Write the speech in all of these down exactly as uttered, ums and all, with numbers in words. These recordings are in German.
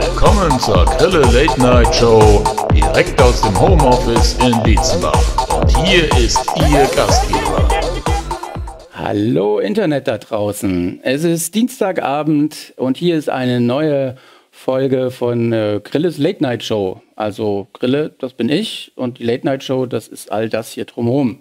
Willkommen zur Grille Late Night Show, direkt aus dem Homeoffice in Dietzenbach. Und hier ist Ihr Gastgeber. Hallo Internet da draußen. Es ist Dienstagabend und hier ist eine neue Folge von äh, Grilles Late Night Show. Also Grille, das bin ich, und die Late Night Show, das ist all das hier drumherum.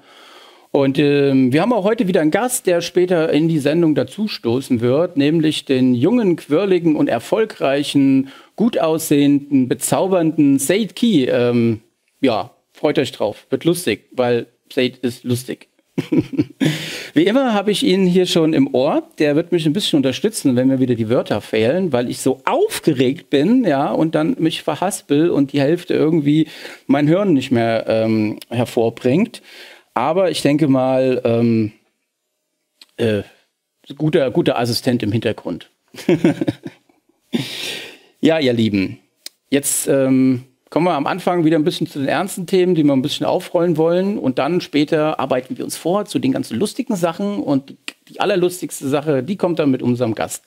Und ähm, wir haben auch heute wieder einen Gast, der später in die Sendung dazustoßen wird, nämlich den jungen, quirligen und erfolgreichen, gut aussehenden, bezaubernden Seyed Key. Ähm, ja, freut euch drauf, wird lustig, weil Seyed ist lustig. Wie immer habe ich ihn hier schon im Ohr. Der wird mich ein bisschen unterstützen, wenn mir wieder die Wörter fehlen, weil ich so aufgeregt bin, ja, und dann mich verhaspel und die Hälfte irgendwie mein Hirn nicht mehr ähm, hervorbringt. Aber ich denke mal, ähm, äh, guter, guter Assistent im Hintergrund. Ja, ihr Lieben, jetzt ähm, kommen wir am Anfang wieder ein bisschen zu den ernsten Themen, die wir ein bisschen aufrollen wollen. Und dann später arbeiten wir uns vor zu den ganzen lustigen Sachen. Und die allerlustigste Sache, die kommt dann mit unserem Gast.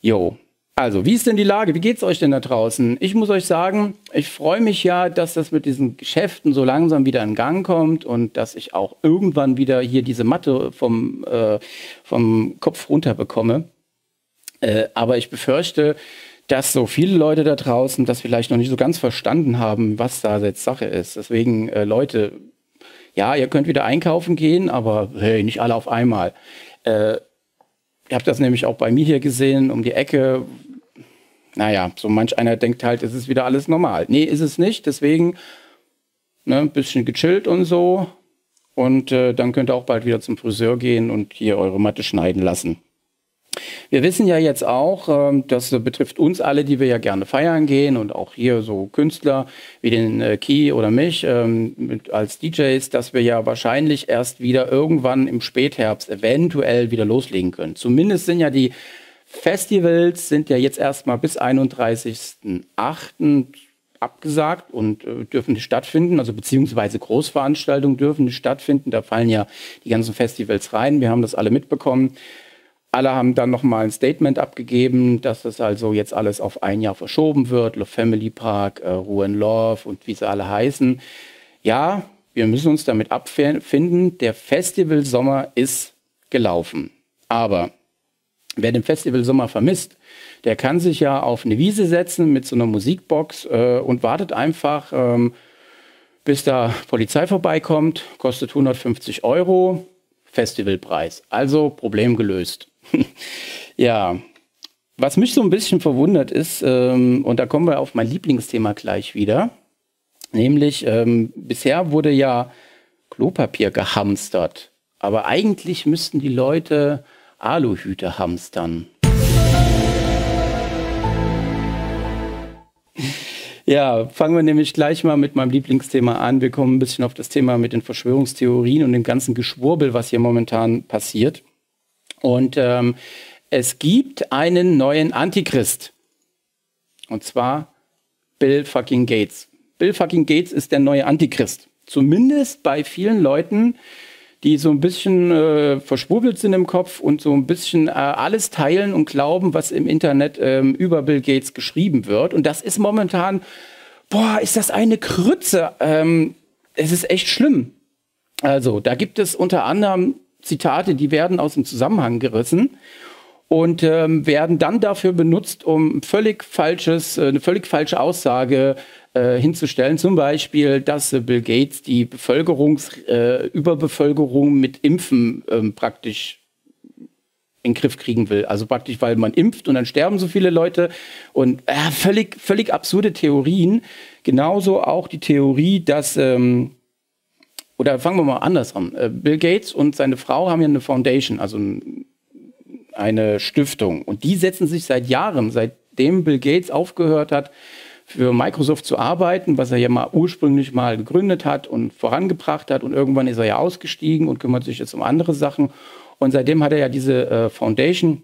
Jo. Also, wie ist denn die Lage? Wie geht's euch denn da draußen? Ich muss euch sagen, ich freue mich ja, dass das mit diesen Geschäften so langsam wieder in Gang kommt und dass ich auch irgendwann wieder hier diese Matte vom, äh, vom Kopf runter bekomme. Äh, aber ich befürchte, dass so viele Leute da draußen das vielleicht noch nicht so ganz verstanden haben, was da jetzt Sache ist. Deswegen, äh, Leute, ja, ihr könnt wieder einkaufen gehen, aber hey, nicht alle auf einmal. Äh, Ich habe das nämlich auch bei mir hier gesehen, um die Ecke. Naja, so manch einer denkt halt, es ist wieder alles normal. Nee, ist es nicht. Deswegen ne, ein bisschen gechillt und so. Und äh, dann könnt ihr auch bald wieder zum Friseur gehen und hier eure Matte schneiden lassen. Wir wissen ja jetzt auch, ähm, das betrifft uns alle, die wir ja gerne feiern gehen, und auch hier so Künstler wie den äh, Key oder mich ähm, mit, als D Js, dass wir ja wahrscheinlich erst wieder irgendwann im Spätherbst eventuell wieder loslegen können. Zumindest sind ja die Festivals sind ja jetzt erstmal bis einunddreißigsten achten abgesagt und äh, dürfen nicht stattfinden, also beziehungsweise Großveranstaltungen dürfen nicht stattfinden. Da fallen ja die ganzen Festivals rein. Wir haben das alle mitbekommen. Alle haben dann nochmal ein Statement abgegeben, dass das also jetzt alles auf ein Jahr verschoben wird. Love Family Park, äh, Ruhe and Love und wie sie alle heißen. Ja, wir müssen uns damit abfinden. Der Festivalsommer ist gelaufen. Aber wer den Festivalsommer vermisst, der kann sich ja auf eine Wiese setzen mit so einer Musikbox äh, und wartet einfach, ähm, bis da Polizei vorbeikommt. Kostet hundertfünfzig Euro. Festivalpreis. Also Problem gelöst. Ja, was mich so ein bisschen verwundert ist, ähm, und da kommen wir auf mein Lieblingsthema gleich wieder, nämlich ähm, bisher wurde ja Klopapier gehamstert, aber eigentlich müssten die Leute Aluhüte hamstern. Ja, fangen wir nämlich gleich mal mit meinem Lieblingsthema an. Wir kommen ein bisschen auf das Thema mit den Verschwörungstheorien und dem ganzen Geschwurbel, was hier momentan passiert. Und ähm, es gibt einen neuen Antichrist. Und zwar Bill fucking Gates. Bill fucking Gates ist der neue Antichrist. Zumindest bei vielen Leuten, die so ein bisschen äh, verschwurbelt sind im Kopf und so ein bisschen äh, alles teilen und glauben, was im Internet äh, über Bill Gates geschrieben wird. Und das ist momentan, boah, ist das eine Krütze. Ähm, es ist echt schlimm. Also, da gibt es unter anderem Zitate, die werden aus dem Zusammenhang gerissen und ähm, werden dann dafür benutzt, um völlig falsches, äh, eine völlig falsche Aussage äh, hinzustellen. Zum Beispiel, dass äh, Bill Gates die Bevölkerungs, äh, Überbevölkerung mit Impfen ähm, praktisch in den Griff kriegen will. Also praktisch, weil man impft und dann sterben so viele Leute. Und äh, völlig, völlig absurde Theorien. Genauso auch die Theorie, dass... Ähm, Oder fangen wir mal anders an. Bill Gates und seine Frau haben ja eine Foundation, also eine Stiftung. Und die setzen sich seit Jahren, seitdem Bill Gates aufgehört hat, für Microsoft zu arbeiten, was er ja mal ursprünglich mal gegründet hat und vorangebracht hat. Und irgendwann ist er ja ausgestiegen und kümmert sich jetzt um andere Sachen. Und seitdem hat er ja diese äh, Foundation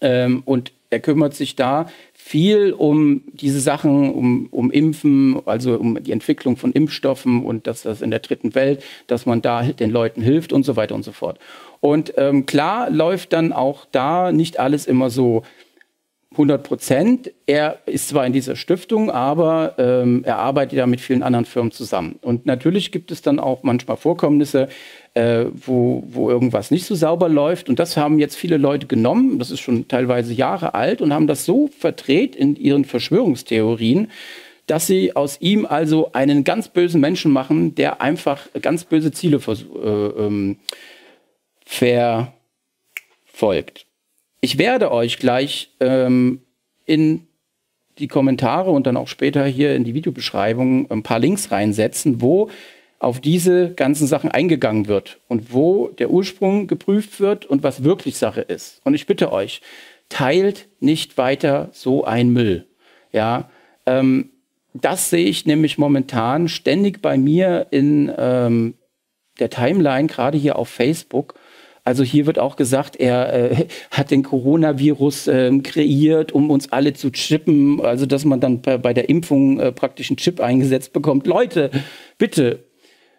ähm, und er kümmert sich da viel um diese Sachen, um, um Impfen, also um die Entwicklung von Impfstoffen und dass das in der dritten Welt, dass man da den Leuten hilft und so weiter und so fort. Und ähm, klar läuft dann auch da nicht alles immer so hundert Prozent. Er ist zwar in dieser Stiftung, aber ähm, er arbeitet ja mit vielen anderen Firmen zusammen. Und natürlich gibt es dann auch manchmal Vorkommnisse, äh, wo, wo irgendwas nicht so sauber läuft. Und das haben jetzt viele Leute genommen, das ist schon teilweise Jahre alt, und haben das so verdreht in ihren Verschwörungstheorien, dass sie aus ihm also einen ganz bösen Menschen machen, der einfach ganz böse Ziele äh, äh, verfolgt. Ich werde euch gleich ähm, in die Kommentare und dann auch später hier in die Videobeschreibung ein paar Links reinsetzen, wo auf diese ganzen Sachen eingegangen wird und wo der Ursprung geprüft wird und was wirklich Sache ist. Und ich bitte euch, teilt nicht weiter so ein Müll. Ja, ähm, das sehe ich nämlich momentan ständig bei mir in ähm, der Timeline, gerade hier auf Facebook. Also hier wird auch gesagt, er äh, hat den Coronavirus äh, kreiert, um uns alle zu chippen. Also dass man dann bei der Impfung äh, praktisch einen Chip eingesetzt bekommt. Leute, bitte,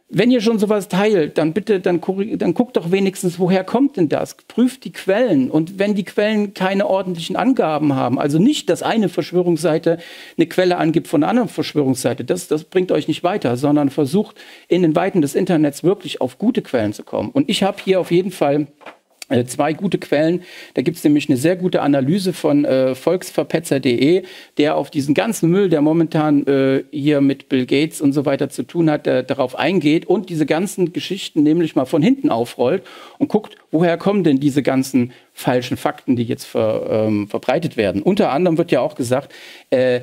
wenn ihr schon sowas teilt, dann bitte, dann, dann guckt doch wenigstens, woher kommt denn das? Prüft die Quellen. Und wenn die Quellen keine ordentlichen Angaben haben, also nicht, dass eine Verschwörungsseite eine Quelle angibt von einer anderen Verschwörungsseite, das, das bringt euch nicht weiter, sondern versucht, in den Weiten des Internets wirklich auf gute Quellen zu kommen. Und ich habe hier auf jeden Fall äh, zwei gute Quellen. Da gibt es nämlich eine sehr gute Analyse von äh, volksverpetzer punkt de, der auf diesen ganzen Müll, der momentan äh, hier mit Bill Gates und so weiter zu tun hat, äh, darauf eingeht und diese ganzen Geschichten nämlich mal von hinten aufrollt und guckt, woher kommen denn diese ganzen falschen Fakten, die jetzt ver, ähm, verbreitet werden. Unter anderem wird ja auch gesagt, äh,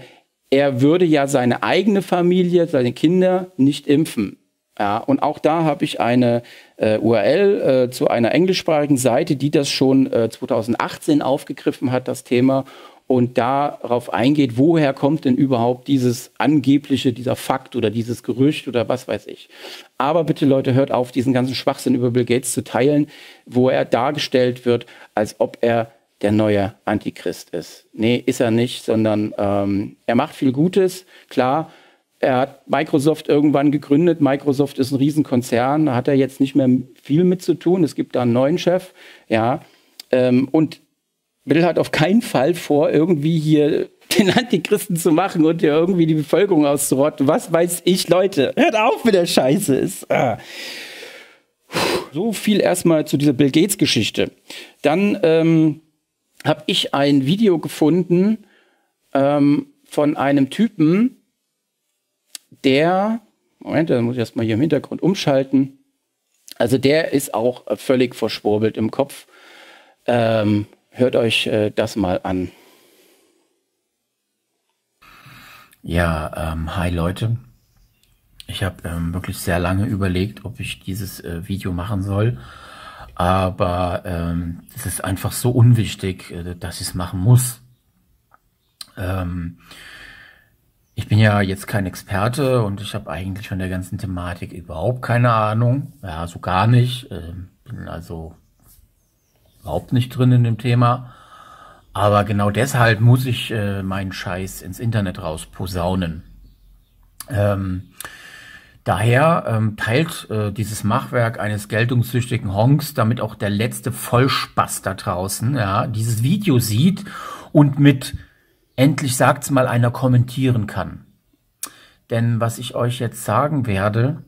er würde ja seine eigene Familie, seine Kinder nicht impfen. Ja, und auch da habe ich eine äh, U R L äh, zu einer englischsprachigen Seite, die das schon äh, zweitausendachtzehn aufgegriffen hat, das Thema, und darauf eingeht, woher kommt denn überhaupt dieses angebliche, dieser Fakt oder dieses Gerücht oder was weiß ich. Aber bitte Leute, hört auf, diesen ganzen Schwachsinn über Bill Gates zu teilen, wo er dargestellt wird, als ob er der neue Antichrist ist. Nee, ist er nicht, sondern ähm, er macht viel Gutes, klar. Er hat Microsoft irgendwann gegründet. Microsoft ist ein Riesenkonzern. Da hat er jetzt nicht mehr viel mit zu tun. Es gibt da einen neuen Chef. Ja. Ähm, und Bill hat auf keinen Fall vor, irgendwie hier den Antichristen zu machen und hier irgendwie die Bevölkerung auszurotten. Was weiß ich, Leute. Hört auf, mit der Scheiße ist. Ah. So viel erstmal zu dieser Bill Gates-Geschichte. Dann ähm, habe ich ein Video gefunden ähm, von einem Typen, der, Moment, da muss ich erstmal hier im Hintergrund umschalten. Also der ist auch völlig verschwurbelt im Kopf. Ähm, hört euch äh, das mal an. Ja, ähm, hi Leute. Ich habe ähm, wirklich sehr lange überlegt, ob ich dieses äh, Video machen soll. Aber ähm, es ist einfach so unwichtig, äh, dass ich es machen muss. Ähm... Ich bin ja jetzt kein Experte und ich habe eigentlich von der ganzen Thematik überhaupt keine Ahnung. Ja, so gar nicht. Ähm, bin also überhaupt nicht drin in dem Thema. Aber genau deshalb muss ich äh, meinen Scheiß ins Internet rausposaunen. Ähm, daher ähm, teilt äh, dieses Machwerk eines geltungssüchtigen Honks, damit auch der letzte Vollspaß da draußen, ja, dieses Video sieht und mit endlich sagt's mal einer kommentieren kann. Denn was ich euch jetzt sagen werde,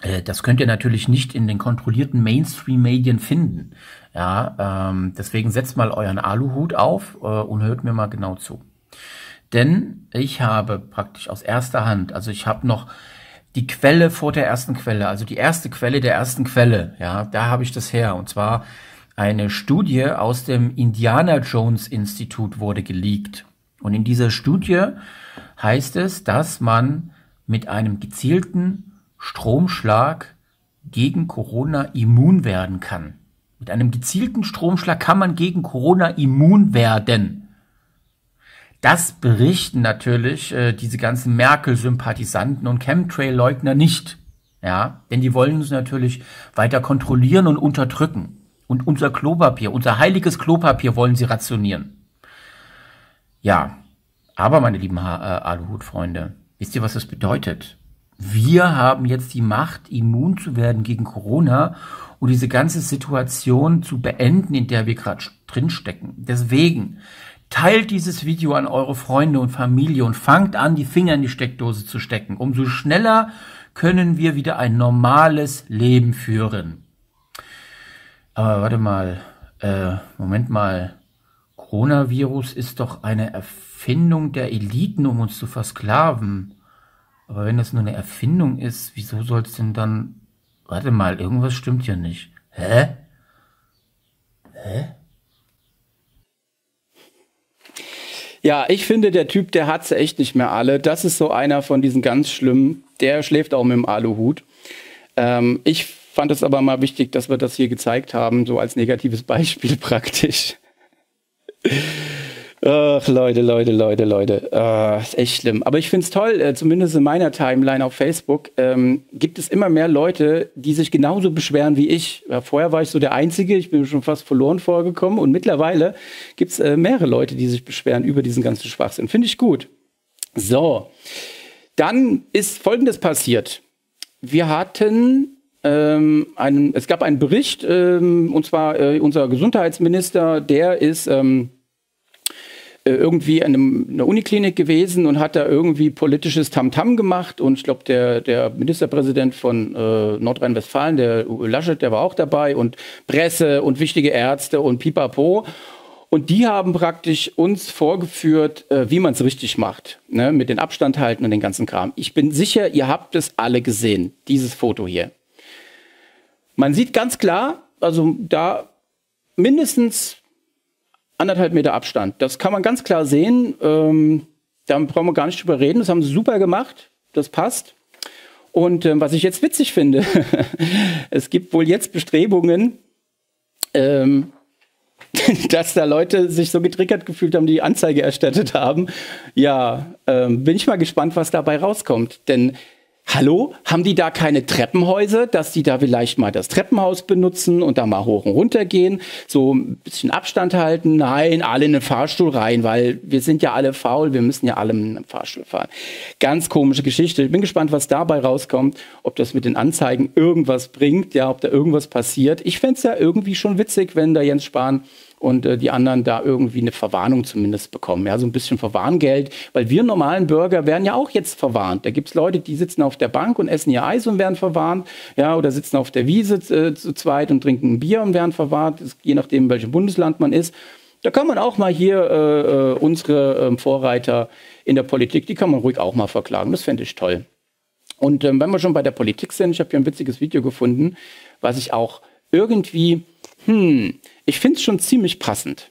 äh, das könnt ihr natürlich nicht in den kontrollierten Mainstream-Medien finden. Ja, ähm, deswegen setzt mal euren Aluhut auf äh, und hört mir mal genau zu. Denn ich habe praktisch aus erster Hand, also ich habe noch die Quelle vor der ersten Quelle, also die erste Quelle der ersten Quelle, ja, da habe ich das her. Und zwar eine Studie aus dem Indiana Jones Institut wurde geleakt. Und in dieser Studie heißt es, dass man mit einem gezielten Stromschlag gegen Corona immun werden kann. Mit einem gezielten Stromschlag kann man gegen Corona immun werden. Das berichten natürlich äh, diese ganzen Merkel-Sympathisanten und Chemtrail-Leugner nicht. Ja, denn die wollen uns natürlich weiter kontrollieren und unterdrücken. Und unser Klopapier, unser heiliges Klopapier wollen sie rationieren. Ja, aber meine lieben ha äh, Aluhut-Freunde, wisst ihr, was das bedeutet? Wir haben jetzt die Macht, immun zu werden gegen Corona und diese ganze Situation zu beenden, in der wir gerade drinstecken. Deswegen teilt dieses Video an eure Freunde und Familie und fangt an, die Finger in die Steckdose zu stecken. Umso schneller können wir wieder ein normales Leben führen. Aber warte mal, äh, Moment mal. Coronavirus ist doch eine Erfindung der Eliten, um uns zu versklaven. Aber wenn das nur eine Erfindung ist, wieso soll es denn dann... Warte mal, irgendwas stimmt hier nicht. Hä? Hä? Ja, ich finde, der Typ, der hat's echt nicht mehr alle. Das ist so einer von diesen ganz schlimmen. Der schläft auch mit dem Aluhut. Ähm, ich fand es aber mal wichtig, dass wir das hier gezeigt haben, so als negatives Beispiel praktisch. Ach, Leute, Leute, Leute, Leute. Ah, ist echt schlimm. Aber ich finde es toll, äh, zumindest in meiner Timeline auf Facebook, ähm, gibt es immer mehr Leute, die sich genauso beschweren wie ich. Ja, vorher war ich so der Einzige, ich bin schon fast verloren vorgekommen. Und mittlerweile gibt es äh, mehrere Leute, die sich beschweren über diesen ganzen Schwachsinn. Finde ich gut. So, dann ist Folgendes passiert. Wir hatten... Ähm, einen, es gab einen Bericht, ähm, und zwar äh, unser Gesundheitsminister, der ist... Ähm, irgendwie in einem, einer Uniklinik gewesen und hat da irgendwie politisches Tamtam gemacht. Und ich glaube, der, der Ministerpräsident von äh, Nordrhein-Westfalen, der Uwe Laschet, der war auch dabei. Und Presse und wichtige Ärzte und pipapo. Und die haben praktisch uns vorgeführt, äh, wie man es richtig macht. Ne? Mit den Abstand halten und den ganzen Kram. Ich bin sicher, ihr habt es alle gesehen, dieses Foto hier. Man sieht ganz klar, also da mindestens... anderthalb Meter Abstand. Das kann man ganz klar sehen. Ähm, da brauchen wir gar nicht drüber reden. Das haben sie super gemacht. Das passt. Und ähm, was ich jetzt witzig finde, es gibt wohl jetzt Bestrebungen, ähm, dass da Leute sich so getriggert gefühlt haben, die Anzeige erstattet haben. Ja, ähm, bin ich mal gespannt, was dabei rauskommt. Denn hallo, haben die da keine Treppenhäuser, dass die da vielleicht mal das Treppenhaus benutzen und da mal hoch und runter gehen, so ein bisschen Abstand halten? Nein, alle in den Fahrstuhl rein, weil wir sind ja alle faul, wir müssen ja alle in den Fahrstuhl fahren. Ganz komische Geschichte. Ich bin gespannt, was dabei rauskommt, ob das mit den Anzeigen irgendwas bringt, ja, ob da irgendwas passiert. Ich fände es ja irgendwie schon witzig, wenn da Jens Spahn und äh, die anderen da irgendwie eine Verwarnung zumindest bekommen. Ja, so ein bisschen Verwarngeld, weil wir normalen Bürger werden ja auch jetzt verwarnt. Da gibt es Leute, die sitzen auf der Bank und essen ihr Eis und werden verwarnt. Ja, oder sitzen auf der Wiese äh, zu zweit und trinken ein Bier und werden verwarnt. Das, je nachdem, in welchem Bundesland man ist. Da kann man auch mal hier äh, unsere äh, Vorreiter in der Politik, die kann man ruhig auch mal verklagen. Das fände ich toll. Und ähm, wenn wir schon bei der Politik sind, ich habe hier ein witziges Video gefunden, was ich auch irgendwie... Hm, ich finde es schon ziemlich passend.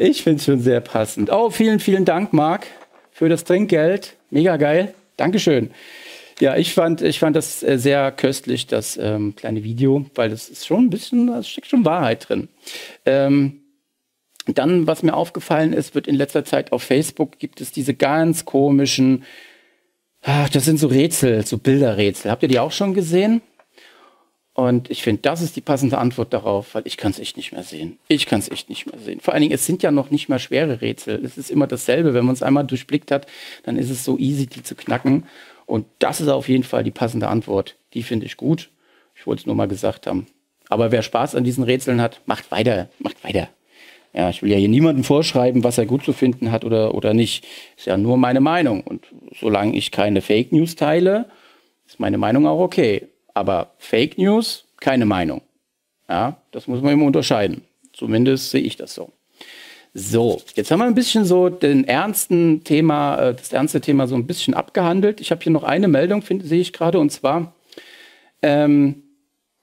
Ich finde es schon sehr passend. Oh, vielen, vielen Dank, Marc, für das Trinkgeld. Mega geil. Dankeschön. Ja, ich fand, ich fand das sehr köstlich, das ähm, kleine Video, weil das ist schon ein bisschen, da steckt schon Wahrheit drin. Ähm, dann, was mir aufgefallen ist, wird in letzter Zeit auf Facebook, gibt es diese ganz komischen, ach, das sind so Rätsel, so Bilderrätsel. Habt ihr die auch schon gesehen? Und ich finde, das ist die passende Antwort darauf, weil ich kann es echt nicht mehr sehen. Ich kann es echt nicht mehr sehen. Vor allen Dingen, es sind ja noch nicht mal schwere Rätsel. Es ist immer dasselbe. Wenn man es einmal durchblickt hat, dann ist es so easy, die zu knacken. Und das ist auf jeden Fall die passende Antwort. Die finde ich gut. Ich wollte es nur mal gesagt haben. Aber wer Spaß an diesen Rätseln hat, macht weiter. Macht weiter. Ja, ich will ja hier niemandem vorschreiben, was er gut zu finden hat oder, oder nicht. Ist ja nur meine Meinung. Und solange ich keine Fake News teile, ist meine Meinung auch okay. Aber Fake News, keine Meinung. Ja, das muss man immer unterscheiden. Zumindest sehe ich das so. So, jetzt haben wir ein bisschen so den ernsten Thema, das ernste Thema so ein bisschen abgehandelt. Ich habe hier noch eine Meldung, finde, sehe ich gerade, und zwar ähm,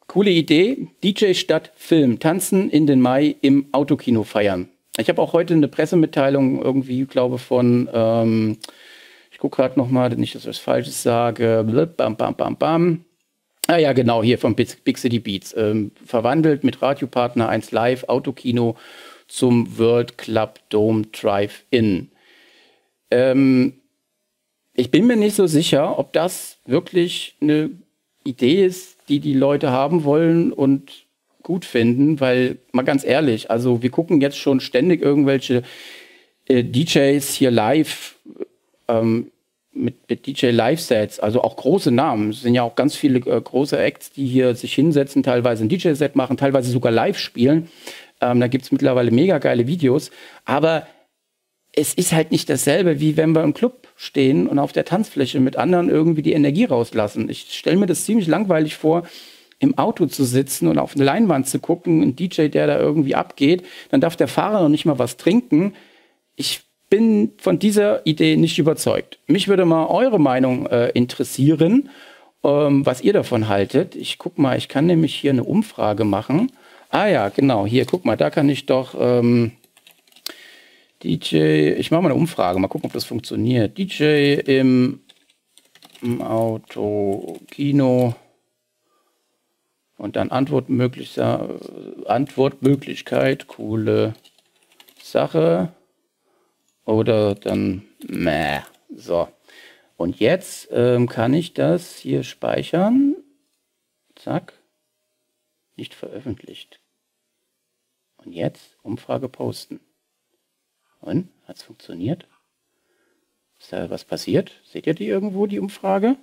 coole Idee: D J statt Film, Tanzen in den Mai im Autokino feiern. Ich habe auch heute eine Pressemitteilung irgendwie, glaube von, ähm, ich gucke gerade nochmal, nicht, dass ich was Falsches sage, bam, bam, bam, bam. Ah ja, genau, hier von Big City Beats. Ähm, verwandelt mit Radiopartner eins Live Autokino zum World Club Dome Drive-In. Ähm, ich bin mir nicht so sicher, ob das wirklich eine Idee ist, die die Leute haben wollen und gut finden, weil, mal ganz ehrlich, also wir gucken jetzt schon ständig irgendwelche äh, D Js hier live, ähm, Mit, mit D J-Live-Sets, also auch große Namen. Es sind ja auch ganz viele äh, große Acts, die hier sich hinsetzen, teilweise ein D J-Set machen, teilweise sogar live spielen. Ähm, da gibt es mittlerweile mega geile Videos. Aber es ist halt nicht dasselbe, wie wenn wir im Club stehen und auf der Tanzfläche mit anderen irgendwie die Energie rauslassen. Ich stelle mir das ziemlich langweilig vor, im Auto zu sitzen und auf eine Leinwand zu gucken, ein D J, der da irgendwie abgeht. Dann darf der Fahrer noch nicht mal was trinken. Ich bin von dieser Idee nicht überzeugt. Mich würde mal eure Meinung äh, interessieren, ähm, was ihr davon haltet. Ich guck mal, ich kann nämlich hier eine Umfrage machen. Ah ja, genau, hier, guck mal, da kann ich doch ähm, D J, ich mache mal eine Umfrage, mal gucken, ob das funktioniert. D J im, im Auto, Kino und dann Antwortmöglich, äh, Antwortmöglichkeit, coole Sache. Oder dann, meh. So. Und jetzt ähm, kann ich das hier speichern. Zack. Nicht veröffentlicht. Und jetzt Umfrage posten. Und? Hat es funktioniert? Ist da was passiert? Seht ihr die irgendwo, die Umfrage?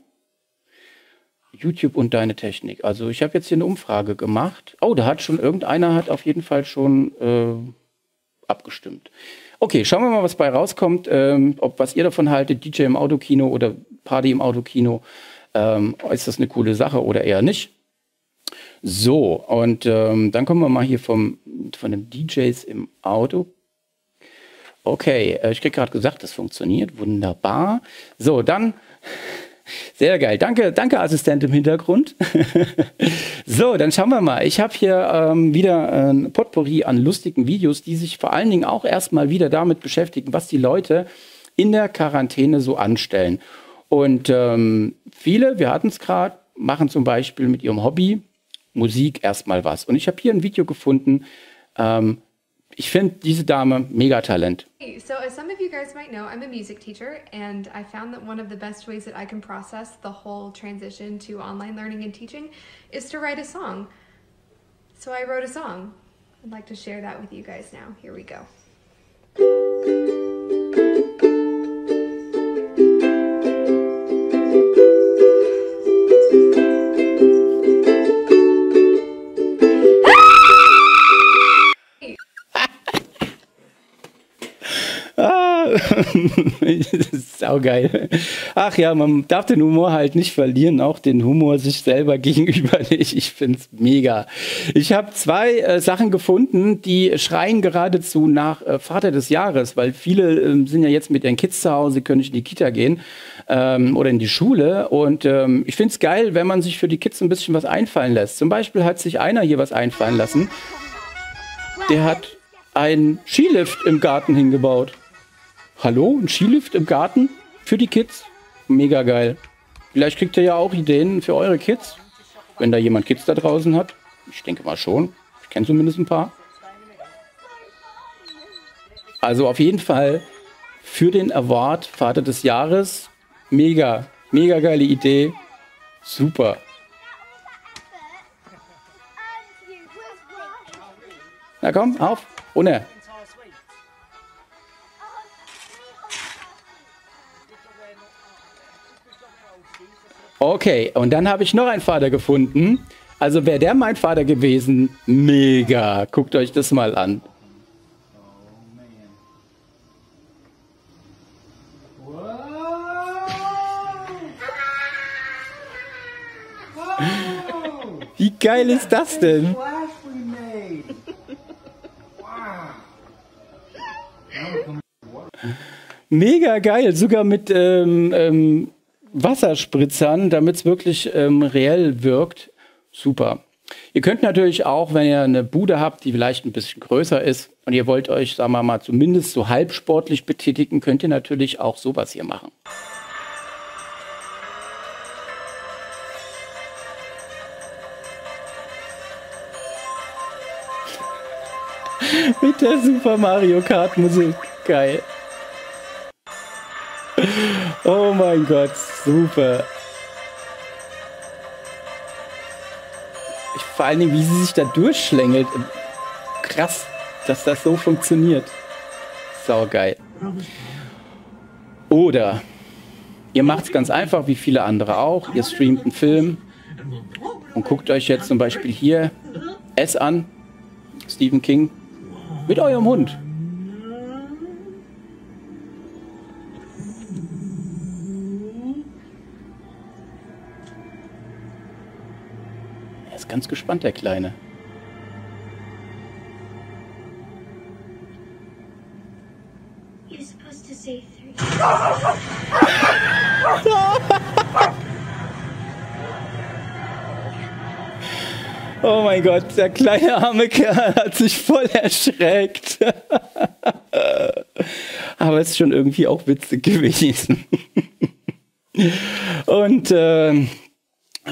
YouTube und deine Technik. Also ich habe jetzt hier eine Umfrage gemacht. Oh, da hat schon irgendeiner, hat auf jeden Fall schon äh, abgestimmt. Okay, schauen wir mal, was bei rauskommt, ähm, ob was ihr davon haltet, D J im Autokino oder Party im Autokino, ähm, ist das eine coole Sache oder eher nicht? So, und ähm, dann kommen wir mal hier vom, von den D Js im Auto. Okay, äh, ich krieg gerade gesagt, das funktioniert, wunderbar. So, dann, sehr geil, danke, danke Assistent im Hintergrund. So, dann schauen wir mal. Ich habe hier ähm, wieder ein Potpourri an lustigen Videos, die sich vor allen Dingen auch erstmal wieder damit beschäftigen, was die Leute in der Quarantäne so anstellen. Und ähm, viele, wir hatten es gerade, machen zum Beispiel mit ihrem Hobby Musik erstmal was. Und ich habe hier ein Video gefunden, ähm, ich finde diese Dame mega Talent. Hey, so as some of you guys might know, I'm a music teacher and I found that one of the best ways that I can process the whole transition to online learning and teaching is to write a song. So I wrote a song. I'd like to share that with you guys now. Here we go. Das ist saugeil. Ach ja, man darf den Humor halt nicht verlieren, auch den Humor sich selber gegenüber nicht. Ich finde es mega. Ich habe zwei äh, Sachen gefunden, die schreien geradezu nach äh, Vater des Jahres, weil viele äh, sind ja jetzt mit ihren Kids zu Hause, können nicht in die Kita gehen ähm, oder in die Schule. Und ähm, ich finde es geil, wenn man sich für die Kids ein bisschen was einfallen lässt. Zum Beispiel hat sich einer hier was einfallen lassen. Der hat einen Skilift im Garten hingebaut. Hallo, ein Skilift im Garten für die Kids? Mega geil. Vielleicht kriegt ihr ja auch Ideen für eure Kids, wenn da jemand Kids da draußen hat. Ich denke mal schon. Ich kenne zumindest ein paar. Also auf jeden Fall für den Award Vater des Jahres. Mega, mega geile Idee. Super. Na komm, auf. Ohne. Okay, und dann habe ich noch einen Vater gefunden. Also wäre der mein Vater gewesen, mega. Guckt euch das mal an. Wie geil ist das denn? Mega geil, sogar mit ähm, ähm, Wasserspritzern, damit es wirklich ähm, reell wirkt. Super. Ihr könnt natürlich auch, wenn ihr eine Bude habt, die vielleicht ein bisschen größer ist und ihr wollt euch, sagen wir mal, zumindest so halb sportlich betätigen, könnt ihr natürlich auch sowas hier machen. Mit der Super Mario Kart Musik. Geil. Oh mein Gott, super. Ich, vor allen Dingen, wie sie sich da durchschlängelt. Krass, dass das so funktioniert. Sau geil. Oder ihr macht es ganz einfach, wie viele andere auch. Ihr streamt einen Film und guckt euch jetzt zum Beispiel hier S an. Stephen King. Mit eurem Hund. Er ist ganz gespannt, der Kleine. You're supposed to say three. Oh mein Gott, der kleine arme Kerl hat sich voll erschreckt. Aber es ist schon irgendwie auch witzig gewesen. Und äh,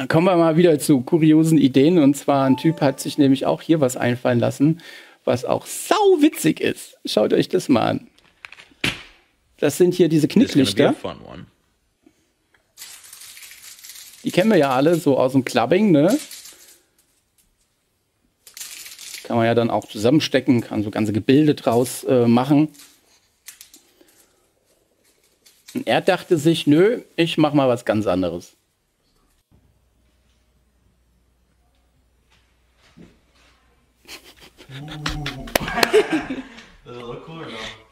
kommen wir mal wieder zu kuriosen Ideen. Und zwar ein Typ hat sich nämlich auch hier was einfallen lassen, was auch sau witzig ist. Schaut euch das mal an. Das sind hier diese Knicklichter. Die kennen wir ja alle so aus dem Clubbing, ne? Kann man ja dann auch zusammenstecken, kann so ganze Gebilde draus äh, machen. Und er dachte sich, nö, ich mach mal was ganz anderes.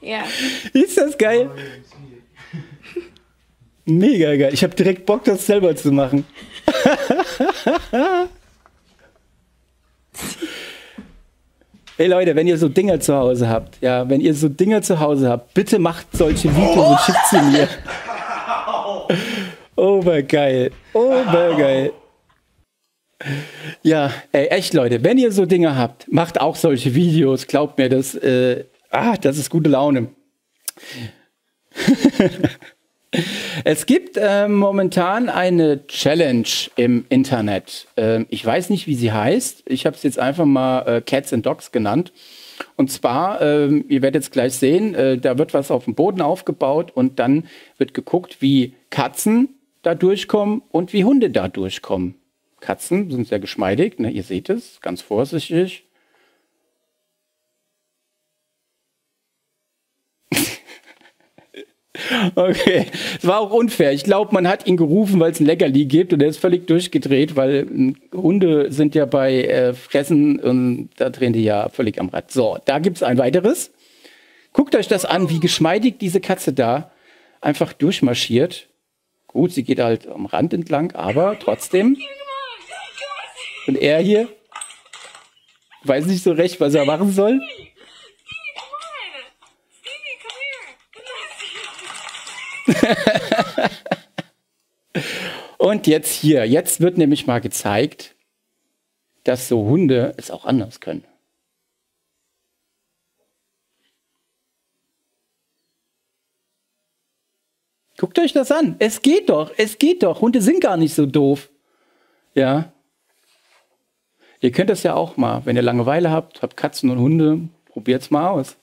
Ja. Ist das geil? Mega geil. Ich habe direkt Bock, das selber zu machen. Hey Leute, wenn ihr so Dinger zu Hause habt, ja, wenn ihr so Dinger zu Hause habt, bitte macht solche Videos und schickt sie mir. Obergeil, obergeil. Ja, ey, echt Leute, wenn ihr so Dinger habt, macht auch solche Videos, glaubt mir, das, äh, ah, das ist gute Laune. Es gibt äh, momentan eine Challenge im Internet. Äh, ich weiß nicht, wie sie heißt. Ich habe es jetzt einfach mal äh, Cats and Dogs genannt. Und zwar, äh, ihr werdet jetzt gleich sehen, äh, da wird was auf dem Boden aufgebaut und dann wird geguckt, wie Katzen da durchkommen und wie Hunde da durchkommen. Katzen sind sehr geschmeidig, ne? Ihr seht es, ganz vorsichtig. Okay, es war auch unfair. Ich glaube, man hat ihn gerufen, weil es ein Leckerli gibt und er ist völlig durchgedreht, weil Hunde sind ja bei äh, Fressen und da drehen die ja völlig am Rad. So, da gibt es ein weiteres. Guckt euch das an, wie geschmeidig diese Katze da einfach durchmarschiert. Gut, sie geht halt am Rand entlang, aber trotzdem. Und er hier weiß nicht so recht, was er machen soll. Und jetzt hier, jetzt wird nämlich mal gezeigt, dass so Hunde es auch anders können. Guckt euch das an. Es geht doch, es geht doch. Hunde sind gar nicht so doof. Ja. Ihr könnt das ja auch mal, wenn ihr Langeweile habt, habt Katzen und Hunde, probiert's mal aus.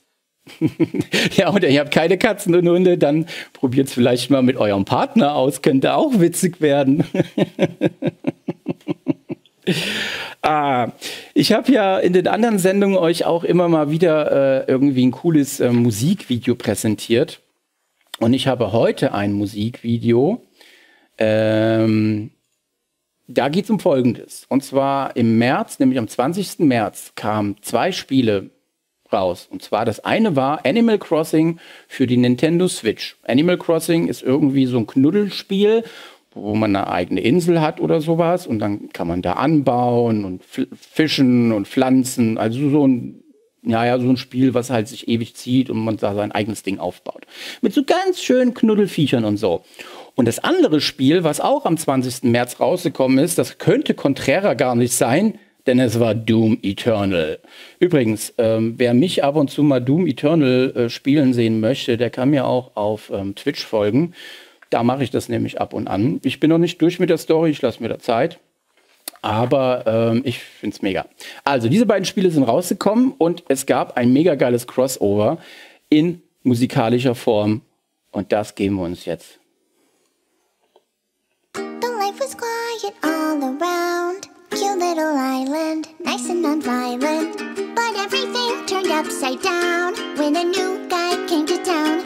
Ja, oder ihr habt keine Katzen und Hunde, dann probiert es vielleicht mal mit eurem Partner aus. Könnte auch witzig werden. Ah, ich habe ja in den anderen Sendungen euch auch immer mal wieder äh, irgendwie ein cooles äh, Musikvideo präsentiert. Und ich habe heute ein Musikvideo. Ähm, da geht es um Folgendes. Und zwar im März, nämlich am zwanzigsten März, kamen zwei Spiele raus. Und zwar das eine war Animal Crossing für die Nintendo Switch. Animal Crossing ist irgendwie so ein Knuddelspiel, wo man eine eigene Insel hat oder sowas und dann kann man da anbauen und fischen und pflanzen. Also so ein, naja, so ein Spiel, was halt sich ewig zieht und man da sein eigenes Ding aufbaut. Mit so ganz schönen Knuddelfiechern und so. Und das andere Spiel, was auch am zwanzigsten März rausgekommen ist, das könnte konträrer gar nicht sein, denn es war Doom Eternal. Übrigens, ähm, wer mich ab und zu mal Doom Eternal äh, spielen sehen möchte, der kann mir auch auf ähm, Twitch folgen. Da mache ich das nämlich ab und an. Ich bin noch nicht durch mit der Story, ich lasse mir da Zeit. Aber ähm, ich finde es mega. Also, diese beiden Spiele sind rausgekommen und es gab ein mega geiles Crossover in musikalischer Form. Und das geben wir uns jetzt. The life was quiet all around. Cute little island, nice and non-violent. But everything turned upside down when a new guy came to town.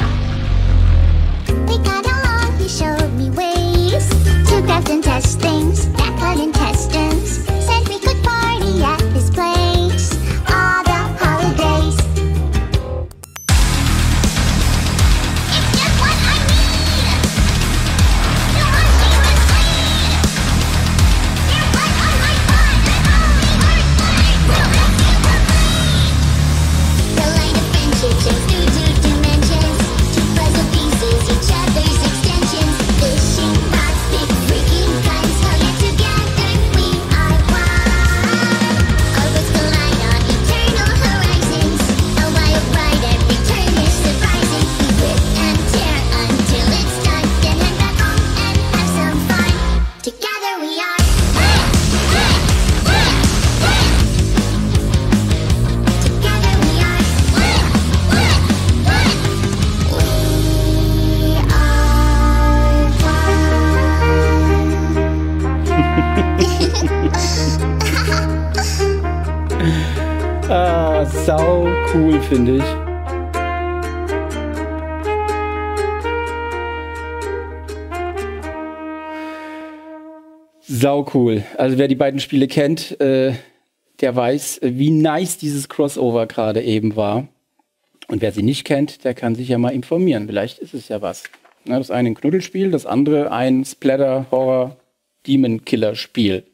We got along, he showed me ways to craft and test things. Backlot intestines said we could party at his place all the holidays. It's just what I need. No one she was clean. You're right on my mind. I only heard lies. No rest you were clean. The line of friendship shifts through two dimensions. Two puzzle pieces, each other's extensions. Fishing box, big freaking guns. Hell yeah, together we are one. Always collide on eternal horizons. A wild ride, every turn is surprising. We rip and tear until it's done. Then head back home and have some fun. Together we are. Hey! Hey! Hey! Hey! Together we are. Hey! Hey! Hey! We are one. Ah, sau cool, finde ich. Sau cool. Also wer die beiden Spiele kennt, äh, der weiß, wie nice dieses Crossover gerade eben war. Und wer sie nicht kennt, der kann sich ja mal informieren. Vielleicht ist es ja was. Na, das eine ein Knuddelspiel, das andere ein Splatter-Horror-Demon-Killer-Spiel.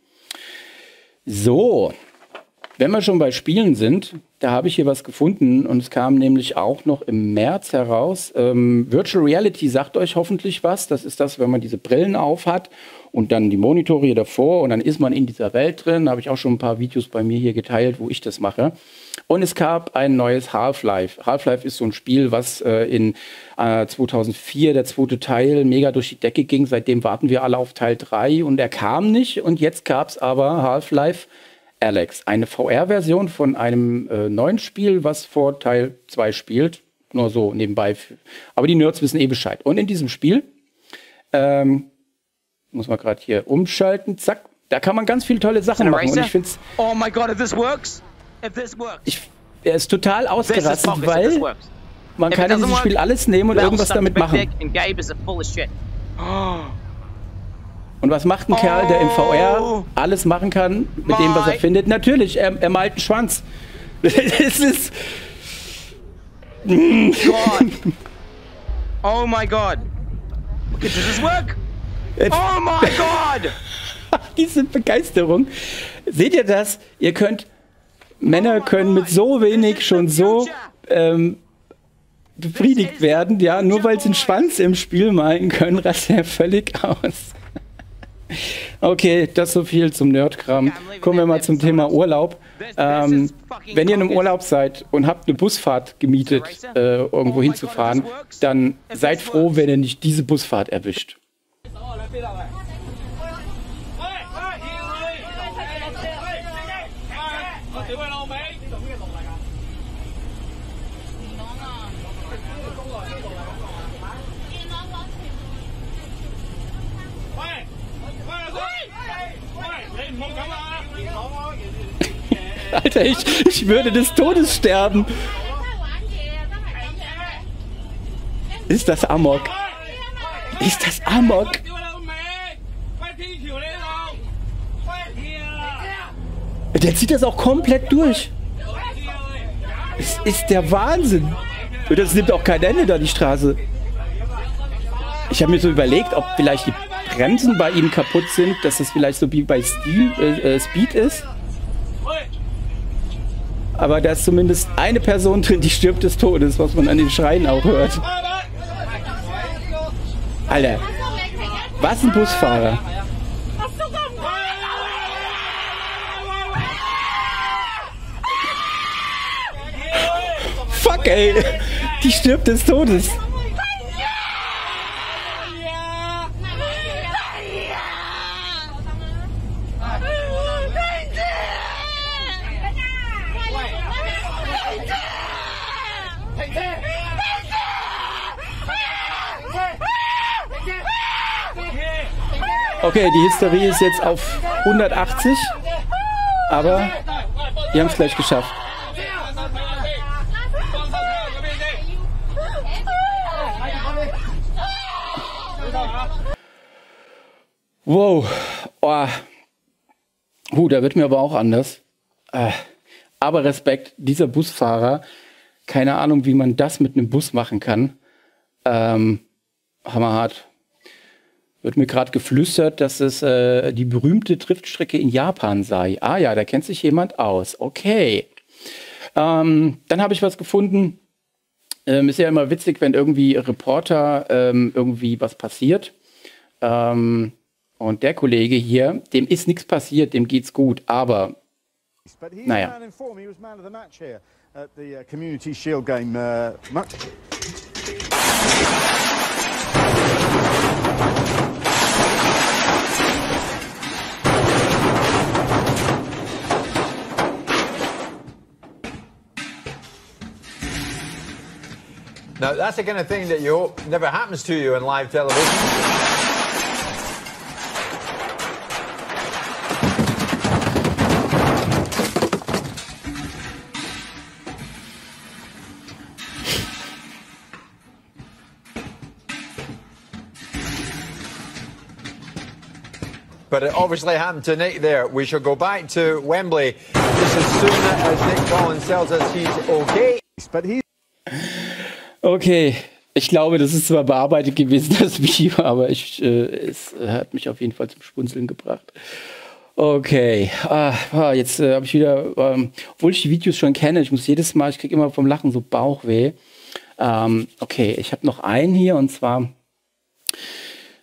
So, wenn wir schon bei Spielen sind, da habe ich hier was gefunden und es kam nämlich auch noch im März heraus. Ähm, Virtual Reality sagt euch hoffentlich was. Das ist das, wenn man diese Brillen auf hat und dann die Monitore hier davor und dann ist man in dieser Welt drin. Da habe ich auch schon ein paar Videos bei mir hier geteilt, wo ich das mache. Und es gab ein neues Half-Life. Half-Life ist so ein Spiel, was äh, in äh, zweitausendvier, der zweite Teil, mega durch die Decke ging. Seitdem warten wir alle auf Teil drei und er kam nicht. Und jetzt gab es aber Half-Life Alex, eine V R-Version von einem äh, neuen Spiel, was vor Teil zwei spielt. Nur so nebenbei. Aber die Nerds wissen eh Bescheid. Und in diesem Spiel, ähm, muss man gerade hier umschalten, zack, da kann man ganz viele tolle Sachen machen. Und ich finde es. Oh my God, if this works, if this works. Ich, er ist total ausgerastet, is weil man kann in diesem Spiel alles nehmen und irgendwas damit machen. Und was macht ein oh. Kerl, der im V R alles machen kann, mit My. dem, was er findet? Natürlich, er, er malt einen Schwanz. Es ist... God. Oh my God. Does this work? Oh my God. Diese Begeisterung. Seht ihr das? Ihr könnt... Männer können mit so wenig schon so... Ähm, befriedigt werden, ja. Nur weil sie einen Schwanz im Spiel malen können, rastet er völlig aus. Okay, das so viel zum Nerdkram. Kommen wir mal zum Thema Urlaub. Ähm, wenn ihr in einem Urlaub seid und habt eine Busfahrt gemietet, äh, irgendwo hinzufahren, dann seid froh, wenn ihr nicht diese Busfahrt erwischt. Alter, ich, ich würde des Todes sterben. Ist das Amok? Ist das Amok? Der zieht das auch komplett durch. Es ist der Wahnsinn. Und das nimmt auch kein Ende da, die Straße. Ich habe mir so überlegt, ob vielleicht die Bremsen bei ihm kaputt sind, dass das vielleicht so wie bei Steam, äh, Speed ist. Aber da ist zumindest eine Person drin, die stirbt des Todes, was man an den Schreien auch hört. Alter, was ein Busfahrer. Bock, ey. Die stirbt des Todes. Okay, die Hysterie ist jetzt auf hundertachtzig, aber wir haben es gleich geschafft. Wow, oh. Uh, da wird mir aber auch anders. Äh, aber Respekt, dieser Busfahrer, keine Ahnung, wie man das mit einem Bus machen kann. Ähm, hammerhart. Wird mir gerade geflüstert, dass es äh, die berühmte Driftstrecke in Japan sei. Ah ja, da kennt sich jemand aus. Okay. Ähm, dann habe ich was gefunden. Ähm, ist ja immer witzig, wenn irgendwie Reporter ähm, irgendwie was passiert. Ähm, und der Kollege hier, dem ist nichts passiert, dem geht's gut. Aber, naja. Now, that's the kind of thing that you hope never happens to you in live television. But it obviously happened to Nick there. We shall go back to Wembley just as soon as Nick Collins tells us he's okay. But he's okay, ich glaube, das ist zwar bearbeitet gewesen, das Video, aber ich, äh, es hat mich auf jeden Fall zum Schmunzeln gebracht. Okay, ah, jetzt äh, habe ich wieder, ähm, obwohl ich die Videos schon kenne, ich muss jedes Mal, ich kriege immer vom Lachen so Bauchweh. Ähm, okay, ich habe noch einen hier und zwar,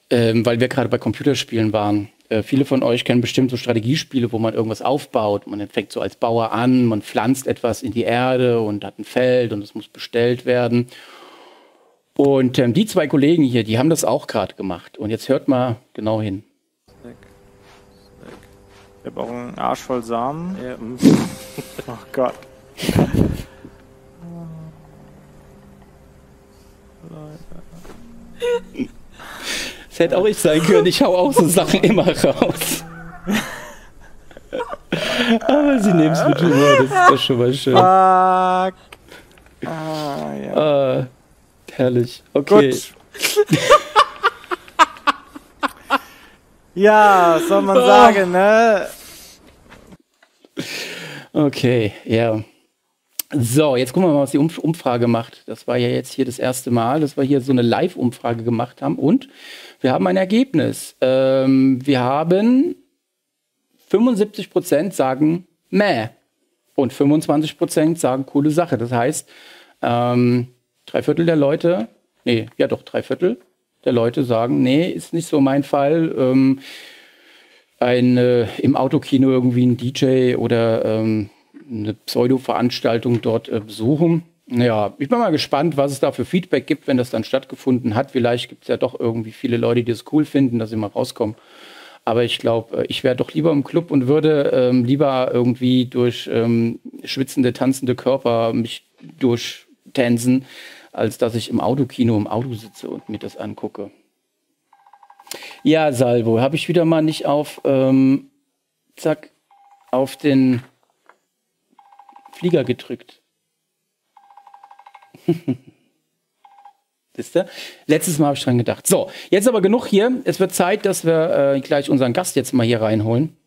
ähm, weil wir gerade bei Computerspielen waren. Äh, viele von euch kennen bestimmt so Strategiespiele, wo man irgendwas aufbaut. Man fängt so als Bauer an, man pflanzt etwas in die Erde und hat ein Feld und es muss bestellt werden. Und ähm, die zwei Kollegen hier, die haben das auch gerade gemacht. Und jetzt hört mal genau hin. Snack. Snack. Wir brauchen einen Arsch voll Samen. Ja. Oh Gott. Das hätte auch ich sein können, ich hau auch so Sachen immer raus. Aber sie nehmen es mit Humor, das ist doch schon mal schön. Fuck. Ah, ja. Äh, herrlich, okay. Gut. Ja, was soll man oh. sagen, ne? Okay, ja. So, jetzt gucken wir mal, was die Umf Umfrage macht. Das war ja jetzt hier das erste Mal, dass wir hier so eine Live-Umfrage gemacht haben. Und wir haben ein Ergebnis. Ähm, wir haben fünfundsiebzig Prozent sagen meh. Und fünfundzwanzig Prozent sagen coole Sache. Das heißt, ähm, drei Viertel der Leute, nee, ja doch, drei Viertel der Leute sagen, nee, ist nicht so mein Fall. Ähm, ein, äh, im Autokino irgendwie ein D J oder ähm, eine Pseudo-Veranstaltung dort äh, besuchen. Ja, ich bin mal gespannt, was es da für Feedback gibt, wenn das dann stattgefunden hat. Vielleicht gibt es ja doch irgendwie viele Leute, die es cool finden, dass sie mal rauskommen. Aber ich glaube, ich wäre doch lieber im Club und würde ähm, lieber irgendwie durch ähm, schwitzende, tanzende Körper mich durchtänzen, als dass ich im Autokino im Auto sitze und mir das angucke. Ja, Salvo, habe ich wieder mal nicht auf, ähm, zack, auf den Flieger gedrückt. Wisst ihr? Letztes Mal habe ich dran gedacht. So, jetzt aber genug hier. Es wird Zeit, dass wir äh, gleich unseren Gast jetzt mal hier reinholen.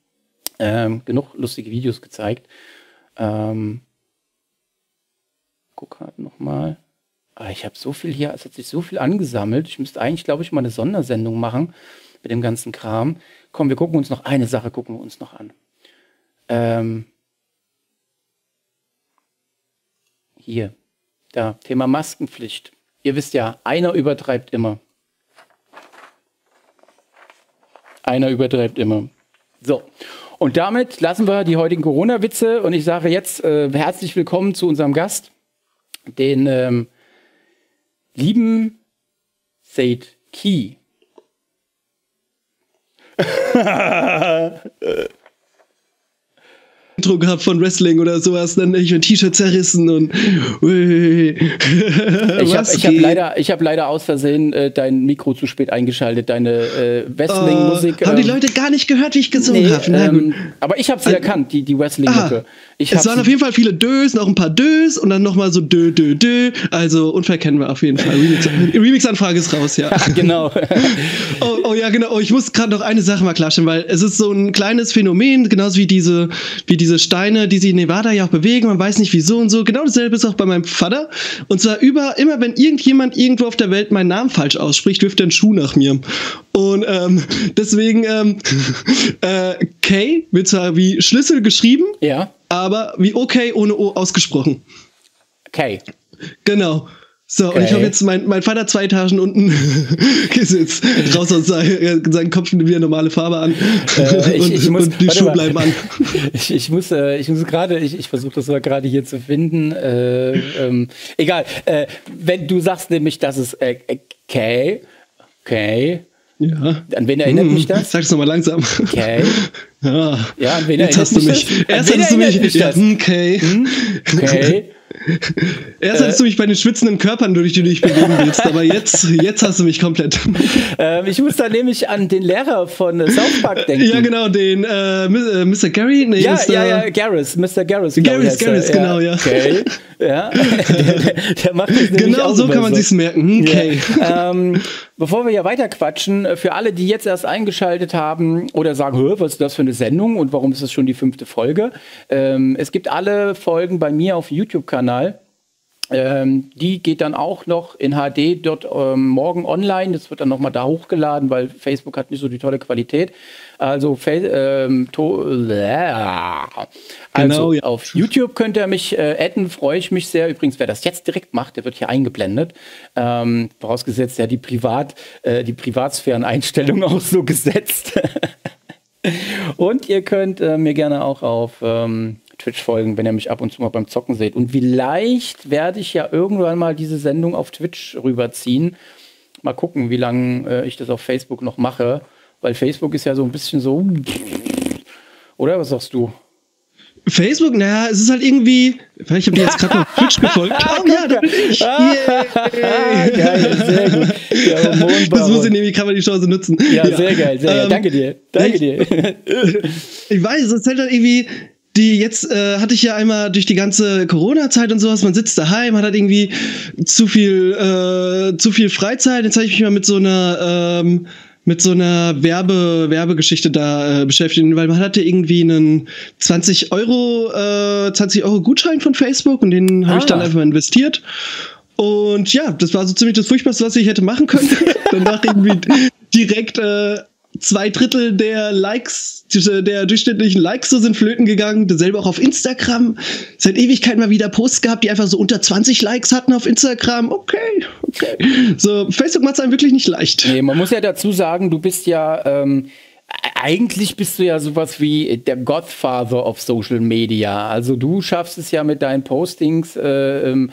Ähm, genug lustige Videos gezeigt. Ähm, guck halt nochmal. Ah, ich habe so viel hier, es hat sich so viel angesammelt. Ich müsste eigentlich, glaube ich, mal eine Sondersendung machen mit dem ganzen Kram. Komm, wir gucken uns noch eine Sache, gucken wir uns noch an. Ähm, Hier, da, Thema Maskenpflicht. Ihr wisst ja, einer übertreibt immer. Einer übertreibt immer. So, und damit lassen wir die heutigen Corona-Witze und ich sage jetzt äh, herzlich willkommen zu unserem Gast. den ähm, lieben Seyed Key. Intro gehabt von Wrestling oder sowas, dann ich mein T-Shirt zerrissen und ich habe hab leider, hab leider aus Versehen äh, dein Mikro zu spät eingeschaltet, deine äh, Wrestling-Musik. Oh, haben ähm, die Leute gar nicht gehört, wie ich gesungen nee, habe. Ähm, aber ich habe sie also, erkannt, die, die Wrestling-Mucke. Es waren auf jeden Fall viele Dös, noch ein paar Dös und dann nochmal so Dö, Dö, Dö. Also unverkennbar auf jeden Fall. Remix-Anfrage ist raus, ja. Genau. oh, oh ja, genau. Oh, ich muss gerade noch eine Sache mal klarstellen, weil es ist so ein kleines Phänomen, genauso wie diese, wie die diese Steine, die sie in Nevada ja auch bewegen, man weiß nicht wieso und so. Genau dasselbe ist auch bei meinem Vater. Und zwar über, immer wenn irgendjemand irgendwo auf der Welt meinen Namen falsch ausspricht, wirft er einen Schuh nach mir. Und ähm, deswegen, ähm, äh, K wird zwar wie Schlüssel geschrieben, ja, aber wie okay ohne O ausgesprochen. K. Genau. So, okay. Und ich habe jetzt mein, mein Vater zwei Etagen unten gesitzt, raus aus seinem Kopf wieder normale Farbe an äh, ich, ich und, muss, und die Schuhe mal. Bleiben an. Ich, ich muss, äh, ich muss gerade, ich, ich versuche das mal gerade hier zu finden. Äh, ähm, egal, äh, wenn du sagst nämlich, dass es äh, okay, okay. Ja. An wen erinnert hm. mich das? Sag es nochmal langsam. Okay. Ja, ja, an wen jetzt erinnert hast du mich. mich Erst hast du mich. mich ja, okay. Okay. Erst äh, hattest du mich bei den schwitzenden Körpern, durch die du dich bewegen willst, aber jetzt, jetzt hast du mich komplett. ähm, ich muss da nämlich an den Lehrer von äh, South Park denken. Ja, genau, den äh, Mister Gary? Nee, ja, ja, ja, Garris, Mister Garris. Garris, Garris, genau, ja. Okay. Ja. der, der, der macht das genau so kann man sich's merken. Okay. Ja. Ähm, bevor wir ja weiterquatschen, für alle, die jetzt erst eingeschaltet haben oder sagen, was ist das für eine Sendung und warum ist das schon die fünfte Folge? Ähm, es gibt alle Folgen bei mir auf YouTube-Kanal. Ähm, die geht dann auch noch in H D dort ähm, morgen online. Das wird dann nochmal da hochgeladen, weil Facebook hat nicht so die tolle Qualität. Also, ähm, also genau, ja. Auf YouTube könnt ihr mich äh, adden, freue ich mich sehr. Übrigens, wer das jetzt direkt macht, der wird hier eingeblendet. Ähm, vorausgesetzt, ja, die, Privat, äh, die Privatsphären-Einstellung auch so gesetzt. Und ihr könnt äh, mir gerne auch auf Ähm, Twitch folgen, wenn ihr mich ab und zu mal beim Zocken seht. Und vielleicht werde ich ja irgendwann mal diese Sendung auf Twitch rüberziehen. Mal gucken, wie lange äh, ich das auf Facebook noch mache. Weil Facebook ist ja so ein bisschen so. Oder was sagst du? Facebook, naja, es ist halt irgendwie. Ich habe dir jetzt gerade auf Twitch gefolgt. Oh ja, da bin ich. Yeah. Geil, sehr gut. Der das muss ich nämlich, kann man die Chance nutzen. Ja, ja. Sehr geil, sehr geil. Ähm, Danke dir. Danke ich, dir. Ich weiß, es ist halt irgendwie. Die jetzt äh, hatte ich ja einmal durch die ganze Corona-Zeit und sowas, man sitzt daheim, hat halt irgendwie zu viel, äh, zu viel Freizeit. Jetzt habe ich mich mal mit so einer, ähm, mit so einer Werbe, Werbegeschichte da äh, beschäftigt, weil man hatte irgendwie einen zwanzig Euro Gutschein von Facebook und den habe ah. ich dann einfach investiert. Und ja, das war so ziemlich das Furchtbarste, was ich hätte machen können. Danach irgendwie direkt äh, Zwei Drittel der Likes, der durchschnittlichen Likes so sind flöten gegangen. Dasselbe auch auf Instagram. Seit Ewigkeit mal wieder Posts gehabt, die einfach so unter zwanzig Likes hatten auf Instagram. Okay, okay. So, Facebook macht es einem wirklich nicht leicht. Nee, man muss ja dazu sagen, du bist ja, ähm, eigentlich bist du ja sowas wie der Godfather of Social Media. Also du schaffst es ja mit deinen Postings, äh, ähm,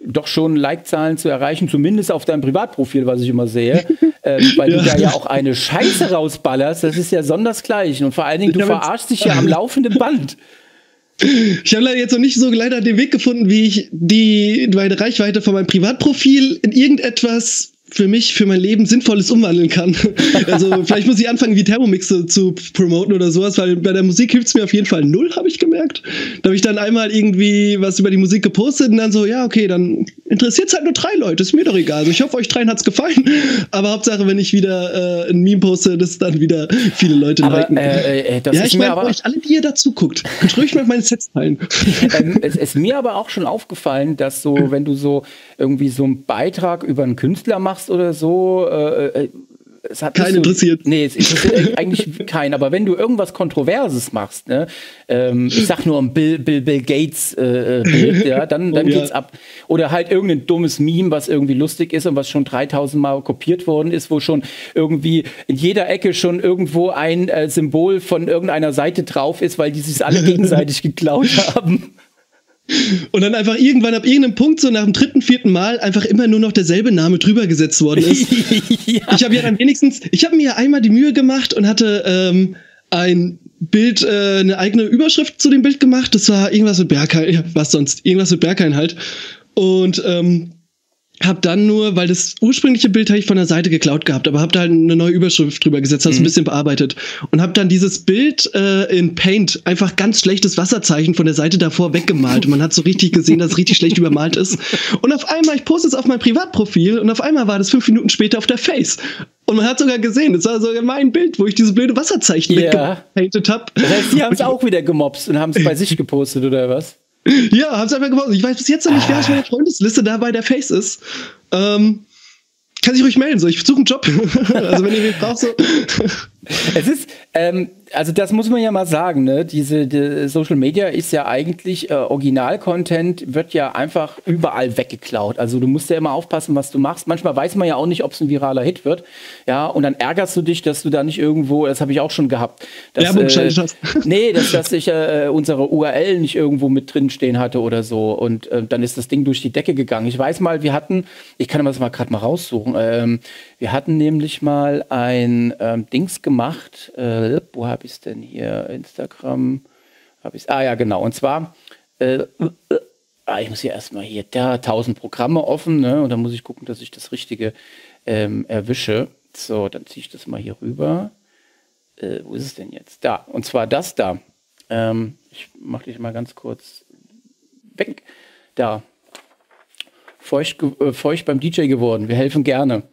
doch schon Like-Zahlen zu erreichen, zumindest auf deinem Privatprofil, was ich immer sehe, ähm, weil ja. du da ja auch eine Scheiße rausballerst, das ist ja sondersgleichen und vor allen Dingen, du verarschst dich ja am laufenden Band. Ich habe leider jetzt noch nicht so leider den Weg gefunden, wie ich die meine Reichweite von meinem Privatprofil in irgendetwas für mich, für mein Leben Sinnvolles umwandeln kann. Also vielleicht muss ich anfangen, wie Thermomix zu, zu promoten oder sowas, weil bei der Musik hilft es mir auf jeden Fall null, habe ich gemerkt. Da habe ich dann einmal irgendwie was über die Musik gepostet und dann so, ja, okay, dann interessiert es halt nur drei Leute, ist mir doch egal. Also ich hoffe, euch dreien hat es gefallen, aber Hauptsache, wenn ich wieder äh, ein Meme poste, dass dann wieder viele Leute aber, liken. Äh, äh, das ja, ist ich meine, euch alle, die ihr dazu guckt, könnt ruhig mal meine Sets teilen. Ähm, es ist mir aber auch schon aufgefallen, dass so, wenn du so irgendwie so einen Beitrag über einen Künstler machst, oder so, äh, es hat keinen so, interessiert. Nee, es interessiert eigentlich keinen, aber wenn du irgendwas Kontroverses machst, ne, ähm, ich sag nur um Bill, Bill, Bill Gates, äh, Bild, ja, dann, dann oh, geht's ja. ab. Oder halt irgendein dummes Meme, was irgendwie lustig ist und was schon dreitausend Mal kopiert worden ist, wo schon irgendwie in jeder Ecke schon irgendwo ein äh, Symbol von irgendeiner Seite drauf ist, weil die sich alle gegenseitig geklaut haben. Und dann einfach irgendwann ab irgendeinem Punkt, so nach dem dritten, vierten Mal, einfach immer nur noch derselbe Name drüber gesetzt worden ist. Ja. Ich habe ja dann wenigstens, ich habe mir ja einmal die Mühe gemacht und hatte ähm, ein Bild, äh, eine eigene Überschrift zu dem Bild gemacht. Das war irgendwas mit Berghain, was sonst, irgendwas mit Berghain halt. Und ähm, hab dann nur, weil das ursprüngliche Bild habe ich von der Seite geklaut gehabt, aber hab da halt eine neue Überschrift drüber gesetzt, hab's mhm. ein bisschen bearbeitet und hab dann dieses Bild äh, in Paint einfach ganz schlechtes Wasserzeichen von der Seite davor weggemalt. Und man hat so richtig gesehen, dass es richtig schlecht übermalt ist. Und auf einmal, ich poste es auf mein Privatprofil und auf einmal war das fünf Minuten später auf der Face. Und man hat sogar gesehen, das war sogar mein Bild, wo ich dieses blöde Wasserzeichen yeah. weggepaintet hab. Das heißt, die haben es auch wieder gemobst und haben es bei sich gepostet oder was? Ja, hab's einfach gebraucht. Ich weiß bis jetzt noch nicht, ah. wer aus meiner Freundesliste da bei der Face ist. Ähm, kann sich ruhig melden, so. Ich suche einen Job. Also wenn ihr den braucht, so. Es ist, ähm, also das muss man ja mal sagen, ne? Diese die Social Media ist ja eigentlich, äh, Original-Content wird ja einfach überall weggeklaut. Also du musst ja immer aufpassen, was du machst. Manchmal weiß man ja auch nicht, ob es ein viraler Hit wird. Ja, und dann ärgerst du dich, dass du da nicht irgendwo, das habe ich auch schon gehabt. Dass, ja, äh, nee, dass, dass ich äh, unsere U R L nicht irgendwo mit drin stehen hatte oder so. Und äh, dann ist das Ding durch die Decke gegangen. Ich weiß mal, wir hatten, ich kann das mal gerade mal raussuchen, ähm, wir hatten nämlich mal ein ähm, Dings gemacht, äh, wo habe ich es denn hier? Instagram, habe ich es? Ah ja, genau. Und zwar, äh, äh, ich muss hier erstmal hier, da, tausend Programme offen, ne? Und dann muss ich gucken, dass ich das Richtige ähm, erwische. So, dann ziehe ich das mal hier rüber. Äh, wo ist es denn jetzt? Da, und zwar das da. Ähm, ich mache dich mal ganz kurz weg. Da. Feucht, äh, feucht beim D J geworden. Wir helfen gerne.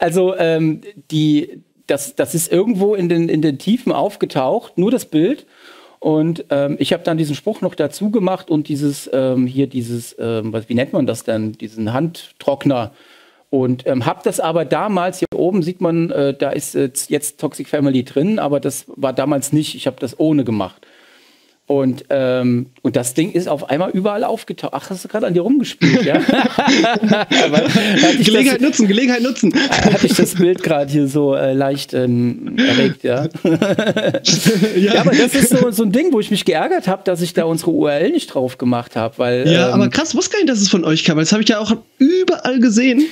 Also ähm, die, das, das ist irgendwo in den, in den Tiefen aufgetaucht, nur das Bild. Und ähm, ich habe dann diesen Spruch noch dazu gemacht und dieses ähm, hier, dieses, ähm, was, wie nennt man das denn, diesen Handtrockner. Und ähm, habe das aber damals, hier oben sieht man, äh, da ist äh, jetzt Toxic Family drin, aber das war damals nicht. Ich habe das ohne gemacht. Und, ähm, und das Ding ist auf einmal überall aufgetaucht. Ach, hast du gerade an dir rumgespielt, ja? Gelegenheit das, nutzen, Gelegenheit nutzen. Hatte ich das Bild gerade hier so äh, leicht ähm, erregt, ja? Ja? Ja, aber das ist so, so ein Ding, wo ich mich geärgert habe, dass ich da unsere U R L nicht drauf gemacht habe, weil... Ja, ähm, aber krass, wusste gar nicht, dass es von euch kam. Das habe ich ja auch überall gesehen.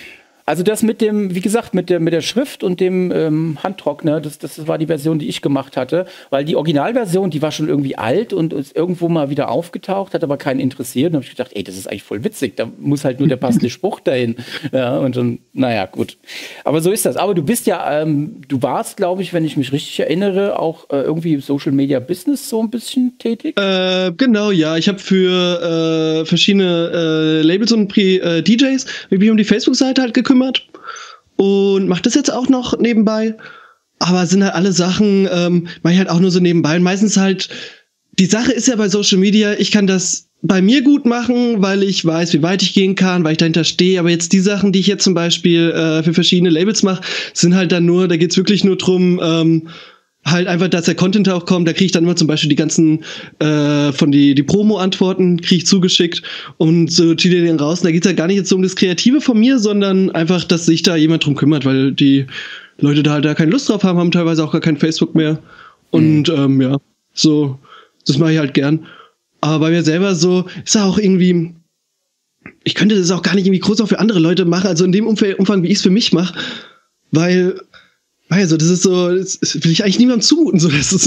Also das mit dem, wie gesagt, mit der, mit der Schrift und dem ähm, Handtrockner, das, das war die Version, die ich gemacht hatte. Weil die Originalversion, die war schon irgendwie alt und ist irgendwo mal wieder aufgetaucht, hat aber keinen interessiert. Und habe ich gedacht, ey, das ist eigentlich voll witzig, da muss halt nur der passende Spruch dahin. Ja, und dann, naja, gut. Aber so ist das. Aber du bist ja, ähm, du warst, glaube ich, wenn ich mich richtig erinnere, auch äh, irgendwie im Social Media Business so ein bisschen tätig? Äh, genau, ja. Ich habe für äh, verschiedene äh, Labels und Pri äh, D Js mich um die Facebook-Seite halt gekümmert. Und macht das jetzt auch noch nebenbei. Aber sind halt alle Sachen, ähm, mache ich halt auch nur so nebenbei. Und meistens halt, die Sache ist ja bei Social Media, ich kann das bei mir gut machen, weil ich weiß, wie weit ich gehen kann, weil ich dahinter stehe. Aber jetzt die Sachen, die ich jetzt zum Beispiel äh, für verschiedene Labels mache, sind halt dann nur, da geht es wirklich nur drum, ähm, halt einfach, dass der Content auch kommt, da kriege ich dann immer zum Beispiel die ganzen äh, von die, die Promo-Antworten kriege ich zugeschickt und so ziehe dir den raus. Und da geht es ja halt gar nicht jetzt so um das Kreative von mir, sondern einfach, dass sich da jemand drum kümmert, weil die Leute da halt da keine Lust drauf haben, haben teilweise auch gar kein Facebook mehr. Und mhm. ähm, ja, so, das mache ich halt gern. Aber bei mir selber so, ist ja auch irgendwie, ich könnte das auch gar nicht irgendwie groß auch für andere Leute machen, also in dem Umf- Umfang, wie ich es für mich mache, weil... Also, das ist so, das will ich eigentlich niemandem zumuten. So, das ist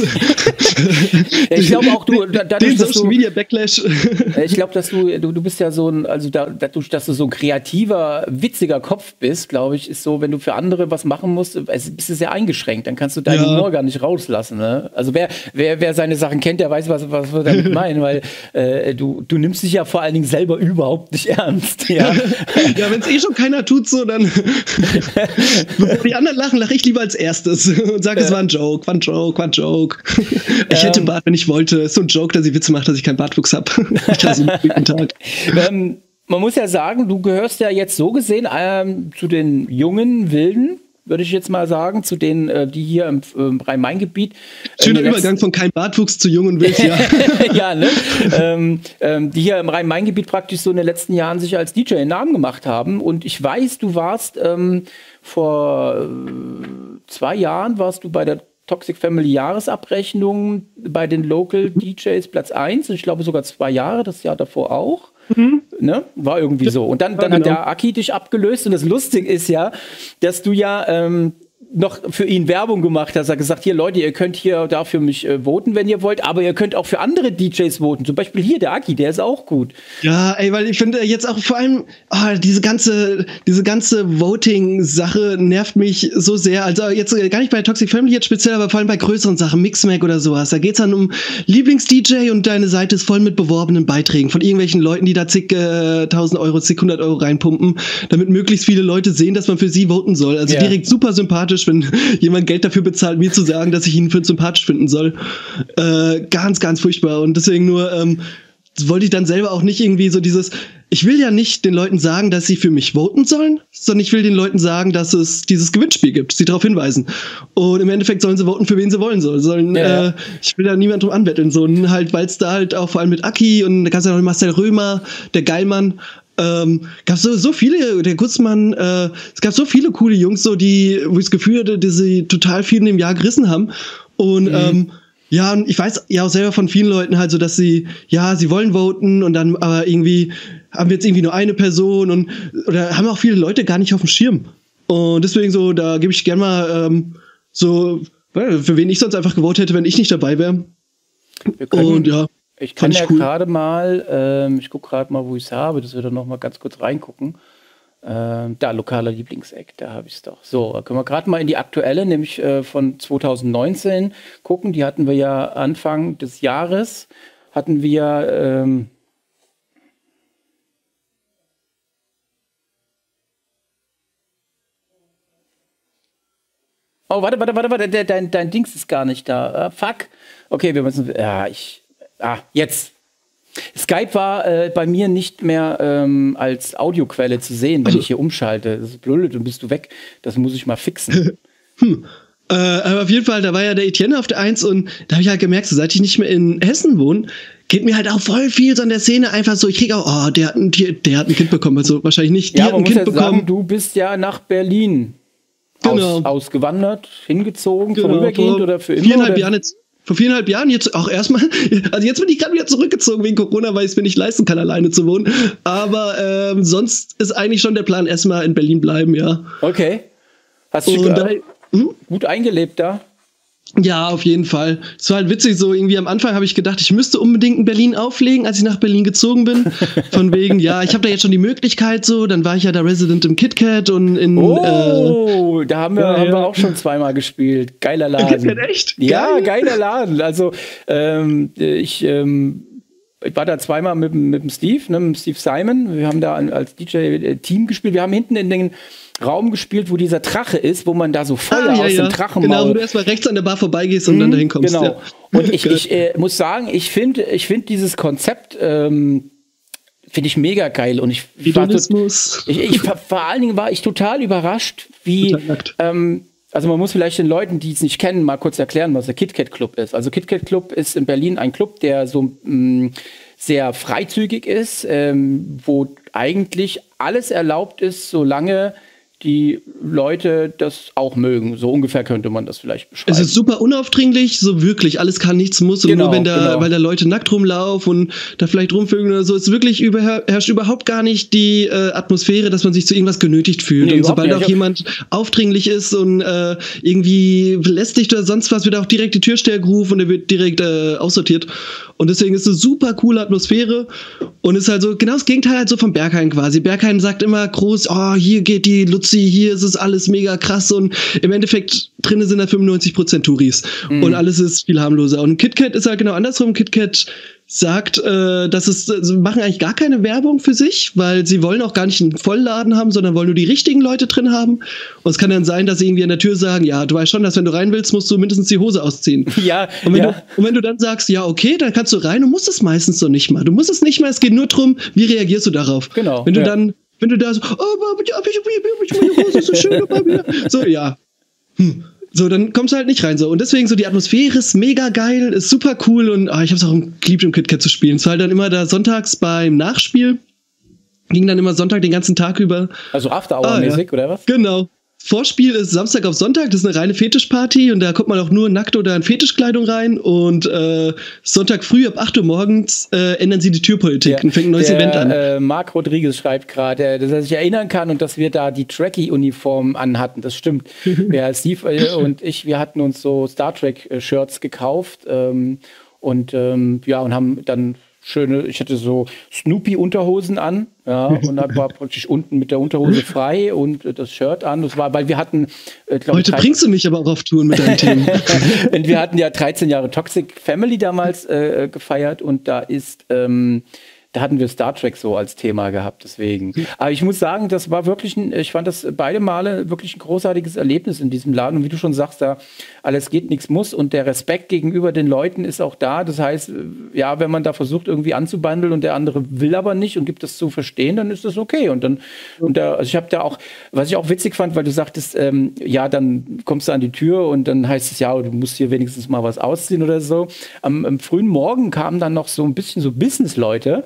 ja, ich glaube auch, du, dadurch, den Social Media Backlash. Ich glaube, dass du, du, du bist ja so ein, also dadurch, dass du so ein kreativer, witziger Kopf bist, glaube ich, ist so, wenn du für andere was machen musst, es, bist du sehr eingeschränkt, dann kannst du deinen ja. Humor gar nicht rauslassen. Ne? Also, wer, wer, wer seine Sachen kennt, der weiß, was, was wir damit meinen, weil äh, du, du nimmst dich ja vor allen Dingen selber überhaupt nicht ernst. Ja, ja, wenn es eh schon keiner tut, so, dann. Bevor die anderen lachen, lache ich lieber als erstes und sage, äh. es war ein Joke, war ein Joke, war ein Joke. Ich ähm. hätte Bart, wenn ich wollte. Ist so ein Joke, dass ich Witze mache, dass ich keinen Bartwuchs habe. Ich hasse jeden Tag. Ähm, man muss ja sagen, du gehörst ja jetzt so gesehen ähm, zu den jungen Wilden, würde ich jetzt mal sagen, zu denen, äh, die hier im, im Rhein-Main-Gebiet. Äh, Schöner Übergang von kein Bartwuchs zu jung und wild, ja. Ja, ne? ähm, ähm, die hier im Rhein-Main-Gebiet praktisch so in den letzten Jahren sich als D J einen Namen gemacht haben. Und ich weiß, du warst ähm, vor äh, zwei Jahren warst du bei der Toxic Family Jahresabrechnung bei den Local D Js Platz eins. Ich glaube sogar zwei Jahre, das Jahr davor auch. Mhm. Ne? War irgendwie so. Und dann, dann ja, genau. hat der Aki dich abgelöst. Und das Lustige ist ja, dass du ja ähm, noch für ihn Werbung gemacht hast. Er hat gesagt, hier Leute, ihr könnt hier da für mich äh, voten, wenn ihr wollt. Aber ihr könnt auch für andere D Js voten. Zum Beispiel hier der Aki, der ist auch gut. Ja, ey, weil ich finde jetzt auch vor allem oh, diese ganze, diese ganze Voting-Sache nervt mich so sehr. Also jetzt gar nicht bei Toxic Family jetzt speziell, aber vor allem bei größeren Sachen, Mixmag oder sowas. Da geht es dann um Lieblings-D J und deine Seite ist voll mit beworbenen Beiträgen von irgendwelchen Leuten, die da zig äh, tausend Euro, zig hundert Euro reinpumpen, damit möglichst viele Leute sehen, dass man für sie voten soll. Also yeah. direkt super sympathisch, wenn jemand Geld dafür bezahlt, mir zu sagen, dass ich ihn für sympathisch finden soll. Äh, ganz, ganz furchtbar. Und deswegen nur ähm, wollte ich dann selber auch nicht irgendwie so dieses, ich will ja nicht den Leuten sagen, dass sie für mich voten sollen, sondern ich will den Leuten sagen, dass es dieses Gewinnspiel gibt, sie darauf hinweisen. Und im Endeffekt sollen sie voten, für wen sie wollen sollen. sollen ja. äh, ich will da niemand drum anbetteln, sondern halt, weil es da halt auch vor allem mit Aki und da gab es ja noch Marcel Römer, der Geilmann, Ähm, gab so, so viele, der Gutzmann, äh, es gab so viele coole Jungs, so die, wo ich das Gefühl hatte, dass sie total viel in dem Jahr gerissen haben. Und mhm. ähm, ja, und ich weiß ja auch selber von vielen Leuten halt so, dass sie, ja, sie wollen voten und dann aber irgendwie haben wir jetzt irgendwie nur eine Person und oder haben auch viele Leute gar nicht auf dem Schirm. Und deswegen so, da gebe ich gerne mal ähm, so, für wen ich sonst einfach gewotet hätte, wenn ich nicht dabei wäre. Und ja. Ich kann ja gerade mal, ähm, ich gucke gerade mal, wo ich es habe, dass wir da noch mal ganz kurz reingucken. Ähm, da, lokaler Lieblingseck, da habe ich es doch. So, da können wir gerade mal in die aktuelle, nämlich äh, von zwanzig neunzehn gucken. Die hatten wir ja Anfang des Jahres, hatten wir ähm, oh, warte, warte, warte, warte, dein, dein Dings ist gar nicht da. Uh, fuck. Okay, wir müssen, ja, ich Ah, jetzt. Skype war äh, bei mir nicht mehr ähm, als Audioquelle zu sehen, wenn also. ich hier umschalte. Das ist blöd, dann bist du weg. Das muss ich mal fixen. hm. äh, aber auf jeden Fall, da war ja der Etienne auf der eins und da habe ich halt gemerkt, so, seit ich nicht mehr in Hessen wohne, geht mir halt auch voll viel so an der Szene einfach so, ich kriege auch, oh, der hat, ein, der, der hat ein Kind bekommen. Also wahrscheinlich nicht, die ja, hat ein Kind bekommen. Sagen, du bist ja nach Berlin genau. aus, ausgewandert, hingezogen, genau, vorübergehend vor oder für immer. Viereinhalb Jahren jetzt. Vor viereinhalb Jahren jetzt auch erstmal, also jetzt bin ich gerade wieder zurückgezogen wegen Corona, weil ich es mir nicht leisten kann, alleine zu wohnen. Aber ähm, sonst ist eigentlich schon der Plan, erstmal in Berlin bleiben, ja. Okay. Hast du dich da, hm? gut eingelebt da? Ja, auf jeden Fall. Es war halt witzig, so irgendwie am Anfang habe ich gedacht, ich müsste unbedingt in Berlin auflegen, als ich nach Berlin gezogen bin. Von wegen, ja, ich habe da jetzt schon die Möglichkeit so, dann war ich ja da Resident im KitKat und in... Oh, äh, da haben wir, ja, haben wir auch schon zweimal gespielt. Geiler Laden. KitKat, echt? Ja, Geil. geiler Laden. Also, ähm, ich... Ähm Ich war da zweimal mit, mit dem Steve, ne, mit Steve Simon. Wir haben da als D J-Team gespielt. Wir haben hinten in den Raum gespielt, wo dieser Drache ist, wo man da so voll ah, aus ja, ja. dem Drachen macht. Genau, wo du erstmal rechts an der Bar vorbeigehst und mhm, dann dahin kommst. Genau. Ja. Und ich, ich äh, muss sagen, ich finde ich find dieses Konzept ähm, finde ich mega geil. Und ich, war tot, ich, ich vor allen Dingen war ich total überrascht, wie. Total Also man muss vielleicht den Leuten, die es nicht kennen, mal kurz erklären, was der KitKat Club ist. Also KitKat Club ist in Berlin ein Club, der so mh, sehr freizügig ist, ähm, wo eigentlich alles erlaubt ist, solange die Leute das auch mögen. So ungefähr könnte man das vielleicht beschreiben. Es ist super unaufdringlich, so wirklich, alles kann, nichts muss. Und genau, nur wenn da, genau. weil da Leute nackt rumlaufen und da vielleicht rumvögeln oder so, ist wirklich über, herrscht überhaupt gar nicht die äh, Atmosphäre, dass man sich zu irgendwas genötigt fühlt. Nee, und sobald nicht. auch jemand aufdringlich ist und äh, irgendwie belästigt oder sonst was, wird auch direkt die Türsteher gerufen und er wird direkt äh, aussortiert. Und deswegen ist es eine super coole Atmosphäre und ist halt so genau das Gegenteil halt so vom Berghain quasi. Berghain sagt immer groß, oh, hier geht die Lutz hier ist es alles mega krass und im Endeffekt drin sind da fünfundneunzig Prozent Touris mhm. und alles ist viel harmloser. Und KitKat ist halt genau andersrum. KitKat sagt, äh, dass es, sie machen eigentlich gar keine Werbung für sich, weil sie wollen auch gar nicht einen Vollladen haben, sondern wollen nur die richtigen Leute drin haben. Und es kann dann sein, dass sie irgendwie an der Tür sagen, ja, du weißt schon, dass wenn du rein willst, musst du mindestens die Hose ausziehen. Ja, und, wenn ja. Du, und wenn du dann sagst, ja, okay, dann kannst du rein und musst es meistens so nicht mal. Du musst es nicht mal, es geht nur darum, wie reagierst du darauf. Genau. Wenn du ja. dann Wenn du da so, oh, ich meine Hose ist so schön bei mir. So, ja. Hm. So, dann kommst du halt nicht rein. So. Und deswegen so, die Atmosphäre ist mega geil, ist super cool. Und ah, ich hab's auch geliebt, im KitKat zu spielen. Es war halt dann immer da sonntags beim Nachspiel. Ging dann immer Sonntag den ganzen Tag über. Also After-Hour-mäßig, ah, ja. oder was? Genau. Vorspiel ist Samstag auf Sonntag, das ist eine reine Fetischparty und da kommt man auch nur nackt oder in Fetischkleidung rein und äh, Sonntag früh ab acht Uhr morgens äh, ändern sie die Türpolitik ja, und fängt ein neues der, Event an. Äh, Marc Rodriguez schreibt gerade, dass er sich erinnern kann und dass wir da die Trekkie-Uniformen anhatten, das stimmt. Ja, Steve und ich, wir hatten uns so Star Trek-Shirts gekauft ähm, und ähm, ja, und haben dann schöne, ich hatte so Snoopy-Unterhosen an, ja, und dann war praktisch unten mit der Unterhose frei und äh, das Shirt an. Das war, weil wir hatten, äh, glaub, heute bringst du mich aber auch auf Touren mit deinen Themen. Und wir hatten ja dreizehn Jahre Toxic Family damals äh, gefeiert und da ist, ähm, da hatten wir Star Trek so als Thema gehabt, deswegen. Aber ich muss sagen, das war wirklich, ein, ich fand das beide Male wirklich ein großartiges Erlebnis in diesem Laden. Und wie du schon sagst, da alles geht, nichts muss. Und der Respekt gegenüber den Leuten ist auch da. Das heißt, ja, wenn man da versucht, irgendwie anzubandeln und der andere will aber nicht und gibt das zu verstehen, dann ist das okay. Und dann, und da, also ich habe da auch, was ich auch witzig fand, weil du sagtest, ähm, ja, dann kommst du an die Tür und dann heißt es, ja, du musst hier wenigstens mal was ausziehen oder so. Am, am frühen Morgen kamen dann noch so ein bisschen so Business-Leute.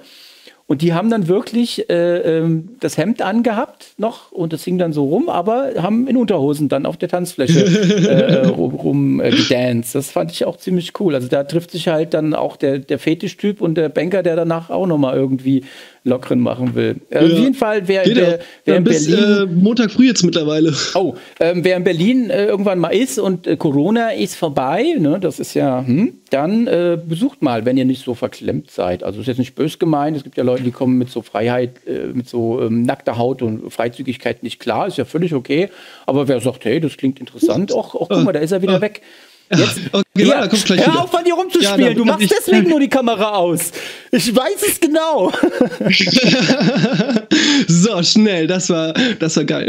Und die haben dann wirklich äh, ähm, das Hemd angehabt noch und das hing dann so rum, aber haben in Unterhosen dann auf der Tanzfläche äh, rumgedanced. Äh, das fand ich auch ziemlich cool. Also da trifft sich halt dann auch der, der Fetischtyp und der Banker, der danach auch nochmal irgendwie lockeren machen will. Ja. Auf jeden Fall, wer, wer, wer in bis, Berlin... Äh, Montag früh jetzt mittlerweile. Oh, ähm, wer in Berlin äh, irgendwann mal ist und äh, Corona ist vorbei, ne, das ist ja, hm, dann äh, besucht mal, wenn ihr nicht so verklemmt seid. Also ist jetzt nicht bös gemeint, es gibt ja Leute, die kommen mit so Freiheit, äh, mit so ähm, nackter Haut und Freizügigkeit nicht klar, ist ja völlig okay. Aber wer sagt, hey, das klingt interessant, och, och, guck mal, da ist er wieder ah. weg. Jetzt, okay, ja, ja, kommt gleich hör auf, an dir rumzuspielen. Ja, du machst deswegen nur die Kamera aus. Ich weiß es genau. So, schnell. Das war, das war geil.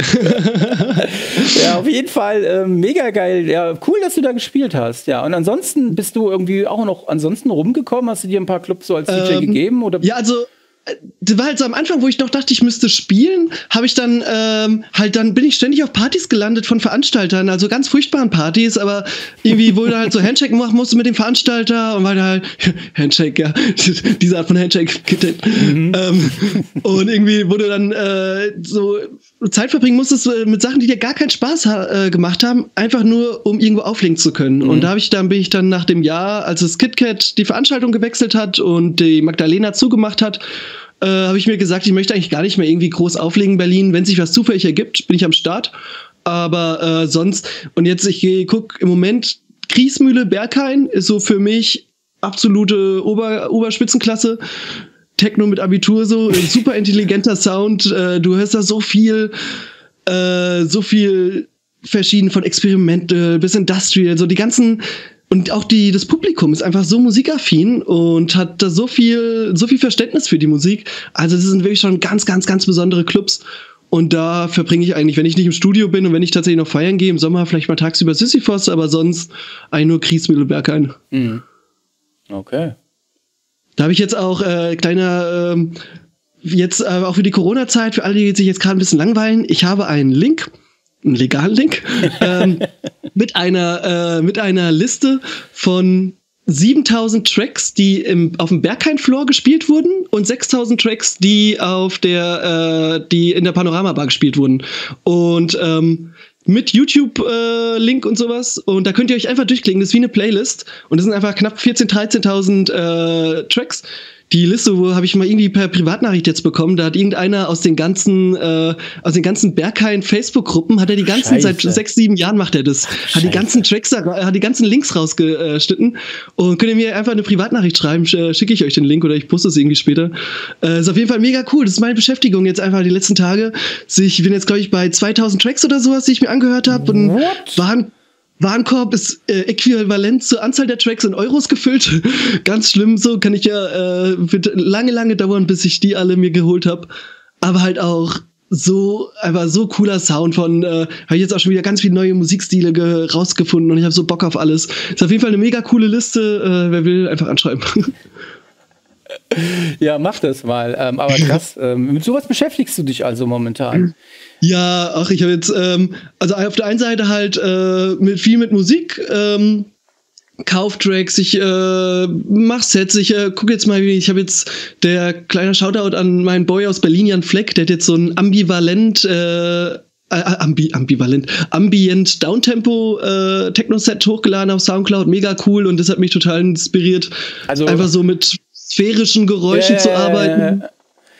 Ja, auf jeden Fall äh, mega geil. Ja, cool, dass du da gespielt hast. Ja, und ansonsten bist du irgendwie auch noch ansonsten rumgekommen? Hast du dir ein paar Clubs so als ähm, D J gegeben? Oder? Ja, also... Das war halt so am Anfang, wo ich noch dachte, ich müsste spielen, habe ich dann ähm, halt dann bin ich ständig auf Partys gelandet von Veranstaltern, also ganz furchtbaren Partys, aber irgendwie, wo du halt so Handshake machen musst mit dem Veranstalter und weil halt Handshake, ja, diese Art von Handshake mhm. ähm, und irgendwie, wo du dann äh, so Zeit verbringen musstest mit Sachen, die dir gar keinen Spaß ha gemacht haben, einfach nur, um irgendwo auflegen zu können. Mhm. Und da hab ich dann bin ich dann nach dem Jahr, als das KitKat die Veranstaltung gewechselt hat und die Magdalena zugemacht hat, äh, habe ich mir gesagt, ich möchte eigentlich gar nicht mehr irgendwie groß auflegen in Berlin. Wenn sich was zufällig ergibt, bin ich am Start. Aber äh, sonst, und jetzt, ich guck im Moment, Griesmühle, Berghain ist so für mich absolute Ober Oberspitzenklasse. Techno mit Abitur, so super intelligenter Sound. Äh, du hörst da so viel, äh, so viel verschieden von Experimental bis Industrial, so die ganzen und auch die das Publikum ist einfach so musikaffin und hat da so viel, so viel Verständnis für die Musik. Also das sind wirklich schon ganz, ganz, ganz besondere Clubs. Und da verbringe ich eigentlich, wenn ich nicht im Studio bin und wenn ich tatsächlich noch feiern gehe, im Sommer vielleicht mal tagsüber Sisyphos, aber sonst eigentlich nur Griesmühle Berghain. Mhm. Okay. Da habe ich jetzt auch äh, kleiner, ähm, jetzt äh, auch für die Corona-Zeit, für alle, die sich jetzt gerade ein bisschen langweilen, ich habe einen Link, einen legalen Link, ähm, mit einer äh, mit einer Liste von siebentausend Tracks, die im, auf dem Berghain-Floor gespielt wurden und sechstausend Tracks, die auf der, äh, die in der Panorama-Bar gespielt wurden. Und ähm, mit YouTube-Link äh, und sowas. Und da könnt ihr euch einfach durchklicken. Das ist wie eine Playlist. Und das sind einfach knapp vierzehntausend, dreizehntausend äh, Tracks. Die Liste, wo habe ich mal irgendwie per Privatnachricht jetzt bekommen, da hat irgendeiner aus den ganzen, äh, aus den ganzen Berghain-Facebook-Gruppen, hat er die ganzen, Scheiße. Seit sechs, sieben Jahren macht er das. Scheiße. Hat die ganzen Tracks, hat die ganzen Links rausgeschnitten. Und könnt ihr mir einfach eine Privatnachricht schreiben, schicke ich euch den Link oder ich poste es irgendwie später. Äh, ist auf jeden Fall mega cool. Das ist meine Beschäftigung jetzt einfach die letzten Tage. Ich bin jetzt, glaube ich, bei zweitausend Tracks oder sowas, die ich mir angehört habe. Und waren Warenkorb ist äh, äquivalent zur Anzahl der Tracks in Euros gefüllt. Ganz schlimm, so kann ich ja, äh, wird lange, lange dauern, bis ich die alle mir geholt habe. Aber halt auch so, einfach so cooler Sound von, äh, habe ich jetzt auch schon wieder ganz viele neue Musikstile rausgefunden und ich habe so Bock auf alles. Ist auf jeden Fall eine mega coole Liste. Äh, wer will, einfach anschreiben. Ja, mach das mal. Ähm, aber krass, ähm, mit sowas beschäftigst du dich also momentan. Ja, ach, ich habe jetzt, ähm, also auf der einen Seite halt äh, mit viel mit Musik, ähm, Kauftracks, ich äh, mach Sets, ich äh, gucke jetzt mal, ich habe jetzt, der kleine Shoutout an meinen Boy aus Berlin, Jan Fleck, der hat jetzt so ein ambivalent, äh, Äh, ambi, ambivalent, ambient Downtempo äh, Techno-Set hochgeladen auf Soundcloud, mega cool, und das hat mich total inspiriert, also, einfach so mit sphärischen Geräuschen yeah. zu arbeiten.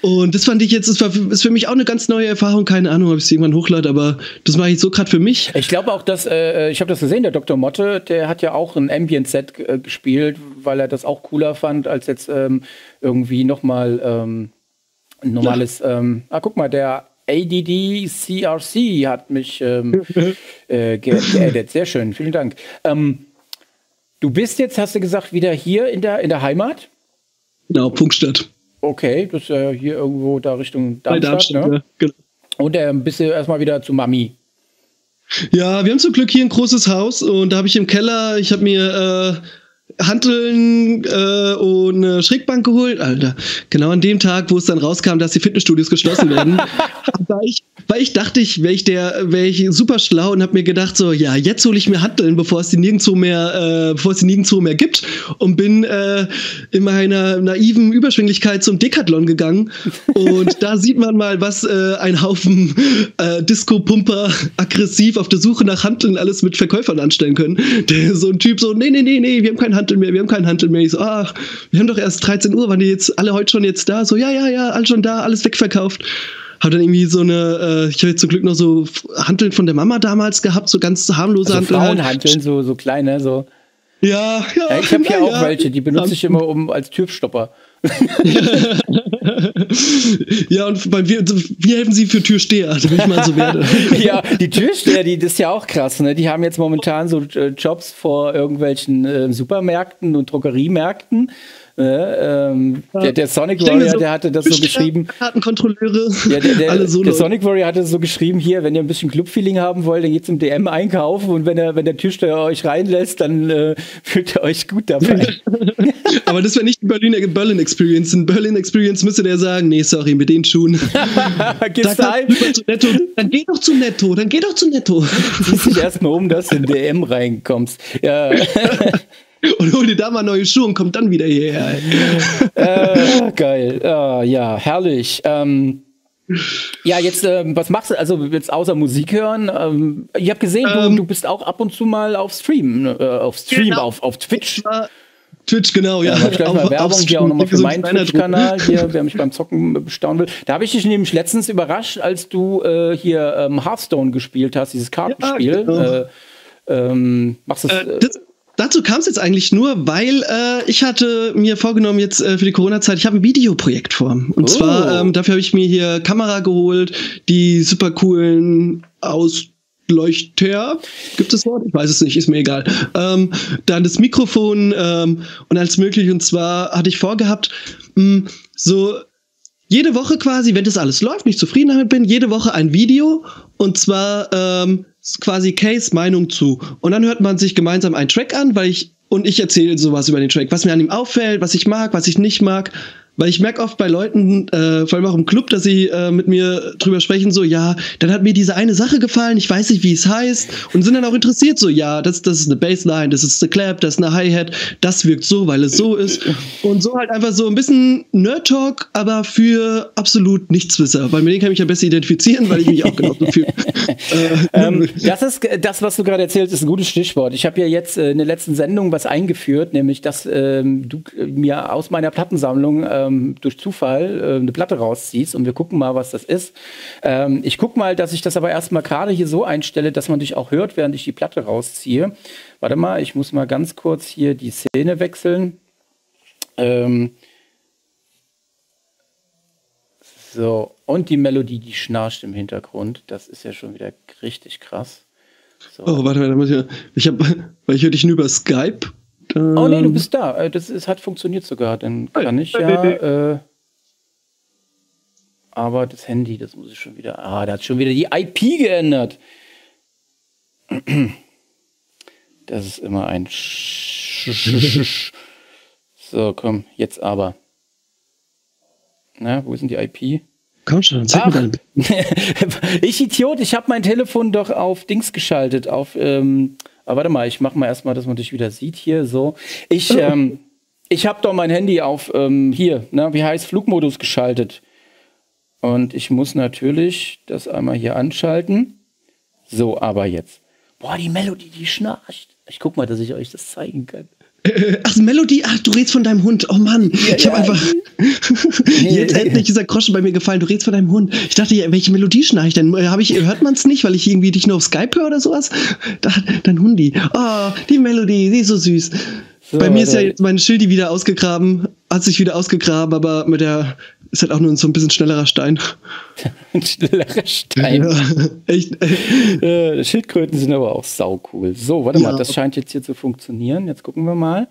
Und das fand ich jetzt, das war ist für mich auch eine ganz neue Erfahrung. Keine Ahnung, ob ich es irgendwann hochlade, aber das mache ich so gerade für mich. Ich glaube auch, dass, äh, ich habe das gesehen, der Doktor Motte, der hat ja auch ein Ambient-Set äh, gespielt, weil er das auch cooler fand, als jetzt ähm, irgendwie nochmal ähm, ein normales, ja. ähm, ah, guck mal, der A D D C R C hat mich ähm, äh, ge geaddet. Sehr schön, vielen Dank. Ähm, du bist jetzt, hast du gesagt, wieder hier in der, in der Heimat? Genau, Pfungstadt. Okay, das ist ja äh, hier irgendwo da Richtung Darmstadt. Darmstadt, ne? Ja, genau. Und äh, bist du erstmal wieder zu Mami? Ja, wir haben zum Glück hier ein großes Haus, und da habe ich im Keller, ich habe mir äh, Hanteln äh, und eine Schrägbank geholt. Alter, genau an dem Tag, wo es dann rauskam, dass die Fitnessstudios geschlossen werden. weil, ich, weil ich dachte, ich wäre ich, wär ich super schlau und habe mir gedacht, so, ja, jetzt hole ich mir Hanteln, bevor es die nirgendwo mehr, äh, bevor es die nirgendwo mehr gibt. Und bin äh, in meiner naiven Überschwänglichkeit zum Decathlon gegangen. Und da sieht man mal, was äh, ein Haufen äh, Disco-Pumper aggressiv auf der Suche nach Hanteln alles mit Verkäufern anstellen können. Der, so ein Typ so, nee, nee, nee, nee, wir haben keinen Hanteln mehr, wir haben keinen Hanteln mehr. Ich so, ach, wir haben doch erst dreizehn Uhr, waren die jetzt alle heute schon jetzt da? So, ja, ja, ja, alle schon da, alles wegverkauft. Habe dann irgendwie so eine, äh, ich habe zum Glück noch so Hanteln von der Mama damals gehabt, so ganz harmlose also Hanteln. Frauenhanteln, so, so kleine, so. Ja, ja. ja ich habe ja auch welche, die benutze ich immer um, als Türstopper. Ja, und bei wir, wir helfen sie für Türsteher, wenn ich mal so werde. Ja, die Türsteher, die, das ist ja auch krass, ne? Die haben jetzt momentan so äh, Jobs vor irgendwelchen äh, Supermärkten und Drogeriemärkten. Ja, ähm, ja. Der, der Sonic Warrior, so, der hatte das so geschrieben. Kartenkontrolleure, ja, der, der, alle Solo. Der Sonic Warrior hatte so geschrieben, hier, wenn ihr ein bisschen Clubfeeling haben wollt, dann geht's im D M einkaufen, und wenn der, wenn der Türsteher euch reinlässt, dann äh, fühlt er euch gut dabei. Aber das wäre nicht die Berliner Berlin Experience. In Berlin Experience müsste der sagen, nee, sorry, mit den Schuhen. Gehst da du zu Netto. Dann geh doch zu Netto, dann geh doch zu Netto. Siehst dich erstmal um, dass du in D M reinkommst. Ja. Und hol dir da mal neue Schuhe und kommt dann wieder hierher. äh, geil. Äh, ja, herrlich. Ähm, ja, jetzt, ähm, was machst du? Also, jetzt außer Musik hören. Ähm, ich habe gesehen, ähm, du, du bist auch ab und zu mal auf Stream. Äh, auf Stream, genau. auf, auf Twitch. Twitch, genau, ja. ja. Ich auf, mal Werbung hier auch nochmal für meinen Twitch-Kanal, wer mich beim Zocken bestaunen will. Da habe ich dich nämlich letztens überrascht, als du äh, hier ähm, Hearthstone gespielt hast, dieses Kartenspiel. Ja, genau. äh, ähm, machst du äh, das? Dazu kam es jetzt eigentlich nur, weil äh, ich hatte mir vorgenommen, jetzt äh, für die Corona-Zeit, ich habe ein Videoprojekt vor. Und oh. zwar, ähm, dafür habe ich mir hier Kamera geholt, die super coolen Ausleuchter. Gibt es das Wort? Ich weiß es nicht, ist mir egal. Ähm, dann das Mikrofon ähm, und alles mögliche. Und zwar hatte ich vorgehabt, mh, so jede Woche quasi, wenn das alles läuft, nicht zufrieden damit bin, jede Woche ein Video. Und zwar ähm, quasi Case Meinung zu. Und dann hört man sich gemeinsam einen Track an, weil ich und ich erzähle sowas über den Track, was mir an ihm auffällt, was ich mag, was ich nicht mag. Weil ich merke oft bei Leuten, äh, vor allem auch im Club, dass sie äh, mit mir drüber sprechen, so, ja, dann hat mir diese eine Sache gefallen, ich weiß nicht, wie es heißt. Und sind dann auch interessiert, so, ja, das, das ist eine Bassline, das ist eine Clap, das ist eine Hi-Hat, das wirkt so, weil es so ist. Und so halt einfach so ein bisschen Nerd-Talk, aber für absolut Nichtswisser. Weil mit denen kann ich mich am besten identifizieren, weil ich mich auch genauso fühle. ähm, das ist, das, was du gerade erzählst, ist ein gutes Stichwort. Ich habe ja jetzt äh, in der letzten Sendung was eingeführt, nämlich, dass ähm, du mir aus meiner Plattensammlung äh, durch Zufall äh, eine Platte rausziehst und wir gucken mal, was das ist. Ähm, ich guck mal, dass ich das aber erstmal gerade hier so einstelle, dass man dich auch hört, während ich die Platte rausziehe. Warte mal, ich muss mal ganz kurz hier die Szene wechseln. Ähm so, und die Melodie, die schnarcht im Hintergrund. Das ist ja schon wieder richtig krass. So. Oh, warte, warte, warte. Ich hab, weil ich höre dich nur über Skype. Oh nee, du bist da. Das ist, hat funktioniert sogar. Dann kann ich ja. Äh, aber das Handy, das muss ich schon wieder. Ah, da hat schon wieder die I P geändert. Das ist immer ein. So, komm, jetzt aber. Na, wo ist denn die I P? Komm schon, zeig mir Ich Idiot, ich habe mein Telefon doch auf Dings geschaltet, auf. Ähm, Aber warte mal, ich mach mal erstmal, dass man dich wieder sieht hier. So, ich, ähm, ich habe doch mein Handy auf ähm, hier, ne, wie heißt Flugmodus geschaltet. Und ich muss natürlich das einmal hier anschalten. So, aber jetzt. Boah, die Melodie, die schnarcht. Ich guck mal, dass ich euch das zeigen kann. Äh, ach, Melodie? Ach, du redest von deinem Hund. Oh Mann, ja, ich habe ja, einfach... Nee, jetzt nee, endlich dieser Groschen bei mir gefallen. Du redest von deinem Hund. Ich dachte, ja, welche Melodie schnarche ich denn? Hab ich, hört man es nicht, weil ich irgendwie dich nur auf Skype höre oder sowas? Da, dein Hundi. Oh, die Melodie, die ist so süß. So, bei mir also, ist ja jetzt mein Schildi wieder ausgegraben. Hat sich wieder ausgegraben, aber mit der... Ist halt auch nur so ein bisschen schnellerer Stein. Ein schnellerer Stein. Ja, echt. Äh, Schildkröten sind aber auch saucool. So, warte ja. mal, das scheint jetzt hier zu funktionieren. Jetzt gucken wir mal.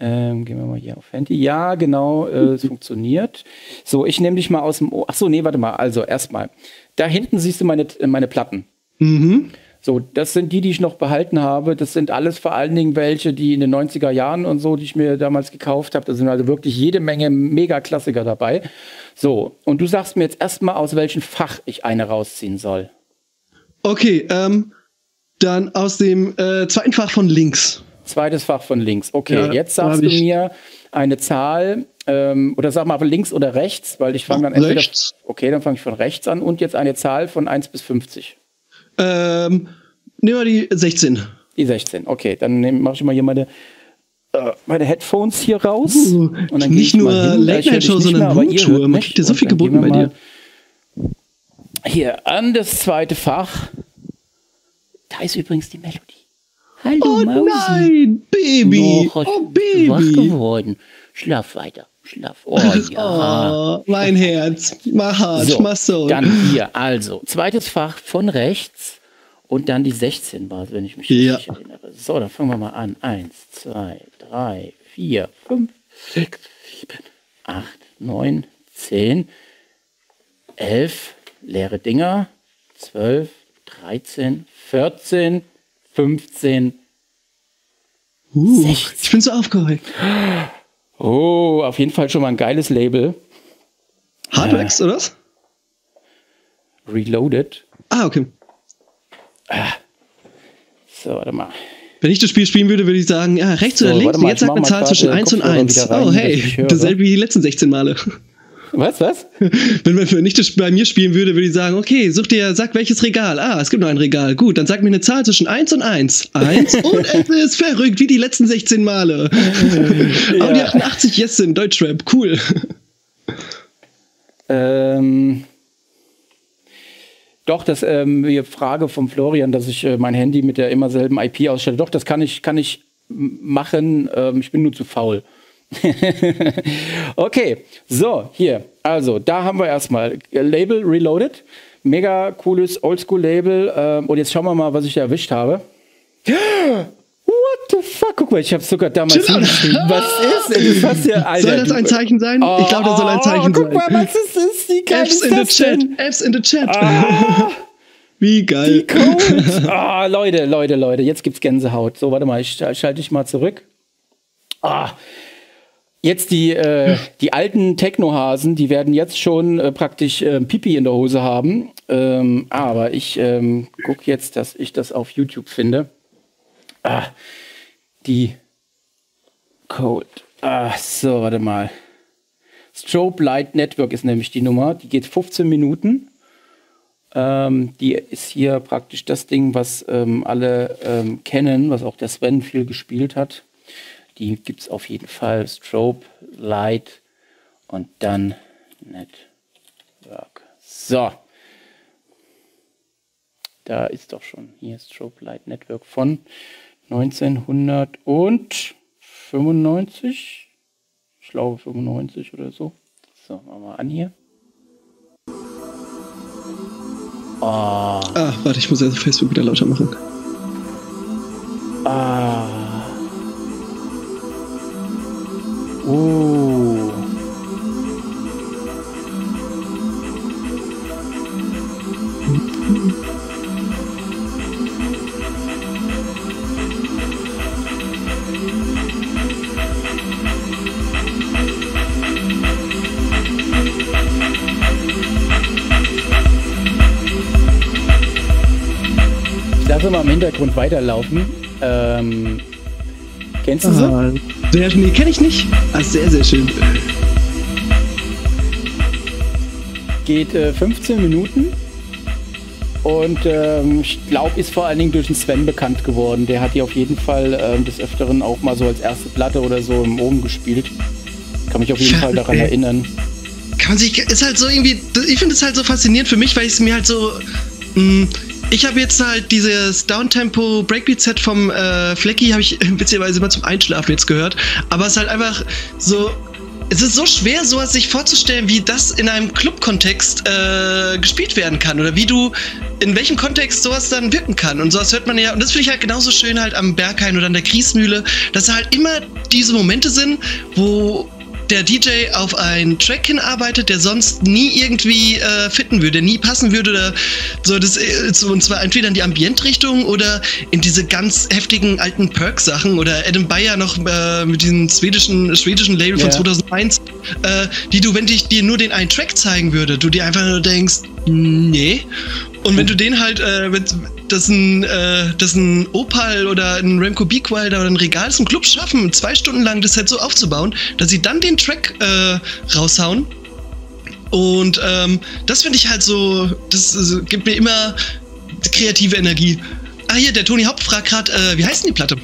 Ähm, gehen wir mal hier auf Handy. Ja, genau, äh, es funktioniert. So, ich nehme dich mal aus dem Ohr. Achso, nee, warte mal. Also, erstmal. Da hinten siehst du meine, meine Platten. Mhm. So, das sind die, die ich noch behalten habe. Das sind alles vor allen Dingen welche, die in den neunziger Jahren und so, die ich mir damals gekauft habe. Da sind also wirklich jede Menge Mega-Klassiker dabei. So, und du sagst mir jetzt erstmal, aus welchem Fach ich eine rausziehen soll. Okay, ähm, dann aus dem äh, zweiten Fach von links. Zweites Fach von links. Okay, ja, jetzt sagst du mir eine Zahl, ähm, oder sag mal links oder rechts, weil ich fange dann entweder... Rechts. Okay, dann fange ich von rechts an und jetzt eine Zahl von eins bis fünfzig. Ähm, nehmen wir die sechzehn. Die sechzehn, okay. Dann mache ich mal hier meine, äh, meine Headphones hier raus. Uh, und dann nicht nur Late-Night-Show, sondern Roomtour. Man kriegt ja so viel geboten bei dir. Hier, an das zweite Fach. Da ist übrigens die Melodie. Hallo, oh Mausi. Nein, Baby. Oh, oh Baby. Wach geworden. Schlaf weiter. Schlaf. Oh, ja. Oh, mein Herz, mein Herz, so, mein Soul. Dann hier, also, zweites Fach von rechts und dann die sechzehn war es, wenn ich mich ja. richtig erinnere. So, dann fangen wir mal an. eins, zwei, drei, vier, fünf, sechs, sieben, acht, neun, zehn, elf, leere Dinger, zwölf, dreizehn, vierzehn, fünfzehn, uh, sechzehn. Ich bin so aufgeregt. Oh, auf jeden Fall schon mal ein geiles Label. Hardwax, äh, oder was? Reloaded. Ah, okay. Ah. So, warte mal. Wenn ich das Spiel spielen würde, würde ich sagen, ja, rechts so, oder links. Mal, jetzt sagt eine Zahl zwischen eins und eins. Rein, oh, hey, dasselbe wie die letzten sechzehn Male. Was, was? Wenn man wenn ich das bei mir spielen würde, würde ich sagen, okay, such dir, sag welches Regal. Ah, es gibt noch ein Regal. Gut, dann sag mir eine Zahl zwischen eins und eins. eins und es ist verrückt, wie die letzten sechzehn Male. Ja. Audi achtundachtzig, yes, sind Deutschrap, cool. Ähm, doch, das ähm, die Frage von Florian, dass ich äh, mein Handy mit der immer selben I P ausstelle. Doch, das kann ich, kann ich machen. Ähm, ich bin nur zu faul. Okay, so, hier, also, da haben wir erstmal Label Reloaded, mega cooles Oldschool-Label, ähm, und jetzt schauen wir mal, was ich da erwischt habe. What the fuck, guck mal, ich hab's sogar damals hingeschrieben. Was ist denn? Das ja, Alter, soll das ein Zeichen sein? Oh, ich glaube, das soll ein Zeichen oh, guck sein. Guck mal, was ist das? Die F's in the chat, F's in the chat. Ah. Wie geil. Ah, oh, Leute, Leute, Leute, jetzt gibt's Gänsehaut. So, warte mal, ich schalte dich mal zurück. Ah, jetzt die, äh, die alten Technohasen, die werden jetzt schon äh, praktisch äh, Pipi in der Hose haben. Ähm, aber ich ähm, gucke jetzt, dass ich das auf YouTube finde. Ah, die Code. Ah, so, warte mal. Strobe Light Network ist nämlich die Nummer. Die geht fünfzehn Minuten. Ähm, die ist hier praktisch das Ding, was ähm, alle ähm, kennen, was auch der Sven viel gespielt hat. Die gibt es auf jeden Fall. Strobe, Light und dann Network. So. Da ist doch schon hier Strobe Light Network von neunzehnhundertfünfundneunzig. Ich glaube fünfundneunzig oder so. So, machen wir mal an hier. Oh. Ah, warte, ich muss also Facebook wieder lauter machen. Ah. Oh. Ich lasse mal im Hintergrund weiterlaufen. Ähm, kennst du ah. sie? Der, nee, kenne ich nicht. Ah, sehr, sehr schön. geht äh, fünfzehn Minuten und ähm, ich glaube, ist vor allen Dingen durch den Sven bekannt geworden. Der hat die auf jeden Fall äh, des Öfteren auch mal so als erste Platte oder so im Oben gespielt. Kann mich auf jeden ja, Fall daran ey. erinnern. Kann man sich, ist halt so irgendwie, ich finde es halt so faszinierend für mich, weil ich es mir halt so, mh, ich habe jetzt halt dieses Downtempo Breakbeat Set vom äh, Flecky, habe ich beziehungsweise immer zum Einschlafen jetzt gehört, aber es ist halt einfach so, es ist so schwer, sowas sich vorzustellen, wie das in einem Club-Kontext äh, gespielt werden kann oder wie du, in welchem Kontext sowas dann wirken kann und sowas hört man ja, und das finde ich halt genauso schön halt am Berghain oder an der Griesmühle, dass halt immer diese Momente sind, wo der D J auf einen Track hinarbeitet, der sonst nie irgendwie äh, fitten würde, nie passen würde oder so, das, so, und zwar entweder in die Ambientrichtung oder in diese ganz heftigen alten Perk-Sachen oder Adam Bayer noch äh, mit diesem schwedischen, schwedischen Label yeah. von zweitausendeins, äh, die du, wenn ich dir nur den einen Track zeigen würde, du dir einfach nur denkst, nee. Und wenn du den halt, äh, wenn das ein, äh, das ein Opal oder ein Remco Beekwilder oder ein Regal zum Club schaffen, zwei Stunden lang das Set so aufzubauen, dass sie dann den Track äh, raushauen. Und ähm, das finde ich halt so, das äh, gibt mir immer kreative Energie. Ah hier, der Toni Haupt fragt gerade, äh, wie heißt denn die Platte?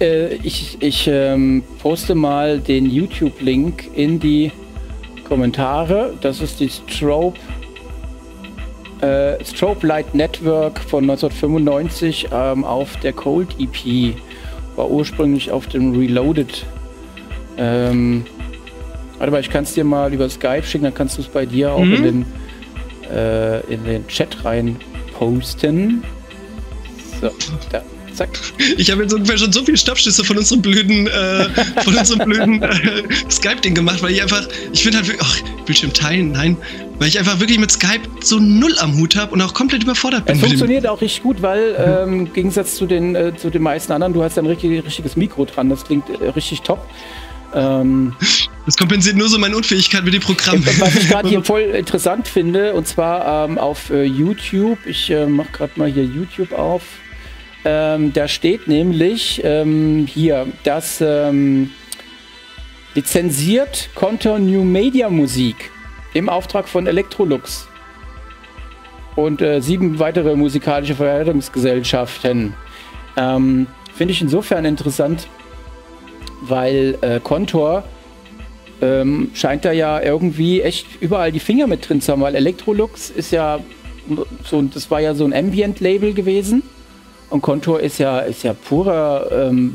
Äh, ich ich ähm, poste mal den YouTube-Link in die Kommentare. Das ist die Strobe. Uh, Strobe Light Network von neunzehnhundertfünfundneunzig ähm, auf der Cold E P, war ursprünglich auf dem Reloaded. Ähm, warte mal, ich kann es dir mal über Skype schicken, dann kannst du es bei dir auch mhm. in, den, äh, in den Chat rein posten. So, da. Zack. Ich habe jetzt ungefähr schon so viele Stabschüsse von unserem blöden, äh, von unserem blöden äh, Skype-Ding gemacht, weil ich einfach, ich finde halt wirklich, ach, Bildschirm teilen, nein, weil ich einfach wirklich mit Skype so null am Hut habe und auch komplett überfordert bin. Es funktioniert auch richtig gut, weil ähm, im Gegensatz zu den, äh, zu den meisten anderen, du hast ja ein richtig, richtiges Mikro dran, das klingt äh, richtig top. Ähm, das kompensiert nur so meine Unfähigkeit mit dem Programm. Was ich gerade hier voll interessant finde, und zwar ähm, auf äh, YouTube, ich äh, mache gerade mal hier YouTube auf. Ähm, da steht nämlich ähm, hier, dass ähm, lizenziert Contour New Media Musik im Auftrag von Electrolux und äh, sieben weitere musikalische Verwertungsgesellschaften. Ähm, finde ich insofern interessant, weil äh, Contour ähm, scheint da ja irgendwie echt überall die Finger mit drin zu haben, weil Electrolux ist ja so, das war ja so ein Ambient-Label gewesen. Und Contour ist ja, ist ja purer. Ähm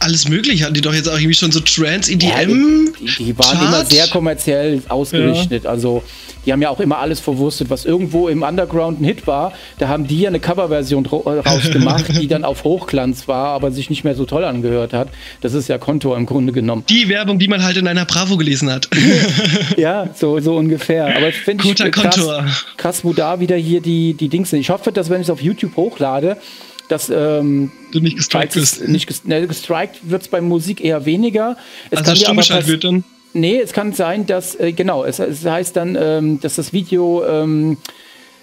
Alles Mögliche hatten die doch jetzt auch irgendwie schon so Trans-E D M. Ja, die, die, die waren Chart. immer sehr kommerziell ausgerichtet. Ja. Also, die haben ja auch immer alles verwurstet, was irgendwo im Underground ein Hit war. Da haben die ja eine Coverversion rausgemacht, die dann auf Hochglanz war, aber sich nicht mehr so toll angehört hat. Das ist ja Contour im Grunde genommen. Die Werbung, die man halt in einer Bravo gelesen hat. Ja, so, so ungefähr. Aber ich finde ich krass, krass, wo da wieder hier die, die Dings sind. Ich hoffe, dass wenn ich es auf YouTube hochlade, dass ähm, du nicht gestrikt wirst. Nicht gest ne, gestrikt wird es bei Musik eher weniger. Es also kann ja aber wird dann? Nee, es kann sein, dass, äh, genau, es, es heißt dann, ähm, dass das Video, ähm,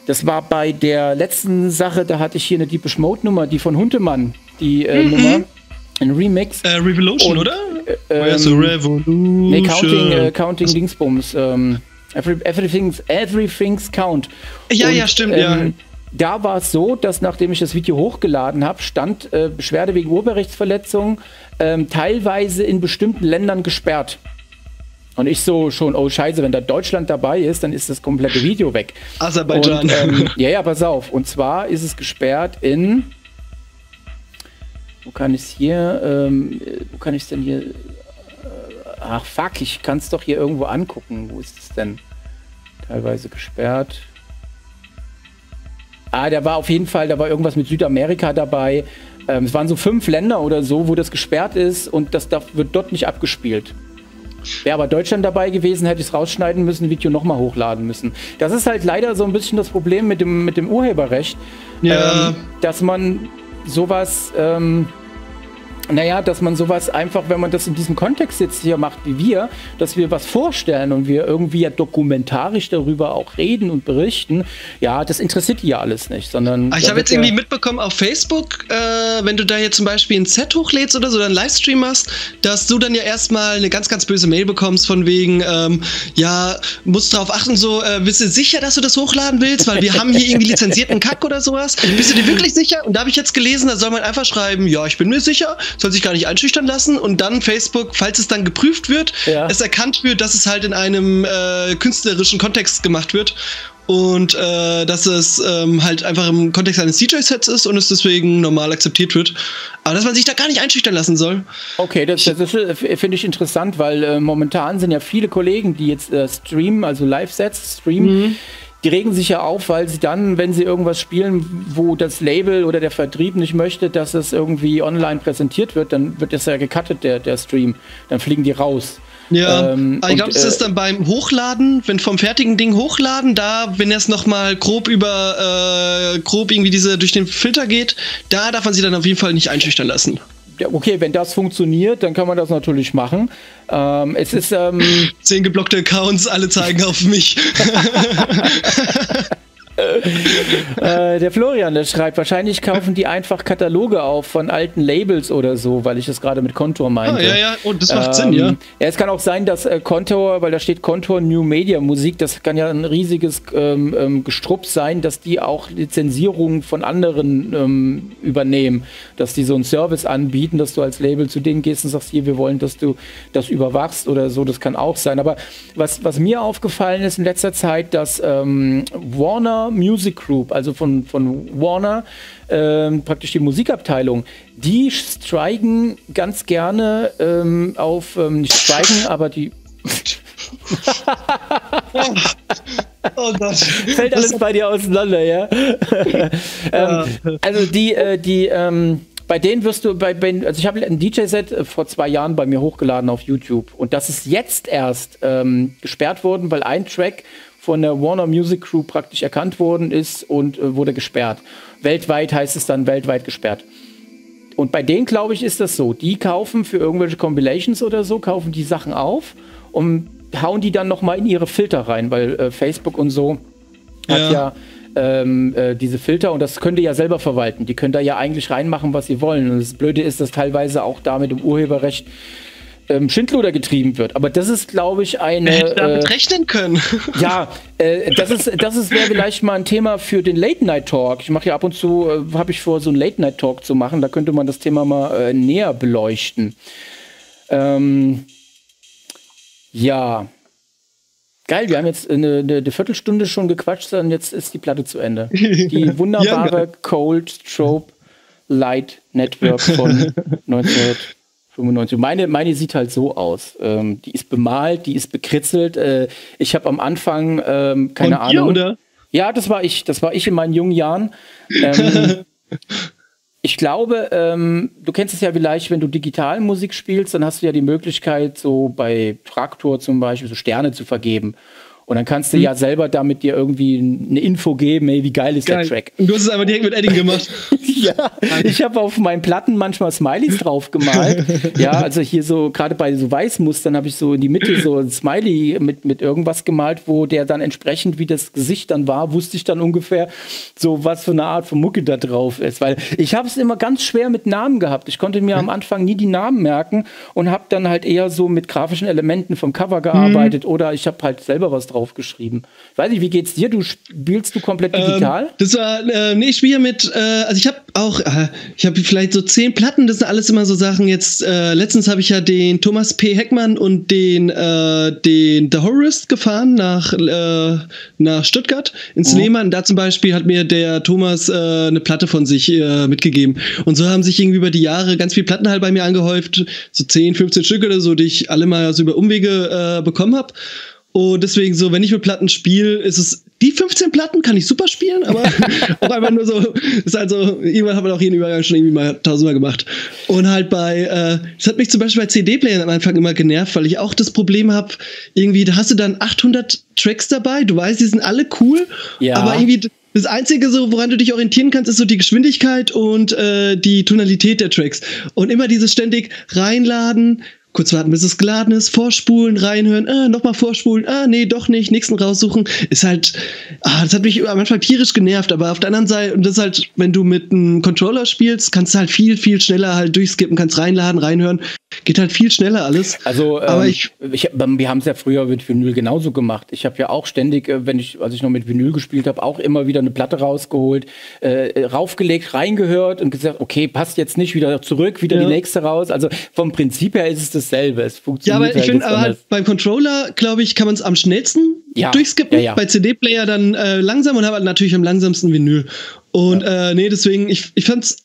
das war bei der letzten Sache, da hatte ich hier eine Deepish Mode Nummer, die von Huntemann, die äh, mhm. Nummer, ein Remix. Äh, Revolution, und, oder? Äh, äh, also Revolution. Nee, Counting, äh, Counting Dingsbums. Ähm, every, everything's, everything's Count. Ja, und, ja, stimmt, ähm, ja. Da war es so, dass nachdem ich das Video hochgeladen habe, stand äh, Beschwerde wegen Urheberrechtsverletzung ähm, teilweise in bestimmten Ländern gesperrt. Und ich so schon, oh scheiße, wenn da Deutschland dabei ist, dann ist das komplette Video weg. Aserbaidschan. Und, ähm, ja, ja, pass auf. Und zwar ist es gesperrt in, wo kann ich es hier, ähm, wo kann ich es denn hier, ach fuck, ich kann es doch hier irgendwo angucken. Wo ist es denn? Teilweise gesperrt. Ah, da war auf jeden Fall, da war irgendwas mit Südamerika dabei. Ähm, es waren so fünf Länder oder so, wo das gesperrt ist und das darf, wird dort nicht abgespielt. Wäre aber Deutschland dabei gewesen, hätte ich es rausschneiden müssen, Video nochmal hochladen müssen. Das ist halt leider so ein bisschen das Problem mit dem, mit dem Urheberrecht, ja. ähm, dass man sowas ähm, naja, dass man sowas einfach, wenn man das in diesem Kontext jetzt hier macht wie wir, dass wir was vorstellen und wir irgendwie ja dokumentarisch darüber auch reden und berichten, ja, das interessiert die ja alles nicht, sondern... Ich habe jetzt irgendwie mitbekommen auf Facebook, äh, wenn du da jetzt zum Beispiel ein Set hochlädst oder so, oder einen Livestream machst, dass du dann ja erstmal eine ganz, ganz böse Mail bekommst von wegen, ähm, ja, musst darauf achten, so, äh, bist du sicher, dass du das hochladen willst, weil wir haben hier irgendwie lizenzierten Kack oder sowas, bist du dir wirklich sicher? Und da habe ich jetzt gelesen, da soll man einfach schreiben, ja, ich bin mir sicher, soll sich gar nicht einschüchtern lassen und dann Facebook, falls es dann geprüft wird, ja, es erkannt wird, dass es halt in einem äh, künstlerischen Kontext gemacht wird und äh, dass es ähm, halt einfach im Kontext eines D J-Sets ist und es deswegen normal akzeptiert wird. Aber dass man sich da gar nicht einschüchtern lassen soll. Okay, das, das finde ich interessant, weil äh, momentan sind ja viele Kollegen, die jetzt äh, streamen, also Live-Sets streamen, mhm. Die regen sich ja auf, weil sie dann, wenn sie irgendwas spielen, wo das Label oder der Vertrieb nicht möchte, dass es irgendwie online präsentiert wird, dann wird das ja gecuttet, der, der Stream. Dann fliegen die raus. Ja, ähm, aber ich glaube, das äh, ist dann beim Hochladen, wenn vom fertigen Ding hochladen, da, wenn es nochmal grob über, äh, grob irgendwie diese durch den Filter geht, da darf man sie dann auf jeden Fall nicht einschüchtern lassen. Okay, wenn das funktioniert, dann kann man das natürlich machen. Ähm, es ist ähm zehn geblockte Accounts, alle zeigen auf mich. äh, der Florian, der schreibt, wahrscheinlich kaufen die einfach Kataloge auf von alten Labels oder so, weil ich das gerade mit Kontor meinte. Ah, ja, ja, und oh, das macht ähm, Sinn, ja. Ja. Es kann auch sein, dass äh, Kontor, weil da steht Kontor New Media Musik, das kann ja ein riesiges ähm, ähm, Gestrupp sein, dass die auch Lizenzierungen von anderen ähm, übernehmen, dass die so einen Service anbieten, dass du als Label zu denen gehst und sagst, hier, wir wollen, dass du das überwachst oder so, das kann auch sein. Aber was, was mir aufgefallen ist in letzter Zeit, dass ähm, Warner Music Group, also von, von Warner, ähm, praktisch die Musikabteilung, die streiken ganz gerne ähm, auf, ähm, nicht streiken, aber die... Oh Gott. Fällt alles bei dir auseinander, ja? ähm, also die, äh, die, ähm, bei denen wirst du, bei, bei also ich habe ein D J-Set vor zwei Jahren bei mir hochgeladen auf YouTube und das ist jetzt erst ähm, gesperrt worden, weil ein Track von der Warner Music Crew praktisch erkannt worden ist und äh, wurde gesperrt. Weltweit heißt es dann weltweit gesperrt. Und bei denen, glaube ich, ist das so. Die kaufen für irgendwelche Compilations oder so, kaufen die Sachen auf und hauen die dann nochmal in ihre Filter rein, weil äh, Facebook und so ja. hat ja ähm, äh, diese Filter und das könnt ihr ja selber verwalten. Die können da ja eigentlich reinmachen, was sie wollen. Und das Blöde ist, dass teilweise auch damit im Urheberrecht Schindluder getrieben wird. Aber das ist, glaube ich, eine... Wer hätte damit äh, rechnen können? Ja, äh, das ist, das ist, wäre vielleicht mal ein Thema für den Late-Night-Talk. Ich mache ja ab und zu, äh, habe ich vor, so einen Late-Night-Talk zu machen. Da könnte man das Thema mal äh, näher beleuchten. Ähm, ja. Geil, wir haben jetzt eine, eine, eine Viertelstunde schon gequatscht und jetzt ist die Platte zu Ende. Die wunderbare ja, Cold Strobe Light Network von neunzehnhundertfünfundneunzig. Meine, meine sieht halt so aus. Ähm, die ist bemalt, die ist bekritzelt. Äh, ich habe am Anfang ähm, keine Von Ahnung. Dir, oder? Ja, das war ich. Das war ich in meinen jungen Jahren. Ähm, ich glaube, ähm, du kennst es ja vielleicht, wenn du digital Musik spielst, dann hast du ja die Möglichkeit, so bei Traktor zum Beispiel so Sterne zu vergeben. Und dann kannst du hm. ja selber damit dir irgendwie eine Info geben, ey, wie geil ist geil. der Track. Und du hast es einfach direkt mit Edding gemacht. Ja, ich habe auf meinen Platten manchmal Smileys drauf gemalt. Ja, also hier so, gerade bei so Weißmustern habe ich so in die Mitte so ein Smiley mit, mit irgendwas gemalt, wo der dann entsprechend, wie das Gesicht dann war, wusste ich dann ungefähr so, was für eine Art von Mucke da drauf ist. Weil ich habe es immer ganz schwer mit Namen gehabt. Ich konnte mir hm. am Anfang nie die Namen merken und habe dann halt eher so mit grafischen Elementen vom Cover gearbeitet hm. oder ich habe halt selber was drauf aufgeschrieben. Weiß ich, wie geht's dir? Du spielst du komplett digital? Ähm, das war, äh, nee, ich spiele mit, äh, also ich habe auch, äh, ich habe vielleicht so zehn Platten, das sind alles immer so Sachen. Jetzt, äh, letztens habe ich ja den Thomas P. Heckmann und den, äh, den The Horrorist gefahren nach, äh, nach Stuttgart ins oh. Lehmann. Da zum Beispiel hat mir der Thomas äh, eine Platte von sich äh, mitgegeben. Und so haben sich irgendwie über die Jahre ganz viele Platten halt bei mir angehäuft, so zehn, fünfzehn Stück oder so, die ich alle mal so über Umwege äh, bekommen habe. Und deswegen so, wenn ich mit Platten spiele, ist es, die fünfzehn Platten kann ich super spielen, aber auch einfach nur so, ist halt so, irgendwann hat man auch jeden Übergang schon irgendwie mal tausendmal gemacht. Und halt bei, äh, das hat mich zum Beispiel bei C D-Playern am Anfang immer genervt, weil ich auch das Problem habe, irgendwie, da hast du dann achthundert Tracks dabei, du weißt, die sind alle cool, ja. aber irgendwie... Das Einzige, so, woran du dich orientieren kannst, ist so die Geschwindigkeit und äh, die Tonalität der Tracks. Und immer dieses ständig reinladen, kurz warten, bis es geladen ist, vorspulen, reinhören, ah, nochmal vorspulen, ah, nee, doch nicht, nächsten raussuchen, ist halt, ah, das hat mich am Anfang tierisch genervt, aber auf der anderen Seite, und das ist halt, wenn du mit einem Controller spielst, kannst du halt viel, viel schneller halt durchskippen, kannst reinladen, reinhören, geht halt viel schneller alles. Also, aber ähm, ich, ich, wir haben es ja früher mit Vinyl genauso gemacht. Ich habe ja auch ständig, wenn ich, als ich noch mit Vinyl gespielt habe, auch immer wieder eine Platte rausgeholt, äh, raufgelegt, reingehört und gesagt, okay, passt jetzt nicht, wieder zurück, wieder ja. die nächste raus. Also vom Prinzip her ist es das dasselbe. Es funktioniert ja, aber ich halt finde, aber halt beim Controller, glaube ich, kann man es am schnellsten ja. durchskippen. Ja, ja. Bei C D-Player dann äh, langsam und habe halt natürlich am langsamsten Vinyl. Und ja. äh, nee, deswegen, ich, ich fand es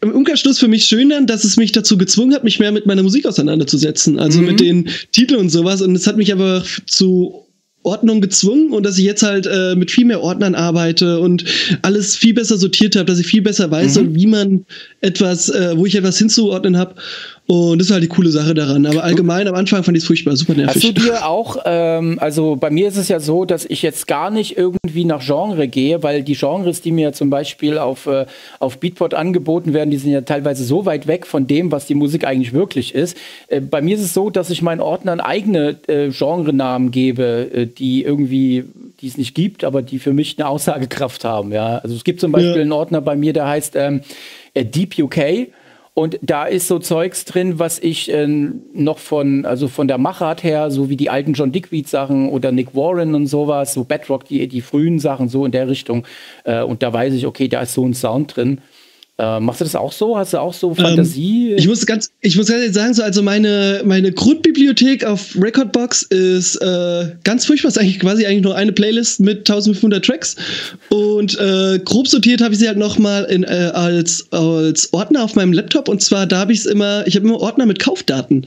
im Umkehrschluss für mich schön dann, dass es mich dazu gezwungen hat, mich mehr mit meiner Musik auseinanderzusetzen. Also mhm. mit den Titeln und sowas. Und es hat mich aber zu Ordnung gezwungen und dass ich jetzt halt äh, mit viel mehr Ordnern arbeite und alles viel besser sortiert habe, dass ich viel besser weiß, mhm. wie man etwas, äh, wo ich etwas hinzuordnen habe. Und das ist halt die coole Sache daran. Aber allgemein am Anfang fand ich es furchtbar, super nervig. Hast du dir auch, ähm, also bei mir ist es ja so, dass ich jetzt gar nicht irgendwie nach Genre gehe, weil die Genres, die mir zum Beispiel auf, äh, auf Beatport angeboten werden, die sind ja teilweise so weit weg von dem, was die Musik eigentlich wirklich ist. Äh, bei mir ist es so, dass ich meinen Ordnern eigene äh, Genrenamen gebe, äh, die irgendwie, die es nicht gibt, aber die für mich eine Aussagekraft haben. Ja? Also es gibt zum Beispiel ja. einen Ordner bei mir, der heißt ähm, Deep U K. Und da ist so Zeugs drin, was ich äh, noch von, also von der Machart her, so wie die alten John Digweed-Sachen oder Nick Warren und sowas, so Bedrock, die, die frühen Sachen, so in der Richtung. Äh, und da weiß ich, okay, da ist so ein Sound drin. Äh, machst du das auch so? Hast du auch so Fantasie? Ähm, ich muss ganz, ich muss ganz ehrlich sagen, so, also meine, meine Grundbibliothek auf Recordbox ist äh, ganz furchtbar. Es ist eigentlich quasi eigentlich nur eine Playlist mit eintausendfünfhundert Tracks. Und äh, grob sortiert habe ich sie halt nochmal äh, als, als Ordner auf meinem Laptop. Und zwar, da habe ich es immer, ich habe immer Ordner mit Kaufdaten.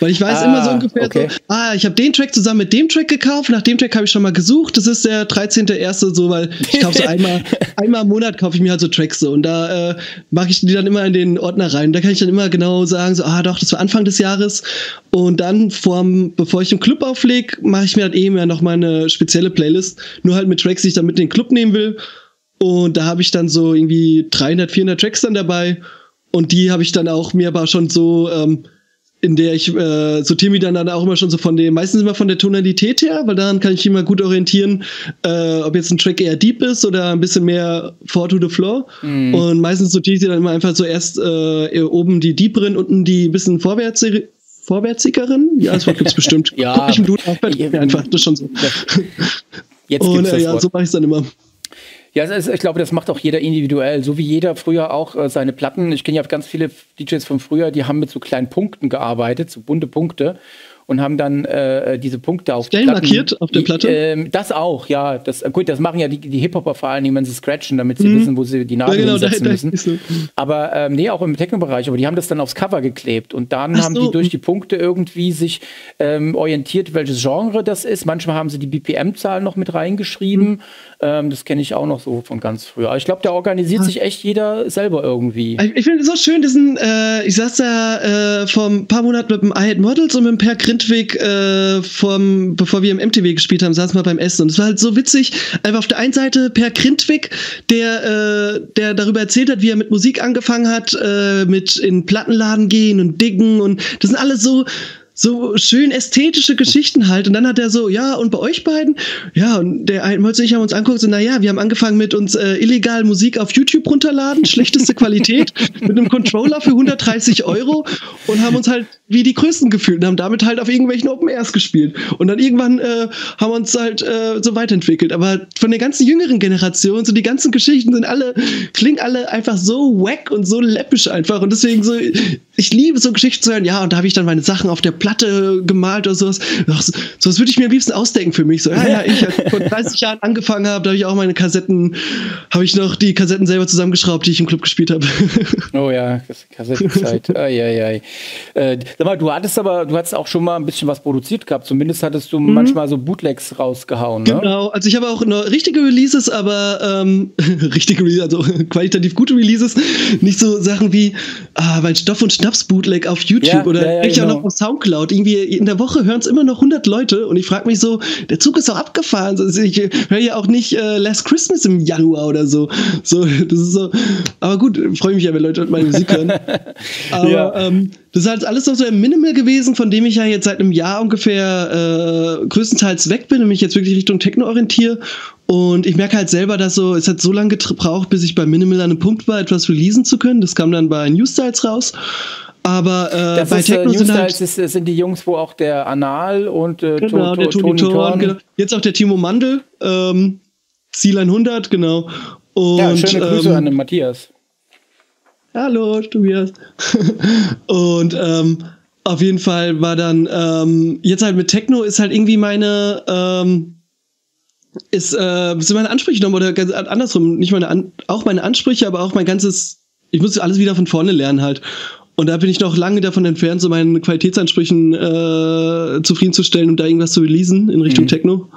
Weil ich weiß ah, immer so ungefähr, okay. so, ah, ich habe den Track zusammen mit dem Track gekauft. Nach dem Track habe ich schon mal gesucht. Das ist der dreizehnte erste so, weil ich kaufe so einmal, einmal im Monat kaufe ich mir halt so Tracks so. Und da äh, mache ich die dann immer in den Ordner rein. Da kann ich dann immer genau sagen, so, ah doch, das war Anfang des Jahres. Und dann, vorm, bevor ich den Club auflege, mache ich mir dann eben ja noch mal eine spezielle Playlist. Nur halt mit Tracks, die ich dann mit in den Club nehmen will. Und da habe ich dann so irgendwie dreihundert, vierhundert Tracks dann dabei. Und die habe ich dann auch mir aber schon so, ähm, in der ich äh, sortiere mich dann, dann auch immer schon so von dem, meistens immer von der Tonalität her, weil daran kann ich immer gut orientieren, äh, ob jetzt ein Track eher deep ist oder ein bisschen mehr four to the floor. Mm. Und meistens sortiere ich die dann immer einfach so erst äh, oben die deeperen, unten die ein bisschen vorwärts vorwärtsigeren. Ja, das Wort gibt's bestimmt. Ja. Guck ich im Dude auf, ja, einfach, das ist schon so. Jetzt und gibt's das äh, ja, Wort. So mache ich es dann immer. Ja, ist, ich glaube, das macht auch jeder individuell, so wie jeder früher auch äh, seine Platten. Ich kenne ja ganz viele D Js von früher, die haben mit so kleinen Punkten gearbeitet, so bunte Punkte und haben dann äh, diese Punkte auf Stellen Platten, markiert auf der Platte? Die, äh, das auch, ja. Das, gut, das machen ja die, die Hip-Hopper vor allem, wenn sie scratchen, damit sie mhm. wissen, wo sie die Nadel ja, genau, setzen da, da müssen. So. Aber ähm, nee, auch im Techno-Bereich. Aber die haben das dann aufs Cover geklebt. Und dann Ach haben so. die durch die Punkte irgendwie sich ähm, orientiert, welches Genre das ist. Manchmal haben sie die B P M-Zahlen noch mit reingeschrieben. Mhm. Ähm, das kenne ich auch noch so von ganz früher. Ich glaube, da organisiert ah. sich echt jeder selber irgendwie. Ich, ich finde es so schön, diesen, äh, ich saß da äh, vor ein paar Monaten mit dem I Hate Models und mit dem Per Grint Äh, vom, bevor wir im M T V gespielt haben, saßen wir beim Essen und es war halt so witzig, einfach auf der einen Seite Per Grindwig, der, äh, der darüber erzählt hat, wie er mit Musik angefangen hat, äh, mit in Plattenladen gehen und diggen und das sind alles so so schön ästhetische Geschichten halt. Und dann hat er so, ja, und bei euch beiden? Ja, und der eine und ich haben uns angeguckt, so, naja, wir haben angefangen mit uns äh, illegal Musik auf YouTube runterladen, schlechteste Qualität, mit einem Controller für hundertdreißig Euro und haben uns halt wie die Größten gefühlt und haben damit halt auf irgendwelchen Open Airs gespielt. Und dann irgendwann äh, haben wir uns halt äh, so weiterentwickelt. Aber von der ganzen jüngeren Generation, so die ganzen Geschichten sind alle, klingen alle einfach so wack und so läppisch einfach. Und deswegen so, ich liebe so Geschichten zu hören. Ja, und da habe ich dann meine Sachen auf der Plattform Platte gemalt oder sowas. So, das würde ich mir am liebsten ausdenken für mich. So, ja, ja, ich als ich vor dreißig Jahren angefangen habe, da habe ich auch meine Kassetten, habe ich noch die Kassetten selber zusammengeschraubt, die ich im Club gespielt habe. Oh ja, Kassettenzeit. Ai, ai, ai. Äh, Sag mal, du hattest aber, du hattest auch schon mal ein bisschen was produziert gehabt. Zumindest hattest du mhm. manchmal so Bootlegs rausgehauen. Ne? Genau, also ich habe auch noch richtige Releases, aber ähm, richtige Releases, also qualitativ gute Releases. Nicht so Sachen wie ah, mein Stoff- und Schnaps-Bootleg auf YouTube ja, oder ja, ja, ich genau. auch noch auf Soundcloud. Irgendwie in der Woche hören es immer noch hundert Leute und ich frage mich so, der Zug ist doch abgefahren. Also ich höre ja auch nicht äh, Last Christmas im Januar oder so. So, das ist so. Aber gut, freue mich ja, wenn Leute meine Musik hören. Aber ja. ähm, das ist halt alles noch so im Minimal gewesen, von dem ich ja jetzt seit einem Jahr ungefähr äh, größtenteils weg bin und mich jetzt wirklich Richtung Techno orientiere. Und ich merke halt selber, dass so, es hat so lange gebraucht, bis ich bei Minimal an einem Punkt war, etwas releasen zu können. Das kam dann bei New Styles raus. Aber äh, das bei ist, Techno sind, halt ist, sind die Jungs, wo auch der Anal und äh, genau, to der Toni Torn, genau. Jetzt auch der Timo Mandel, ähm, Ziel hundert, genau. Und, ja, schöne Grüße ähm, an den Matthias. Hallo, Tobias. Und ähm, auf jeden Fall war dann ähm, jetzt halt mit Techno ist halt irgendwie meine ähm, ist äh, sind meine Ansprüche nochmal oder ganz andersrum nicht meine An auch meine Ansprüche, aber auch mein ganzes ich muss alles wieder von vorne lernen halt. Und da bin ich noch lange davon entfernt, so meinen Qualitätsansprüchen äh, zufriedenzustellen, um da irgendwas zu releasen in Richtung mhm. Techno.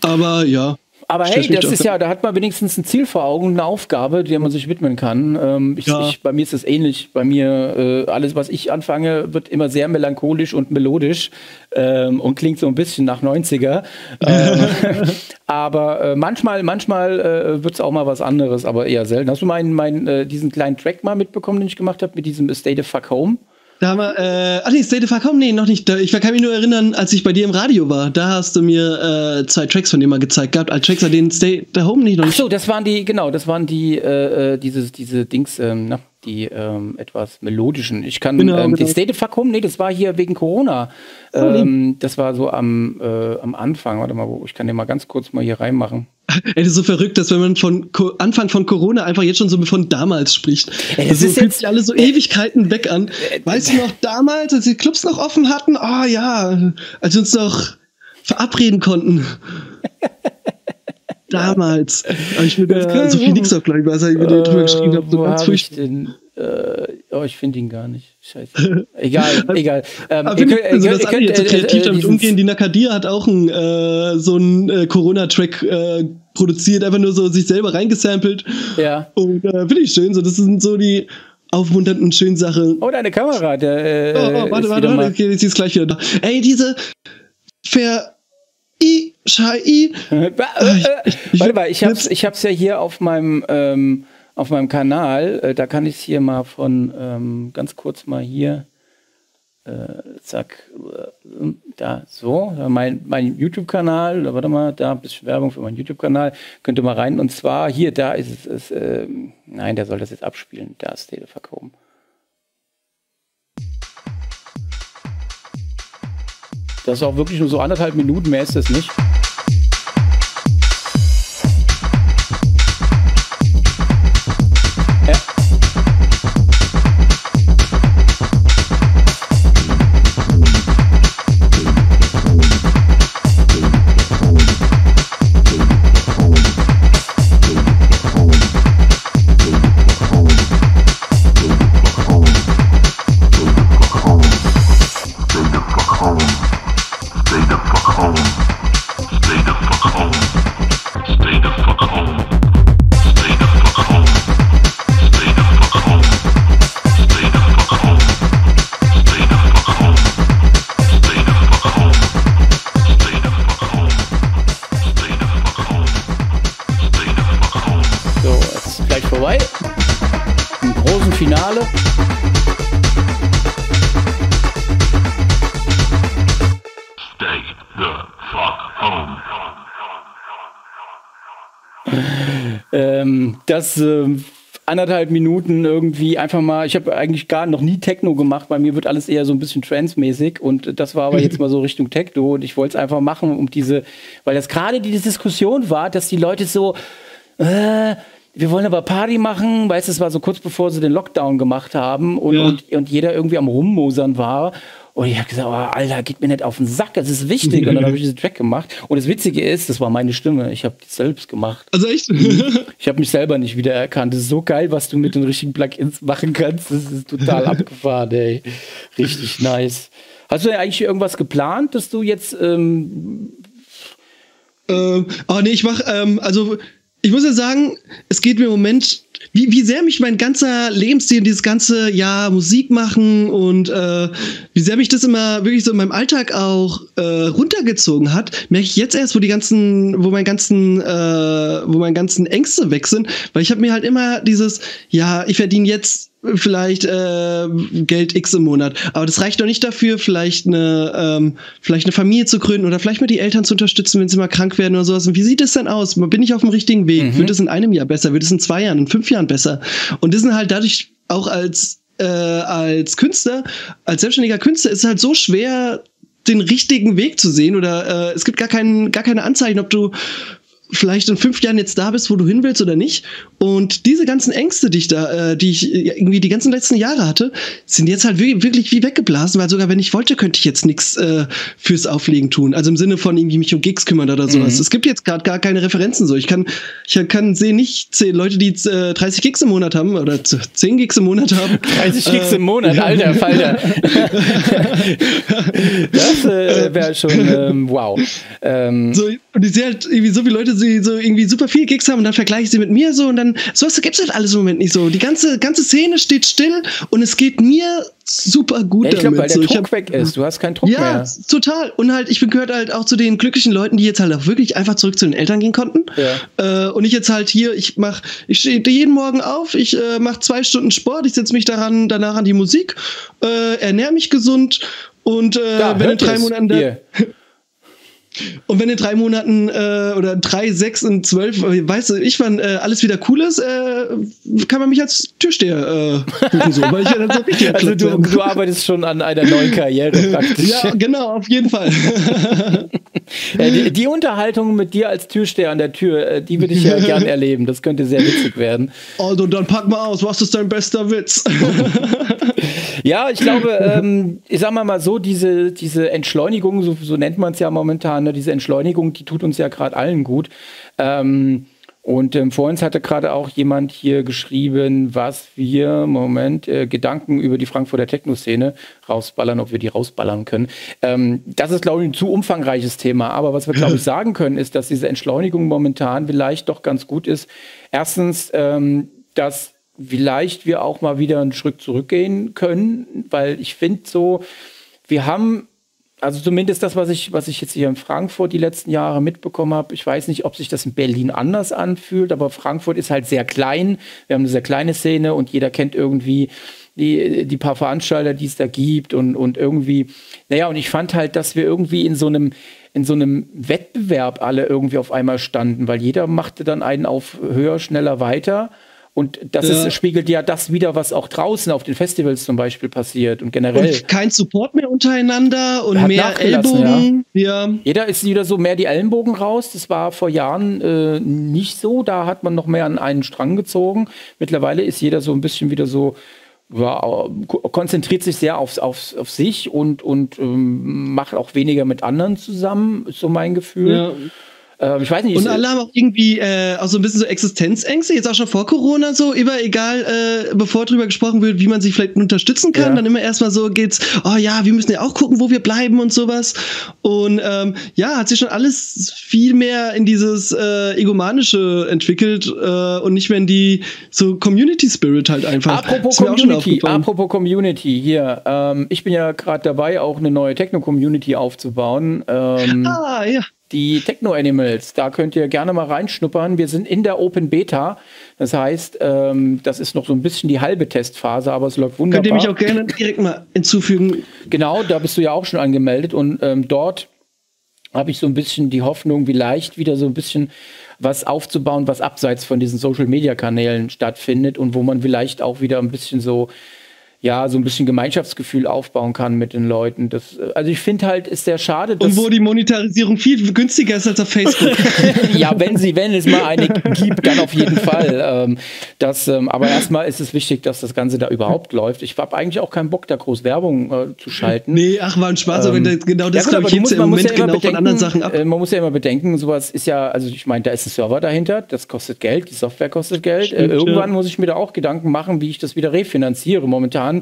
Aber ja. Aber hey, das ist ja, da hat man wenigstens ein Ziel vor Augen, eine Aufgabe, der man sich widmen kann. Ähm, ich, ja. ich, bei mir ist das ähnlich. Bei mir, äh, alles, was ich anfange, wird immer sehr melancholisch und melodisch ähm, und klingt so ein bisschen nach neunziger. Ähm, aber äh, manchmal, manchmal äh, wird es auch mal was anderes, aber eher selten. Hast du meinen, meinen, äh, diesen kleinen Track mal mitbekommen, den ich gemacht habe, mit diesem Stay the Fuck Home? Da haben wir, äh, ach nee, State of Fuck Home, nee, noch nicht. Ich kann mich nur erinnern, als ich bei dir im Radio war, da hast du mir äh, zwei Tracks von dir mal gezeigt gehabt. Als Tracks an den State of Home nicht noch nicht. Ach so, das waren die, genau, das waren die, äh, diese, diese Dings, ähm, na, die ähm, etwas melodischen. Ich kann, genau, ähm, genau. Den State of Fuck Home, nee, das war hier wegen Corona. Oh, ähm, nee. Das war so am, äh, am Anfang, warte mal, ich kann den mal ganz kurz mal hier reinmachen. Ey, das ist so verrückt, dass wenn man von Co Anfang von Corona einfach jetzt schon so von damals spricht. Ey, das also, ist fühlt jetzt sich alle so Ewigkeiten weg an. Weißt du noch, damals, als die Clubs noch offen hatten? Ah, oh, ja, als wir uns noch verabreden konnten. Damals. Aber ich will da so viel nichts auf gleich, weil ich mir äh, drüber geschrieben habe. So ganz hab ich den, äh, oh, ich finde ihn gar nicht. Scheiße. Egal, egal. Ähm, aber ihr könnt, also ihr das könnt, könnt, so kreativ äh, damit umgehen. Die Nakadir hat auch ein, äh, so einen äh, Corona-Track äh, produziert, einfach nur so sich selber reingesampelt. Ja. Und äh, finde ich schön. So, das sind so die aufmunternden, schönen Sachen. Oh, deine Kamera. Der, äh, oh, oh, warte, warte, warte. Okay, jetzt ist gleich wieder da. Ey, diese Ver... I, Schei, I. äh, ich, warte mal, ich hab's, ich hab's ja hier auf meinem, ähm, auf meinem Kanal. Äh, da kann ich es hier mal von ähm, ganz kurz mal hier. Äh, zack. Äh, da, so. Mein, mein YouTube-Kanal. Warte mal, da ein bisschen Werbung für meinen YouTube-Kanal. Könnt ihr mal rein. Und zwar hier, da ist es. Ist, äh, nein, der soll das jetzt abspielen. Da ist der verkommen. Das ist auch wirklich nur so anderthalb Minuten, mehr ist das nicht. Ja. Das äh, anderthalb Minuten irgendwie einfach mal, ich habe eigentlich gar noch nie Techno gemacht, bei mir wird alles eher so ein bisschen Trance-mäßig und das war aber jetzt mal so Richtung Techno und ich wollte es einfach machen, um diese, weil das gerade die Diskussion war, dass die Leute so, äh, wir wollen aber Party machen, weißt du, es war so kurz bevor sie den Lockdown gemacht haben und, ja. und, und jeder irgendwie am Rummosern war. Und ich habe gesagt, oh, Alter, geht mir nicht auf den Sack, das ist wichtig. Und dann habe ich diesen Track gemacht. Und das Witzige ist, das war meine Stimme. Ich habe das selbst gemacht. Also echt? Ich habe mich selber nicht wiedererkannt. Das ist so geil, was du mit den richtigen Plugins machen kannst. Das ist total abgefahren, ey. Richtig nice. Hast du denn eigentlich irgendwas geplant, dass du jetzt... Ähm ähm, oh, nee, ich mache... Ähm, also, ich muss ja sagen, es geht mir im Moment... Wie, wie sehr mich mein ganzer Lebensstil, dieses ganze, ja, Musik machen und äh, wie sehr mich das immer wirklich so in meinem Alltag auch äh, runtergezogen hat, merke ich jetzt erst, wo die ganzen, wo mein ganzen, äh, wo meine ganzen Ängste weg sind, weil ich habe mir halt immer dieses, ja, ich verdiene jetzt vielleicht äh, Geld X im Monat, aber das reicht doch nicht dafür, vielleicht eine, ähm, vielleicht eine Familie zu gründen oder vielleicht mal die Eltern zu unterstützen, wenn sie mal krank werden oder sowas. Und wie sieht es denn aus? Bin ich auf dem richtigen Weg? Mhm. Wird es in einem Jahr besser? Wird es in zwei Jahren, in fünf Jahren besser? Und das sind halt dadurch auch als, äh, als Künstler, als selbstständiger Künstler ist es halt so schwer, den richtigen Weg zu sehen oder äh, es gibt gar keinen, gar keine Anzeichen, ob du vielleicht in fünf Jahren jetzt da bist, wo du hin willst oder nicht. Und diese ganzen Ängste, die ich da, äh, die ich irgendwie die ganzen letzten Jahre hatte, sind jetzt halt wirklich, wirklich wie weggeblasen, weil sogar wenn ich wollte, könnte ich jetzt nichts äh, fürs Auflegen tun. Also im Sinne von irgendwie mich um Gigs kümmern oder sowas. Mhm. Es gibt jetzt gerade gar keine Referenzen so. Ich kann, ich kann sehen nicht zehn Leute, die äh, dreißig Gigs im Monat haben oder zehn Gigs im Monat haben. dreißig Gigs äh, im Monat, alter Falter. Das äh, wäre schon ähm, wow. Ähm. So, und ich sehe halt irgendwie so viele Leute, die so irgendwie super viel Gigs haben und dann vergleiche ich sie mit mir so und dann, sowas gibt's halt alles im Moment nicht so. Die ganze, ganze Szene steht still und es geht mir super gut ja, ich glaub, damit. Ich glaube, weil der so, Druck hab, weg ist. Du hast keinen Druck ja, mehr. Ja, total. Und halt, ich gehört halt auch zu den glücklichen Leuten, die jetzt halt auch wirklich einfach zurück zu den Eltern gehen konnten. Ja. Äh, und ich jetzt halt hier, ich mach, ich stehe jeden Morgen auf, ich äh, mache zwei Stunden Sport, ich setze mich daran, danach an die Musik, äh, ernähre mich gesund und äh, da, wenn in drei Monaten da... Und wenn in drei Monaten äh, oder drei, sechs und zwölf, weißt du, ich wann äh, alles wieder cool ist, äh, kann man mich als Türsteher äh, buchen so, weil ich ja dann so richtig Also du, du arbeitest schon an einer neuen Karriere praktisch. Ja, genau, auf jeden Fall. Ja, die, die Unterhaltung mit dir als Türsteher an der Tür, die würde ich ja gern erleben. Das könnte sehr witzig werden. Also dann pack mal aus, was ist dein bester Witz? Ja, ich glaube, ähm, ich sag mal mal so, diese, diese Entschleunigung, so, so nennt man es ja momentan, ne, diese Entschleunigung, die tut uns ja gerade allen gut. Ähm, und ähm, vorhin hatte gerade auch jemand hier geschrieben, was wir, Moment, äh, Gedanken über die Frankfurter Techno-Szene rausballern, ob wir die rausballern können. Ähm, das ist, glaube ich, ein zu umfangreiches Thema. Aber was wir, glaube ich, sagen können, ist, dass diese Entschleunigung momentan vielleicht doch ganz gut ist. Erstens, ähm, dass vielleicht wir auch mal wieder einen Schritt zurückgehen können, weil ich finde so, wir haben, also zumindest das, was ich, was ich jetzt hier in Frankfurt die letzten Jahre mitbekommen habe, ich weiß nicht, ob sich das in Berlin anders anfühlt, aber Frankfurt ist halt sehr klein, wir haben eine sehr kleine Szene und jeder kennt irgendwie die, die paar Veranstalter, die es da gibt und, und irgendwie, naja, und ich fand halt, dass wir irgendwie in so einem in so einem Wettbewerb alle irgendwie auf einmal standen, weil jeder machte dann einen auf höher, schneller, weiter. Und das ja. Ist, spiegelt ja das wieder, was auch draußen auf den Festivals zum Beispiel passiert und generell. Und kein Support mehr untereinander und mehr Ellbogen. Ja. Ja. Jeder ist wieder so mehr die Ellenbogen raus. Das war vor Jahren äh, nicht so. Da hat man noch mehr an einen Strang gezogen. Mittlerweile ist jeder so ein bisschen wieder so, ja, konzentriert sich sehr aufs, aufs, auf sich und, und ähm, macht auch weniger mit anderen zusammen, ist so mein Gefühl. Ja. Ich weiß nicht, und alle haben auch irgendwie äh, auch so ein bisschen so Existenzängste, jetzt auch schon vor Corona so, über egal, äh, bevor drüber gesprochen wird, wie man sich vielleicht unterstützen kann, ja. Dann immer erstmal so geht's, oh ja, wir müssen ja auch gucken, wo wir bleiben und sowas. Und ähm, ja, hat sich schon alles viel mehr in dieses äh, Egomanische entwickelt äh, und nicht mehr in die so Community Spirit halt einfach. Apropos Community, apropos Community, hier, ähm, ich bin ja gerade dabei, auch eine neue Techno-Community aufzubauen. Ähm, ah, ja. Die Techno-Animals, da könnt ihr gerne mal reinschnuppern. Wir sind in der Open Beta. Das heißt, ähm, das ist noch so ein bisschen die halbe Testphase, aber es läuft wunderbar. Könnt ihr mich auch gerne direkt mal hinzufügen. Genau, da bist du ja auch schon angemeldet. Und ähm, dort habe ich so ein bisschen die Hoffnung, vielleicht wieder so ein bisschen was aufzubauen, was abseits von diesen Social-Media-Kanälen stattfindet und wo man vielleicht auch wieder ein bisschen so ja, so ein bisschen Gemeinschaftsgefühl aufbauen kann mit den Leuten. Das, also ich finde halt, ist sehr schade, dass... Und wo die Monetarisierung viel günstiger ist als auf Facebook. Ja, wenn sie, wenn es mal eine gibt, dann auf jeden Fall. Ähm, das, ähm, aber erstmal ist es wichtig, dass das Ganze da überhaupt läuft. Ich habe eigentlich auch keinen Bock, da groß Werbung äh, zu schalten. Nee, ach, war ein Spaß, ähm, aber genau das, ja, glaube ich, jetzt im Moment ja genau bedenken, von anderen Sachen ab. Äh, man muss ja immer bedenken, sowas ist ja, also ich meine, da ist ein Server dahinter, das kostet Geld, die Software kostet Geld. Stimmt, äh, irgendwann ja. muss ich mir da auch Gedanken machen, wie ich das wieder refinanziere. Momentan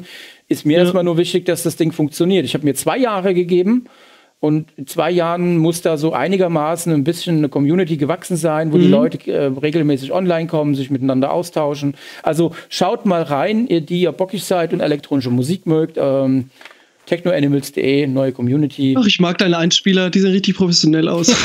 ist mir ja. erstmal nur wichtig, dass das Ding funktioniert. Ich habe mir zwei Jahre gegeben und in zwei Jahren muss da so einigermaßen ein bisschen eine Community gewachsen sein, wo mhm. die Leute äh, regelmäßig online kommen, sich miteinander austauschen. Also schaut mal rein, ihr, die ihr bockig seid und elektronische Musik mögt. Ähm, techno animals punkt de, neue Community. Ach, ich mag deine Einspieler, die sehen richtig professionell aus.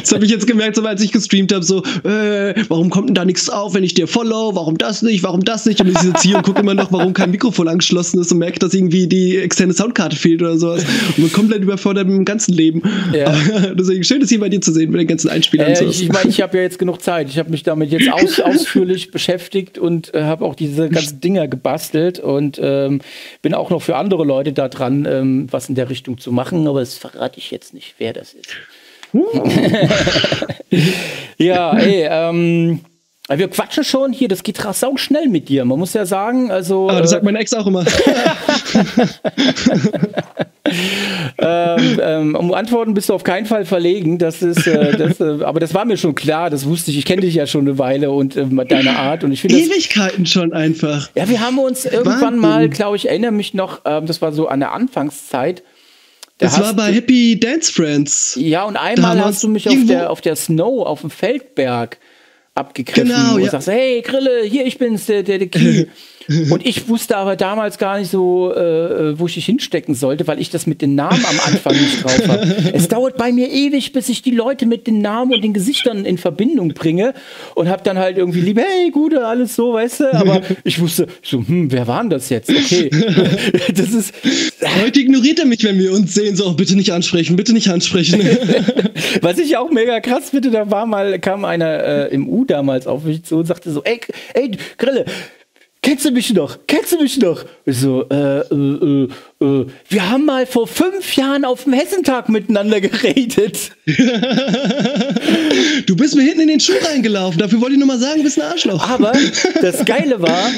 Das habe ich jetzt gemerkt, so, als ich gestreamt habe, so, äh, warum kommt denn da nichts auf, wenn ich dir follow, warum das nicht, warum das nicht? Und ich sitze hier und gucke immer noch, warum kein Mikrofon angeschlossen ist und merke, dass irgendwie die externe Soundkarte fehlt oder sowas. Und man komplett überfordert mit dem ganzen Leben. Ja. Aber deswegen schön, das hier bei dir zu sehen, mit den ganzen Einspielern. Äh, so. Ich meine, ich habe ja jetzt genug Zeit. Ich habe mich damit jetzt aus, ausführlich beschäftigt und äh, habe auch diese ganzen Dinger gebastelt und ähm, bin auch noch für andere Leute da dran, was in der Richtung zu machen, aber das verrate ich jetzt nicht, wer das ist. Ja, ey, ähm, wir quatschen schon hier, das geht rasau schnell mit dir, man muss ja sagen, also... Aber das äh, sagt mein Ex auch immer. ähm, ähm, um Antworten bist du auf keinen Fall verlegen, das ist, äh, das, äh, aber das war mir schon klar, das wusste ich, ich kenne dich ja schon eine Weile und äh, deine Art und ich finde Ewigkeiten das, schon einfach. Ja, wir haben uns irgendwann Wahnsinn. mal, glaube ich, erinnere mich noch, ähm, das war so an der Anfangszeit. Da das war bei du, Happy Dance Friends. Ja, und einmal hast du mich auf der, auf der Snow, auf dem Feldberg abgegriffen genau, und ja. sagst, hey Grille, hier, ich bin's, der, der, der Key. Und ich wusste aber damals gar nicht so, äh, wo ich dich hinstecken sollte, weil ich das mit den Namen am Anfang nicht drauf habe. Es dauert bei mir ewig, bis ich die Leute mit den Namen und den Gesichtern in Verbindung bringe und habe dann halt irgendwie lieb, hey, Gute, alles so, weißt du? Aber ich wusste, so, hm, wer war denn das jetzt? Okay. Das ist... Heute ignoriert er mich, wenn wir uns sehen, so, bitte nicht ansprechen, bitte nicht ansprechen. Was ich auch mega krass finde, da war mal, kam einer äh, im U damals auf mich zu und sagte so, ey, ey, Grille, kennst du mich noch? Kennst du mich noch? Ich so, äh, äh, äh, wir haben mal vor fünf Jahren auf dem Hessentag miteinander geredet. Du bist mir hinten in den Schuh reingelaufen. Dafür wollte ich nur mal sagen, du bist ein Arschloch. Aber das Geile war,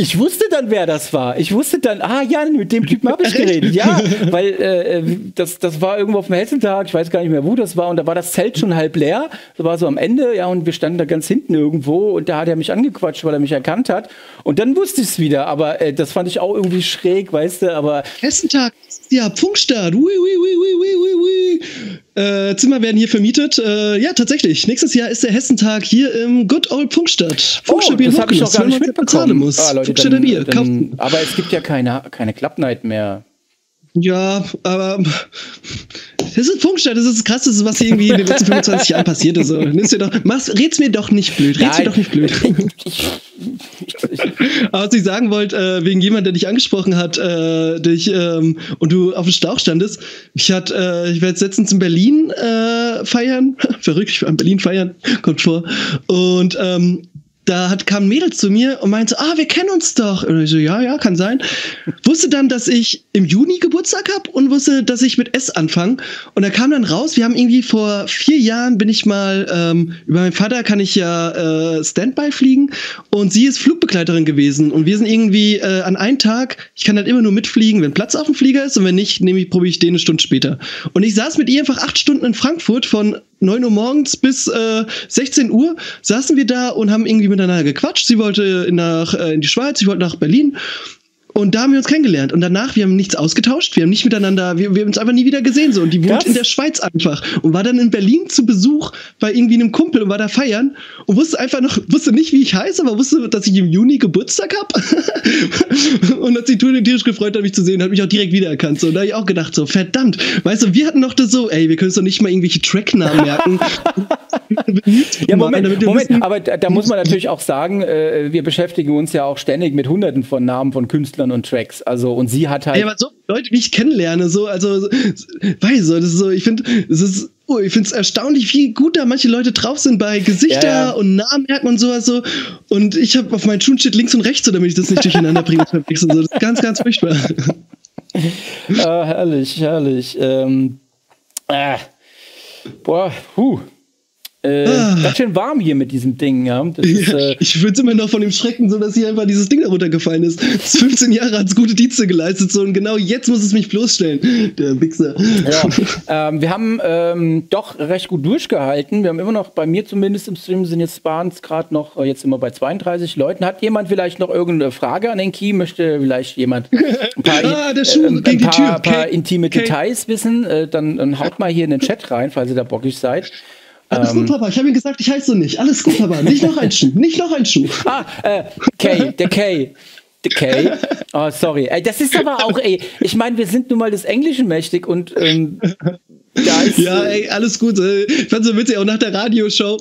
ich wusste dann, wer das war. Ich wusste dann, ah, Jan, mit dem Typen habe ich geredet. Ja, weil äh, das, das war irgendwo auf dem Hessentag. Ich weiß gar nicht mehr, wo das war. Und da war das Zelt schon halb leer. Das war so am Ende. Ja, und wir standen da ganz hinten irgendwo. Und da hat er mich angequatscht, weil er mich erkannt hat. Und dann wusste ich es wieder. Aber äh, das fand ich auch irgendwie schräg, weißt du. Aber Hessentag, ja, Pfungstadt. Ui, ui, ui, ui, ui, ui. Äh, Zimmer werden hier vermietet. Äh, ja, tatsächlich. Nächstes Jahr ist der Hessentag hier im Good Old Pfungstadt. Pfungstadt oh, Bier das habe ich noch gar nicht mitbekommen. Muss. Ah, Leute, Pfungstadt dann, Bier. Dann, aber es gibt ja keine, keine Club-Night mehr. Ja, aber das ist Pfungstadt, das ist das Krasseste, was hier irgendwie in den letzten fünfundzwanzig Jahren passiert ist. Nimmst dir doch, machst, red's mir doch nicht blöd, red's Nein. mir doch nicht blöd. Aber was ich sagen wollte, äh, wegen jemand, der dich angesprochen hat, äh, dich, ähm, und du auf dem Schlauch standest, ich hatte, äh, ich werde jetzt letztens in Berlin äh, feiern, verrückt, ich war in Berlin feiern, kommt vor, und ähm, da hat, kam ein Mädel zu mir und meinte, ah, wir kennen uns doch. Und ich so, ja, ja, kann sein. Wusste dann, dass ich im Juni Geburtstag habe und wusste, dass ich mit S anfange. Und da kam dann raus, wir haben irgendwie vor vier Jahren bin ich mal, ähm, über meinen Vater kann ich ja äh, Standby fliegen. Und sie ist Flugbegleiterin gewesen. Und wir sind irgendwie äh, an einem Tag, ich kann dann immer nur mitfliegen, wenn Platz auf dem Flieger ist. Und wenn nicht, nehme ich, probiere ich den eine Stunde später. Und ich saß mit ihr einfach acht Stunden in Frankfurt von neun Uhr morgens bis äh, sechzehn Uhr saßen wir da und haben irgendwie miteinander gequatscht. Sie wollte nach, äh, in die Schweiz, ich wollte nach Berlin. Und da haben wir uns kennengelernt. Und danach, wir haben nichts ausgetauscht. Wir haben nicht miteinander, wir, wir haben uns einfach nie wieder gesehen. So. Und die wohnt in der Schweiz einfach. Und war dann in Berlin zu Besuch bei irgendwie einem Kumpel und war da feiern. Und wusste einfach noch, wusste nicht, wie ich heiße, aber wusste, dass ich im Juni Geburtstag habe. Und hat sich tierisch gefreut, mich zu sehen. Hat mich auch direkt wiedererkannt. So. Und da habe ich auch gedacht, so, verdammt. Weißt du, wir hatten noch das so, ey, wir können uns doch nicht mal irgendwelche Tracknamen merken. Ja, Moment, Moment. Aber da, da muss man natürlich auch sagen, äh, wir beschäftigen uns ja auch ständig mit Hunderten von Namen von Künstlern und Tracks, also und sie hat halt. Ja, aber so Leute, die ich kennenlerne, so, also, weiß so, das ist so, ich finde, es ist oh, ich finde es erstaunlich, wie gut da manche Leute drauf sind bei Gesichter ja, ja. und Namen merkt man sowas so. Und ich habe auf meinen Schuhen steht links und rechts, so damit ich das nicht durcheinander bringe. Das ist ganz, ganz furchtbar. Ah, herrlich, herrlich. Ähm, äh, boah, huh. Äh, ah. Ganz schön warm hier mit diesem Ding. Ja? Das ist, äh, ich würde es immer noch von dem Schrecken, so dass hier einfach dieses Ding darunter gefallen ist. fünfzehn Jahre hat es gute Dienste geleistet so, und genau jetzt muss es mich bloßstellen. Der Wichser. Ja. ähm, wir haben ähm, doch recht gut durchgehalten. Wir haben immer noch, bei mir zumindest im Stream sind jetzt gerade noch, äh, jetzt immer bei zweiunddreißig Leuten. Hat jemand vielleicht noch irgendeine Frage an den Key? Möchte vielleicht jemand ein paar, ah, der Schuh äh, ein, gegen ein paar, die Tür. paar intime Kay. Details wissen? Äh, dann, dann haut mal hier in den Chat rein, falls ihr da bockig seid. Alles gut, Papa. Ich habe ihm gesagt, ich heiße so nicht. Alles gut, Papa. Nicht noch ein Schuh. Nicht noch ein Schuh. Ah, äh, Kay, der Kay. Der Kay. Oh, sorry. Ey, das ist aber auch, ey, ich meine, wir sind nun mal des Englischen mächtig und, ähm, da ist, ja, ey, alles gut. Ich fand es so witzig, auch nach der Radioshow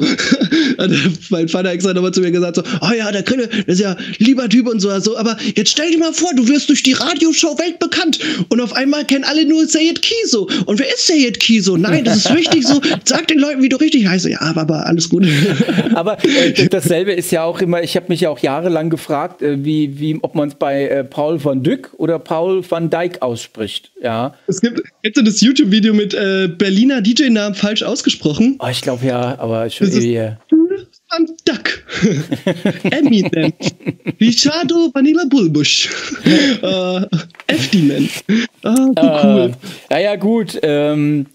hat mein Vater extra nochmal zu mir gesagt, so, oh ja, der Grille, das ist ja ein lieber Typ und so, also, aber jetzt stell dir mal vor, du wirst durch die Radioshow weltbekannt und auf einmal kennen alle nur Seyed Key so. Und wer ist Seyed Key so? Nein, das ist richtig so. Sag den Leuten, wie du richtig heißt. Ja, aber, aber alles gut. Aber äh, dasselbe ist ja auch immer, ich habe mich ja auch jahrelang gefragt, äh, wie, wie, ob man es bei äh, Paul van Dyck oder Paul van Dijk ausspricht. Ja. Es gibt, kennst du das YouTube-Video mit äh, Berliner D J-Namen falsch ausgesprochen? Oh, ich glaube ja, aber schon eher. Van Duck. Eminem. Richardo Vanilla Bulbusch. uh, F D-Man. Uh, cool. Uh, ja, ja, gut. Ähm,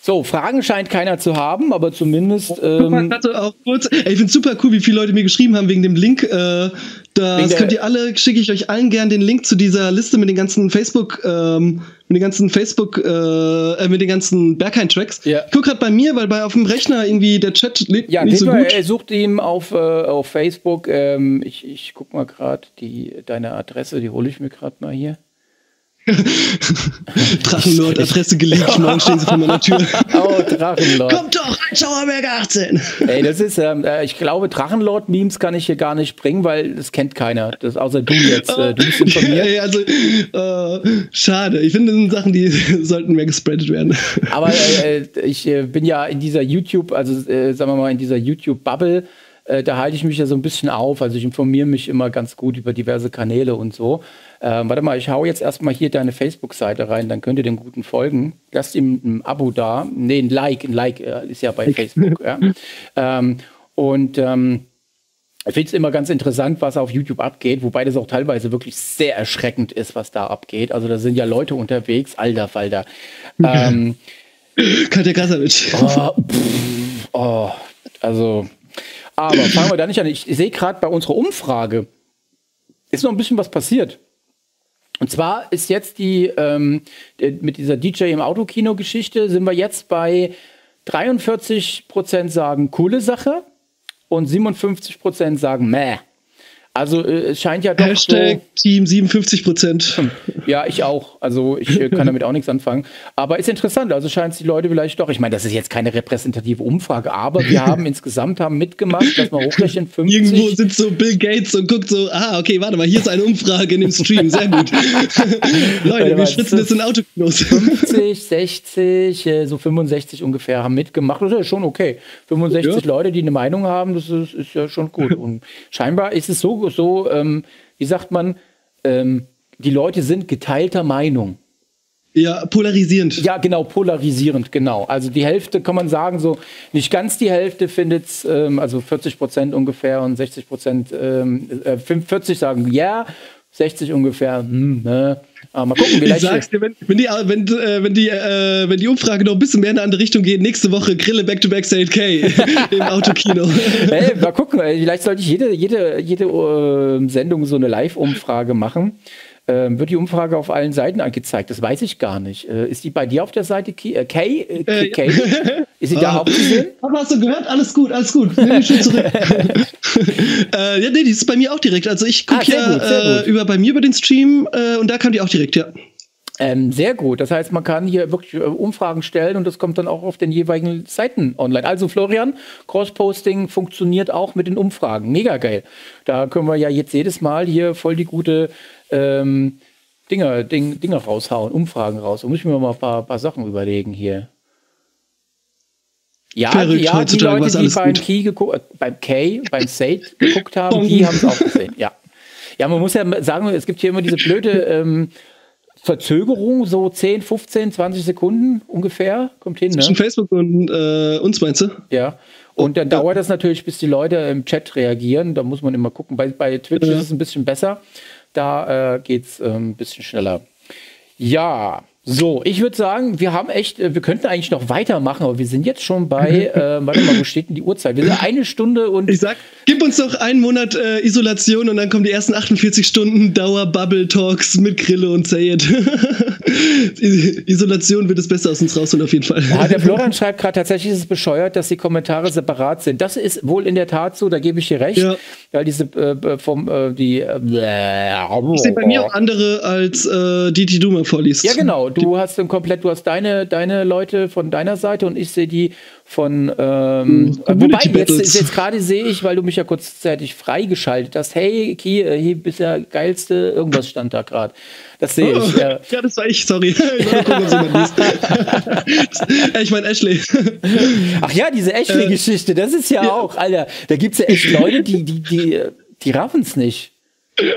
so, Fragen scheint keiner zu haben, aber zumindest. Ähm, ich, auch kurz, ey, ich find's super cool, wie viele Leute mir geschrieben haben wegen dem Link. Äh, das könnt ihr alle, schicke ich euch allen gern den Link zu dieser Liste mit den ganzen Facebook- ähm, mit den ganzen Facebook, äh, mit den ganzen Berghain-Tracks. Ja. Ich guck grad bei mir, weil bei auf dem Rechner irgendwie der Chat lebt ja, nicht so mal, gut. Ja, sucht ihm auf, äh, auf Facebook. Ähm, ich, ich guck mal gerade die deine Adresse, die hole ich mir gerade mal hier. Drachenlord, Adresse gelegt, morgen stehen sie vor meiner Tür. Oh, Drachenlord. Kommt doch, Schauerberg achtzehn. Ey, das ist, ähm, ich glaube, Drachenlord-Memes kann ich hier gar nicht bringen, weil das kennt keiner. Das, außer du jetzt. Äh, du bist informiert. Ja, also, äh, schade. Ich finde, das sind Sachen, die sollten mehr gespreadet werden. Aber äh, ich äh, bin ja in dieser YouTube, also äh, sagen wir mal, in dieser YouTube-Bubble, äh, da halte ich mich ja so ein bisschen auf. Also ich informiere mich immer ganz gut über diverse Kanäle und so. Ähm, warte mal, ich hau jetzt erstmal hier deine Facebook-Seite rein, dann könnt ihr dem Guten folgen. Lasst ihm ein Abo da. Nee, ein Like. Ein Like äh, ist ja bei Facebook. Ja. Ähm, und ähm, ich finde es immer ganz interessant, was auf YouTube abgeht, wobei das auch teilweise wirklich sehr erschreckend ist, was da abgeht. Also da sind ja Leute unterwegs. Alter Falter. Ähm, Katja Kasavitsch. Oh, oh, also, aber fangen wir da nicht an. Ich sehe gerade bei unserer Umfrage, ist noch ein bisschen was passiert. Und zwar ist jetzt die, ähm, mit dieser D J im Autokino-Geschichte sind wir jetzt bei dreiundvierzig Prozent sagen, coole Sache und siebenundfünfzig Prozent sagen, meh. Also äh, es scheint ja doch Hashtag so, Team siebenundfünfzig Prozent. Ja, ich auch. Also ich äh, kann damit auch nichts anfangen. Aber ist interessant. Also scheint es die Leute vielleicht doch. Ich meine, das ist jetzt keine repräsentative Umfrage, aber wir haben insgesamt haben mitgemacht, dass man hochrechnen fünfzig. Irgendwo sitzt so Bill Gates und guckt so, ah, okay, warte mal, hier ist eine Umfrage in dem Stream. Sehr gut. Leute, wir schwitzen jetzt in Autokinos. fünfzig, sechzig, äh, so fünfundsechzig ungefähr haben mitgemacht. Das ist ja schon okay. fünfundsechzig ja. Leute, die eine Meinung haben, das ist, ist ja schon gut. Und scheinbar ist es so, so, ähm, wie sagt man, ähm, die Leute sind geteilter Meinung. Ja, polarisierend. Ja, genau, polarisierend, genau. Also die Hälfte kann man sagen, so nicht ganz die Hälfte findet es, ähm, also vierzig Prozent ungefähr und sechzig Prozent, ähm, äh, vierzig sagen ja, yeah, sechzig ungefähr, hm, ne? Aber mal gucken, vielleicht. Ich sag's dir, wenn, wenn, die, wenn, äh, wenn, die, äh, wenn die Umfrage noch ein bisschen mehr in eine andere Richtung geht, nächste Woche Grille Back-to-Back Seyed Key im Autokino. Hey, mal gucken, vielleicht sollte ich jede, jede, jede uh, Sendung so eine Live-Umfrage machen. Ähm, wird die Umfrage auf allen Seiten angezeigt? Das weiß ich gar nicht. Äh, ist die bei dir auf der Seite? Key? Äh, Kay? Äh, Kay? Äh, Kay? Ist sie da auch zu sehen? Aber hast du gehört? Alles gut, alles gut. Nimm mich schon zurück. äh, ja, nee, die ist bei mir auch direkt. Also ich gucke ah, ja gut, äh, über, bei mir über den Stream äh, und da kam die auch direkt, ja. Ähm, sehr gut. Das heißt, man kann hier wirklich Umfragen stellen und das kommt dann auch auf den jeweiligen Seiten online. Also Florian, Cross-Posting funktioniert auch mit den Umfragen. Mega geil. Da können wir ja jetzt jedes Mal hier voll die gute ähm, Dinger, Ding, Dinger raushauen, Umfragen raus. Da muss ich mir mal ein paar, paar Sachen überlegen hier. Ja, Verrückt, ja die Leute, die beim Key geguckt, äh, beim Kay, beim Seyed geguckt haben, die haben es auch gesehen. Ja. Ja, man muss ja sagen, es gibt hier immer diese blöde ähm, Verzögerung, so zehn, fünfzehn, zwanzig Sekunden ungefähr, kommt hin. Ne? Zwischen Facebook und äh, uns, meinst du? Ja, und dann oh, dauert ja. das natürlich, bis die Leute im Chat reagieren, da muss man immer gucken. Bei, bei Twitch ja. ist es ein bisschen besser, da äh, geht es äh, ein bisschen schneller. Ja, so, ich würde sagen, wir haben echt, wir könnten eigentlich noch weitermachen, aber wir sind jetzt schon bei, äh, warte mal, wo steht denn die Uhrzeit? Wir sind eine Stunde und... Ich sag, gib uns noch einen Monat äh, Isolation und dann kommen die ersten achtundvierzig Stunden Dauer-Bubble-Talks mit Grille und Seyed. Isolation wird es besser aus uns rausholen, auf jeden Fall. Ja, der Florian schreibt gerade, tatsächlich ist es bescheuert, dass die Kommentare separat sind. Das ist wohl in der Tat so, da gebe ich dir recht. Ja. Weil diese, äh, vom, äh, die... Äh, das sind bei mir auch andere als äh, die, die du mal vorliest. Ja, genau. Du hast dann komplett, du hast deine, deine Leute von deiner Seite und ich sehe die von, ähm, hm, wobei jetzt, jetzt gerade sehe ich, weil du mich ja kurzzeitig freigeschaltet hast, hey, Key, hier bist ja geilste, irgendwas stand da gerade. Das sehe oh, ich. Äh. Ja, das war ich, sorry. Ich, ich meine Ashley. Ach ja, diese Ashley-Geschichte, das ist ja, ja auch, Alter, da gibt es ja echt Leute, die, die, die, die raffen es nicht.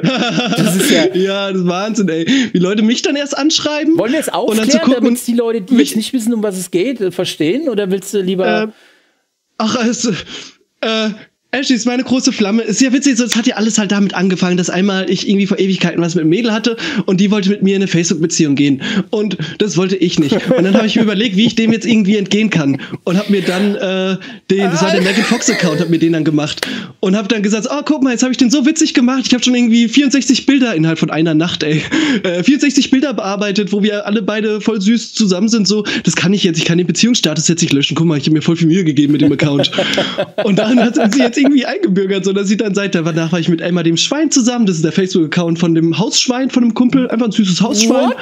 Das ist ja, ja, das ist Wahnsinn, ey. Wie Leute mich dann erst anschreiben. Wollen wir es aufklären, damit die Leute, die mich nicht wissen, um was es geht, verstehen? Oder willst du lieber... Äh, ach, also, äh, Ashley ist meine große Flamme. Ist ja witzig, sonst hat ja alles halt damit angefangen, dass einmal ich irgendwie vor Ewigkeiten was mit einem Mädel hatte und die wollte mit mir in eine Facebook-Beziehung gehen. Und das wollte ich nicht. Und dann habe ich mir überlegt, wie ich dem jetzt irgendwie entgehen kann. Und habe mir dann, äh, den, das war der Megan Fox-Account, habe mir den dann gemacht. Und habe dann gesagt, oh, guck mal, jetzt habe ich den so witzig gemacht. Ich habe schon irgendwie vierundsechzig Bilder innerhalb von einer Nacht, ey. Äh, vierundsechzig Bilder bearbeitet, wo wir alle beide voll süß zusammen sind. So, das kann ich jetzt, ich kann den Beziehungsstatus jetzt nicht löschen. Guck mal, ich habe mir voll viel Mühe gegeben mit dem Account. Und dann hat sie jetzt irgendwie eingebürgert, so dass sie dann seit danach war ich mit Emma dem Schwein zusammen, das ist der Facebook-Account von dem Hausschwein, von dem Kumpel, einfach ein süßes Hausschwein. What?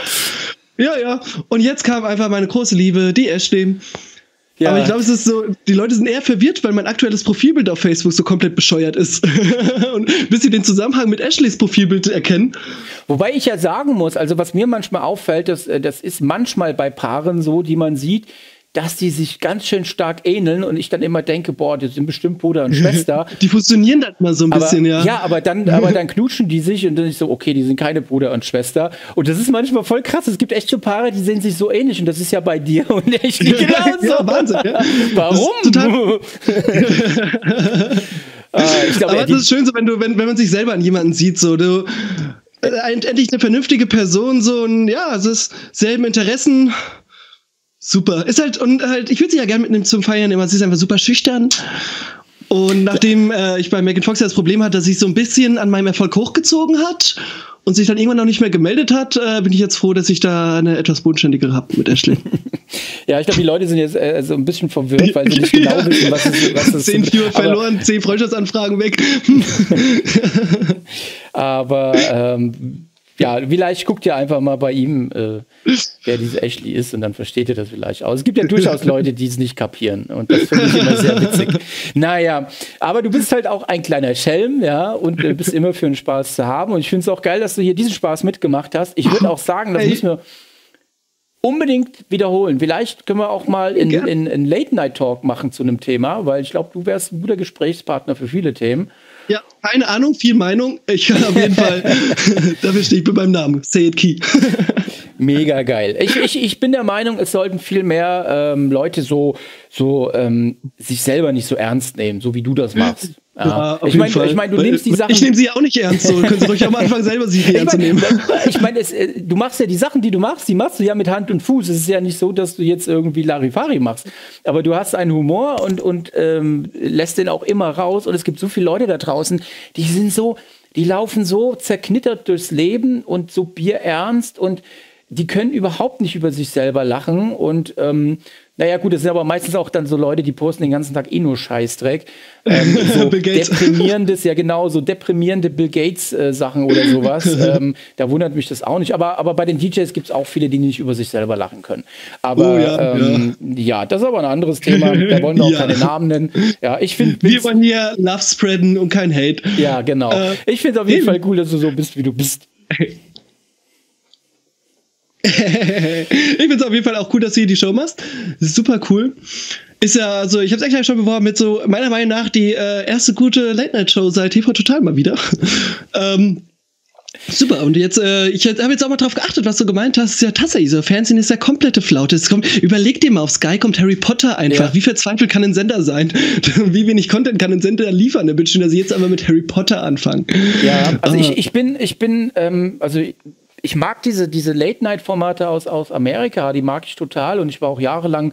Ja, ja. Und jetzt kam einfach meine große Liebe, die Ashley. Ja. Aber ich glaube, es ist so, die Leute sind eher verwirrt, weil mein aktuelles Profilbild auf Facebook so komplett bescheuert ist. Und bis sie den Zusammenhang mit Ashleys Profilbild erkennen. Wobei ich ja sagen muss, also was mir manchmal auffällt, das, das ist manchmal bei Paaren so, die man sieht, dass die sich ganz schön stark ähneln und ich dann immer denke, boah, die sind bestimmt Bruder und Schwester. Die fusionieren das mal so ein aber, bisschen, ja. Ja, aber dann, aber dann knutschen die sich und dann ist so, okay, die sind keine Bruder und Schwester. Und das ist manchmal voll krass. Es gibt echt so Paare, die sehen sich so ähnlich und das ist ja bei dir und echt nicht genauso. Ja, Wahnsinn, ja. Warum? Total äh, ich glaub, aber ja, das ist schön so, wenn, du, wenn, wenn man sich selber an jemanden sieht, so du, äh, endlich eine vernünftige Person, so ein, ja, es ist selben Interessen. Super. Ist halt, und halt, ich würde sie ja gerne mitnehmen zum Feiern immer. Sie ist einfach super schüchtern. Und nachdem äh, ich bei Megan Fox das Problem hatte, dass sie so ein bisschen an meinem Erfolg hochgezogen hat und sich dann irgendwann noch nicht mehr gemeldet hat, äh, bin ich jetzt froh, dass ich da eine etwas bodenständigere habe mit Ashley. Ja, ich glaube, die Leute sind jetzt äh, so ein bisschen verwirrt, weil sie nicht genau ja. wissen, was es, was es zehn Viewer verloren, zehn Freundschaftsanfragen weg. Aber ähm, ja, vielleicht guckt ihr einfach mal bei ihm, äh, wer diese Ashley ist und dann versteht ihr das vielleicht auch. Es gibt ja durchaus Leute, die es nicht kapieren und das finde ich immer sehr witzig. Naja, aber du bist halt auch ein kleiner Schelm, ja, und äh, bist immer für einen Spaß zu haben und ich finde es auch geil, dass du hier diesen Spaß mitgemacht hast. Ich würde auch sagen, das müssen wir unbedingt wiederholen. Vielleicht können wir auch mal in, in, in Late-Night-Talk machen zu einem Thema, weil ich glaube, du wärst ein guter Gesprächspartner für viele Themen. Ja, keine Ahnung, viel Meinung. Ich kann auf jeden Fall, dafür stehe ich mit meinem Namen, Seyed Key. Mega geil. Ich, ich, ich bin der Meinung, es sollten viel mehr ähm, Leute so, so ähm, sich selber nicht so ernst nehmen, so wie du das machst. Ja, ich meine, ich mein, du weil, nimmst die Sachen. Ich nehme sie ja auch nicht ernst, so können sie ruhig am Anfang selber sich ernst ich mein, nehmen. Ich meine, du machst ja die Sachen, die du machst, die machst du ja mit Hand und Fuß. Es ist ja nicht so, dass du jetzt irgendwie Larifari machst. Aber du hast einen Humor und, und ähm, lässt den auch immer raus. Und es gibt so viele Leute da draußen, die sind so, die laufen so zerknittert durchs Leben und so bierernst und die können überhaupt nicht über sich selber lachen und ähm, naja gut, das sind aber meistens auch dann so Leute, die posten den ganzen Tag eh nur Scheißdreck. Ähm, so deprimierendes, ja genau, so deprimierende Bill Gates äh, Sachen oder sowas. ähm, da wundert mich das auch nicht. Aber, aber bei den D Js gibt es auch viele, die nicht über sich selber lachen können. Aber oh, ja, ähm, ja. ja, das ist aber ein anderes Thema. Da wollen wir auch ja. keine Namen nennen. Ja, ich find, wir wollen hier Love spreaden und kein Hate. Ja, genau. Äh, ich finde es auf jeden eben. Fall cool, dass du so bist, wie du bist. Ich finde es auf jeden Fall auch cool, dass du hier die Show machst. Das ist super cool. Ist ja, also ich habe es extra schon beworben mit so, meiner Meinung nach, die äh, erste gute Late-Night-Show seit T V Total mal wieder. ähm, super, und jetzt, äh, ich habe jetzt auch mal drauf geachtet, was du gemeint hast. Das ist ja tatsächlich so, Fernsehen ist ja komplette Flaute. Es kommt, überleg dir mal, auf Sky kommt Harry Potter einfach. Ja. Wie verzweifelt kann ein Sender sein? Wie wenig Content kann ein Sender liefern? Da bin ich schon, dass ich jetzt einfach mit Harry Potter anfangen. Ja, also ich, ich bin, ich bin, ähm, also ich mag diese, diese Late-Night-Formate aus, aus Amerika, die mag ich total. Und ich war auch jahrelang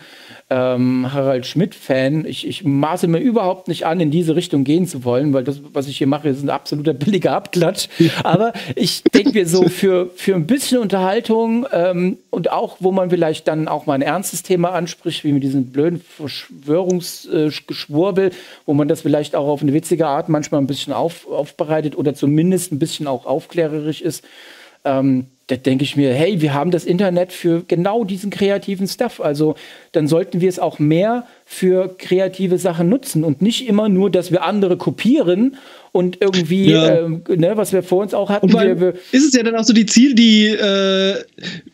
ähm, Harald Schmidt-Fan. Ich, ich maße mir überhaupt nicht an, in diese Richtung gehen zu wollen, weil das, was ich hier mache, ist ein absoluter billiger Abklatsch. Aber ich denke mir so, für, für ein bisschen Unterhaltung ähm, und auch, wo man vielleicht dann auch mal ein ernstes Thema anspricht, wie mit diesem blöden Verschwörungsgeschwurbel, wo man das vielleicht auch auf eine witzige Art manchmal ein bisschen auf, aufbereitet oder zumindest ein bisschen auch aufklärerisch ist. Ähm, da denke ich mir, hey, wir haben das Internet für genau diesen kreativen Stuff. Also dann sollten wir es auch mehr für kreative Sachen nutzen und nicht immer nur, dass wir andere kopieren und irgendwie, ja. ähm, ne, was wir vor uns auch hatten. Und weil, wir, ist es ja dann auch so die Ziel, die, äh,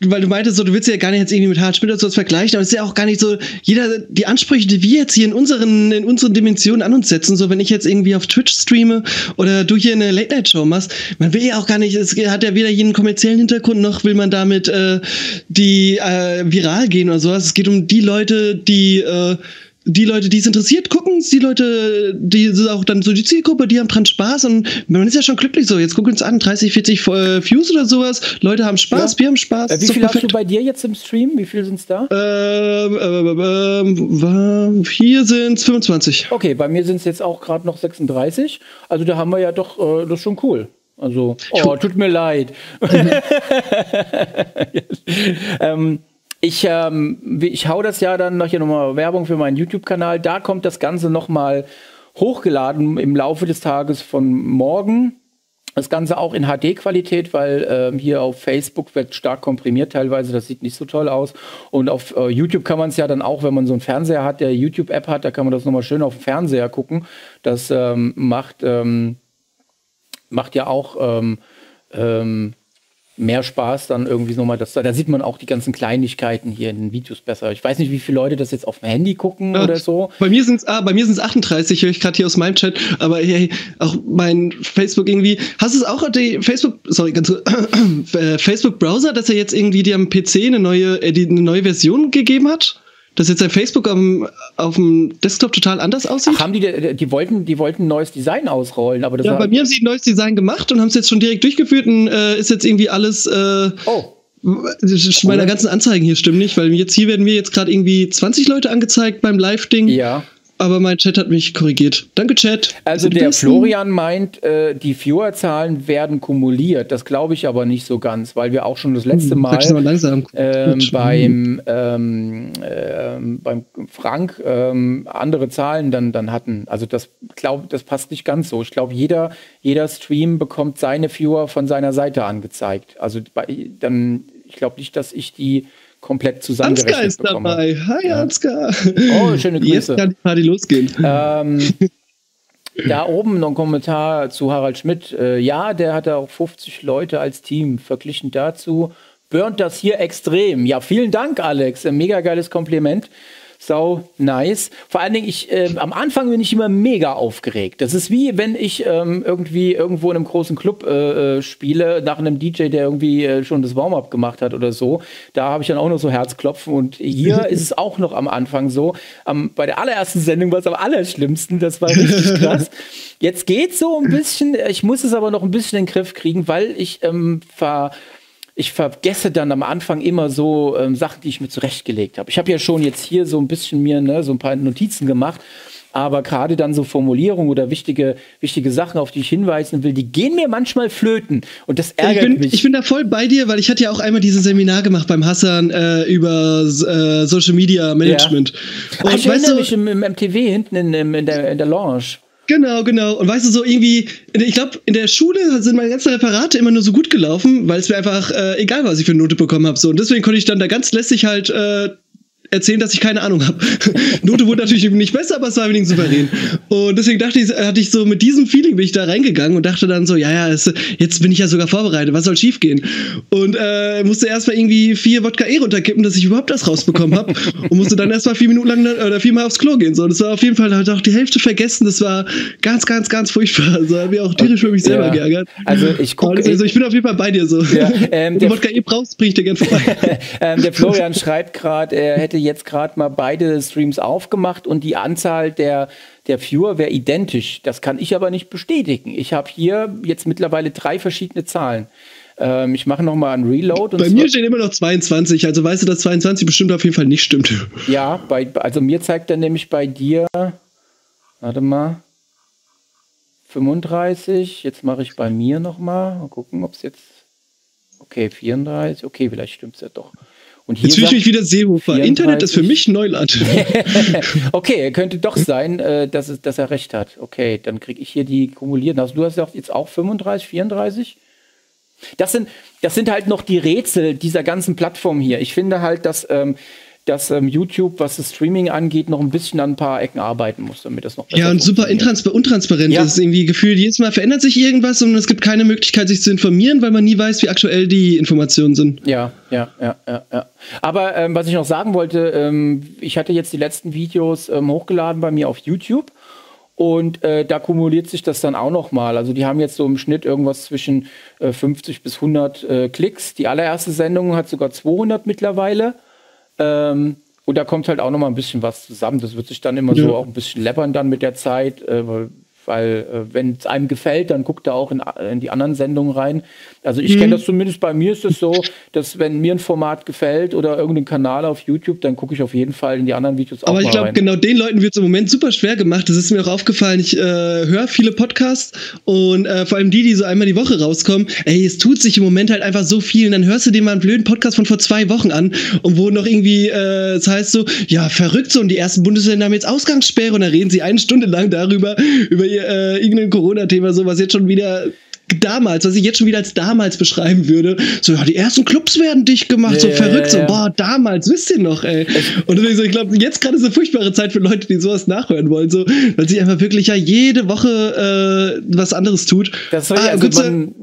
weil du meintest, so, du willst ja gar nicht jetzt irgendwie mit Harald Schmidt oder sowas vergleichen, aber es ist ja auch gar nicht so, jeder, die Ansprüche, die wir jetzt hier in unseren, in unseren Dimensionen an uns setzen, so wenn ich jetzt irgendwie auf Twitch streame oder du hier eine Late-Night-Show machst, man will ja auch gar nicht, es hat ja weder jeden kommerziellen Hintergrund, noch will man damit äh, die äh, viral gehen oder sowas. Es geht um die Leute, die, äh, die Leute, die es interessiert, gucken, die Leute, die auch dann so die Zielgruppe, die haben dran Spaß und man ist ja schon glücklich so. Jetzt gucken wir uns an, dreißig, vierzig äh, Views oder sowas. Leute haben Spaß, ja. Wir haben Spaß. Äh, wie viel hast du bei dir jetzt im Stream? Wie viel sind es da? Ähm, äh, äh, äh, hier sind es fünfundzwanzig. Okay, bei mir sind es jetzt auch gerade noch sechsunddreißig. Also da haben wir ja doch, äh, das ist schon cool. Also, oh, tut mir leid. ähm, ich, ähm, ich hau das ja dann noch hier nochmal Werbung für meinen YouTube-Kanal. Da kommt das Ganze nochmal hochgeladen im Laufe des Tages von morgen. Das Ganze auch in H D-Qualität, weil ähm, hier auf Facebook wird stark komprimiert teilweise. Das sieht nicht so toll aus. Und auf äh, YouTube kann man es ja dann auch, wenn man so einen Fernseher hat, der YouTube-App hat, da kann man das nochmal schön auf dem Fernseher gucken. Das ähm, macht... Ähm, macht ja auch ähm, ähm, mehr Spaß dann irgendwie nochmal, das, da sieht man auch die ganzen Kleinigkeiten hier in den Videos besser. Ich weiß nicht, wie viele Leute das jetzt auf dem Handy gucken ja, oder so. Bei mir sind es ah, bei mir sind es achtunddreißig, höre ich gerade hier aus meinem Chat, aber hey, auch mein Facebook irgendwie, hast du es auch, die Facebook, sorry, ganz kurz, äh, Facebook-Browser, dass er jetzt irgendwie dir am P C eine neue, äh, die, eine neue Version gegeben hat? Dass jetzt der Facebook am, auf dem Desktop total anders aussieht? Ach, haben die, die, die wollten, die wollten ein neues Design ausrollen. Aber das ja, war, bei mir haben sie ein neues Design gemacht und haben es jetzt schon direkt durchgeführt und äh, ist jetzt irgendwie alles... Äh, oh. Meine ganzen Anzeigen hier stimmen nicht, weil jetzt hier werden mir jetzt gerade irgendwie zwanzig Leute angezeigt beim Live-Ding. Ja. Aber mein Chat hat mich korrigiert. Danke, Chat. Also der besten. Florian meint, äh, die Viewer-Zahlen werden kumuliert. Das glaube ich aber nicht so ganz, weil wir auch schon das letzte hm, Mal, mal langsam. Ähm, beim, ähm, äh, beim Frank ähm, andere Zahlen dann, dann hatten. Also das, glaub, das passt nicht ganz so. Ich glaube, jeder, jeder Stream bekommt seine Viewer von seiner Seite angezeigt. Also bei, dann, ich glaube nicht, dass ich die komplett zusammengerechnet Ansgar ist bekommen. Dabei. Hi, ja. Ansgar. Oh, schöne Grüße. Jetzt kann die Party losgehen. Ähm, da oben noch ein Kommentar zu Harald Schmidt. Äh, ja, der hatte auch fünfzig Leute als Team. Verglichen dazu burnt das hier extrem. Ja, vielen Dank, Alex. Ein mega geiles Kompliment. Sau nice. Vor allen Dingen, ich, äh, am Anfang bin ich immer mega aufgeregt. Das ist wie, wenn ich ähm, irgendwie irgendwo in einem großen Club äh, spiele, nach einem D J, der irgendwie äh, schon das Warm-up gemacht hat oder so. Da habe ich dann auch noch so Herzklopfen. Und hier ist es auch noch am Anfang so. Am, bei der allerersten Sendung war es am allerschlimmsten. Das war richtig krass. Jetzt geht es so ein bisschen. Ich muss es aber noch ein bisschen in den Griff kriegen, weil ich ähm, ver... Ich vergesse dann am Anfang immer so ähm, Sachen, die ich mir zurechtgelegt habe. Ich habe ja schon jetzt hier so ein bisschen mir ne, so ein paar Notizen gemacht, aber gerade dann so Formulierungen oder wichtige, wichtige Sachen, auf die ich hinweisen will, die gehen mir manchmal flöten und das ärgert ich bin, mich. Ich bin da voll bei dir, weil ich hatte ja auch einmal dieses Seminar gemacht beim Hassan äh, über äh, Social Media Management. Ja. Und Ach, ich weißt erinnere du, mich im, im M T V hinten in, in, in, der, in der Lounge. Genau, genau. Und weißt du, so irgendwie, ich glaube, in der Schule sind meine ganzen Referate immer nur so gut gelaufen, weil es mir einfach äh, egal war, was ich für eine Note bekommen habe. So. Und deswegen konnte ich dann da ganz lässig halt äh, erzählen, dass ich keine Ahnung habe. Note wurde natürlich eben nicht besser, aber es war wenigstens souverän. Und deswegen dachte ich, hatte ich so mit diesem Feeling bin ich da reingegangen und dachte dann so, ja, ja, es, jetzt bin ich ja sogar vorbereitet, was soll schief gehen? Und äh, musste erstmal irgendwie vier Wodka E runterkippen, dass ich überhaupt das rausbekommen habe. Und musste dann erstmal vier Minuten lang oder viermal aufs Klo gehen. So, das war auf jeden Fall, halt auch die Hälfte vergessen. Das war ganz, ganz, ganz furchtbar. Also habe ich auch tierisch für mich selber ja. geärgert. Also ich gucke. Also, also ich bin auf jeden Fall bei dir so. Ja, ähm, wenn du Wodka E brauchst, bring ich dir gern vorbei. ähm, der Florian schreibt gerade, er hätte jetzt gerade mal beide Streams aufgemacht und die Anzahl der, der Viewer wäre identisch. Das kann ich aber nicht bestätigen. Ich habe hier jetzt mittlerweile drei verschiedene Zahlen. Ähm, ich mache nochmal einen Reload. Und bei mir stehen immer noch zweiundzwanzig. Also weißt du, dass zweiundzwanzig bestimmt auf jeden Fall nicht stimmt. Ja, bei, also mir zeigt dann nämlich bei dir, warte mal, fünfunddreißig. Jetzt mache ich bei mir nochmal. Mal gucken, ob es jetzt, okay, vierunddreißig. Okay, vielleicht stimmt es ja doch. Und hier jetzt fühle ich mich wieder Seehofer. vierunddreißig. Internet ist für mich Neuland. Okay, könnte doch sein, äh, dass, es, dass er recht hat. Okay, dann kriege ich hier die kumulierten. Also du hast ja jetzt auch fünfunddreißig, vierunddreißig. Das sind, das sind halt noch die Rätsel dieser ganzen Plattform hier. Ich finde halt, dass, ähm, dass ähm, YouTube, was das Streaming angeht, noch ein bisschen an ein paar Ecken arbeiten muss, damit das noch besser ja, und super intransparent ja. ist irgendwie gefühlt. Jedes Mal verändert sich irgendwas und es gibt keine Möglichkeit, sich zu informieren, weil man nie weiß, wie aktuell die Informationen sind. Ja, ja, ja, ja, ja. Aber ähm, was ich noch sagen wollte, ähm, ich hatte jetzt die letzten Videos ähm, hochgeladen bei mir auf YouTube und äh, da kumuliert sich das dann auch nochmal. Also die haben jetzt so im Schnitt irgendwas zwischen äh, fünfzig bis hundert äh, Klicks. Die allererste Sendung hat sogar zweihundert mittlerweile. Ähm, und da kommt halt auch noch mal ein bisschen was zusammen. Das wird sich dann immer ja. so auch ein bisschen läppern dann mit der Zeit, äh, weil äh, wenn es einem gefällt, dann guckt er auch in, in die anderen Sendungen rein. Also ich mhm. kenne das zumindest, bei mir ist es das so, dass wenn mir ein Format gefällt oder irgendein Kanal auf YouTube, dann gucke ich auf jeden Fall in die anderen Videos auch. Aber ich glaube, genau den Leuten wird es im Moment super schwer gemacht. Das ist mir auch aufgefallen. Ich äh, höre viele Podcasts und äh, vor allem die, die so einmal die Woche rauskommen. Ey, es tut sich im Moment halt einfach so viel. Und dann hörst du dir mal einen blöden Podcast von vor zwei Wochen an und wo noch irgendwie, äh, es heißt so, ja, verrückt so, und die ersten Bundesländer haben jetzt Ausgangssperre und dann reden sie eine Stunde lang darüber, über ihr Äh, irgendein Corona-Thema, so was jetzt schon wieder damals, was ich jetzt schon wieder als damals beschreiben würde, so, ja, die ersten Clubs werden dicht gemacht, yeah, so verrückt, yeah, yeah. so, boah, damals, wisst ihr noch, ey. Und deswegen so, ich glaube, jetzt gerade ist eine furchtbare Zeit für Leute, die sowas nachhören wollen, so, weil sich einfach wirklich ja jede Woche äh, was anderes tut. Das ah, also kurz,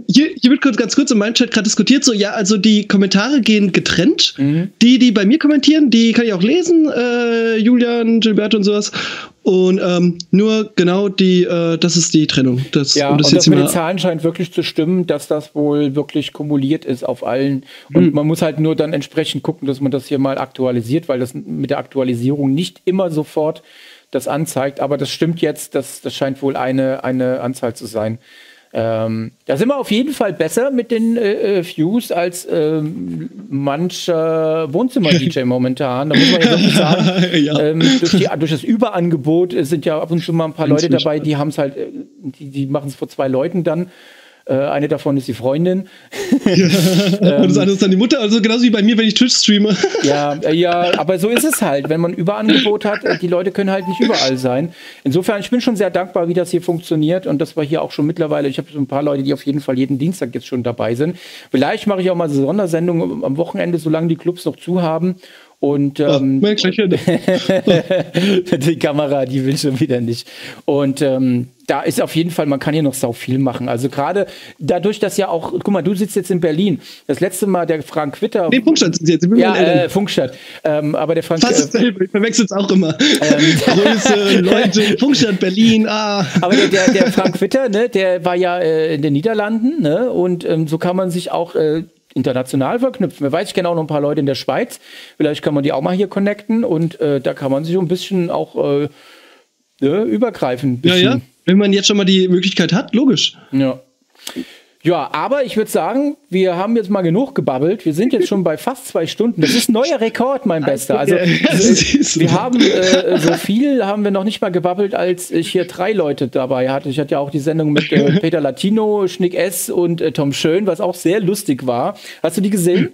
hier, hier wird kurz, ganz kurz in meinem Chat gerade diskutiert, so, ja, also die Kommentare gehen getrennt, mhm. die, die bei mir kommentieren, die kann ich auch lesen, äh, Julian, Gilberto und sowas. Und ähm, nur genau die, äh, das ist die Trennung. Das, ja, um das, und jetzt das mit den Zahlen scheint wirklich zu stimmen, dass das wohl wirklich kumuliert ist auf allen. Und mhm. man muss halt nur dann entsprechend gucken, dass man das hier mal aktualisiert, weil das mit der Aktualisierung nicht immer sofort das anzeigt. Aber das stimmt jetzt, das, das scheint wohl eine, eine Anzahl zu sein. Ähm, da sind wir auf jeden Fall besser mit den äh, Views als äh, mancher Wohnzimmer-D J momentan. Da muss man ja wirklich sagen, ja. Ähm, durch, die, durch das Überangebot sind ja ab und zu mal ein paar Leute dabei, die haben es halt, die, die machen es vor zwei Leuten dann. Eine davon ist die Freundin. Ja, und das andere ist dann die Mutter, also genauso wie bei mir, wenn ich Twitch streame. Ja, ja, aber so ist es halt, wenn man Überangebot hat, die Leute können halt nicht überall sein. Insofern, ich bin schon sehr dankbar, wie das hier funktioniert und das war hier auch schon mittlerweile, ich habe so ein paar Leute, die auf jeden Fall jeden Dienstag jetzt schon dabei sind. Vielleicht mache ich auch mal so Sondersendungen am Wochenende, solange die Clubs noch zu haben. Und ähm, oh, die Kamera, die will schon wieder nicht. Und ähm, da ist auf jeden Fall, man kann hier noch sau viel machen. Also gerade dadurch, dass ja auch, guck mal, du sitzt jetzt in Berlin. Das letzte Mal der Frank Witter. Nee, Pfungstadt sind sie jetzt. Ich bin ja, äh, Pfungstadt. Ähm, aber der Frank. Fast äh, ich verwechsel es auch immer. Ähm, Größe, Leute, Pfungstadt, Berlin. Ah. Aber der, der, der Frank Witter, ne, der war ja äh, in den Niederlanden, ne, und ähm, so kann man sich auch äh, international verknüpfen. Wer weiß, ich kenne auch noch ein paar Leute in der Schweiz. Vielleicht kann man die auch mal hier connecten und äh, da kann man sich ein bisschen auch äh, ne, übergreifen. Bisschen. Ja, ja. Wenn man jetzt schon mal die Möglichkeit hat, logisch. Ja. Ja, aber ich würde sagen, wir haben jetzt mal genug gebabbelt. Wir sind jetzt schon bei fast zwei Stunden. Das ist ein neuer Rekord, mein Bester. Also wir haben äh, so viel haben wir noch nicht mal gebabbelt, als ich hier drei Leute dabei hatte. Ich hatte ja auch die Sendung mit äh, Peter Latino, Schnick S. und äh, Tom Schön, was auch sehr lustig war. Hast du die gesehen?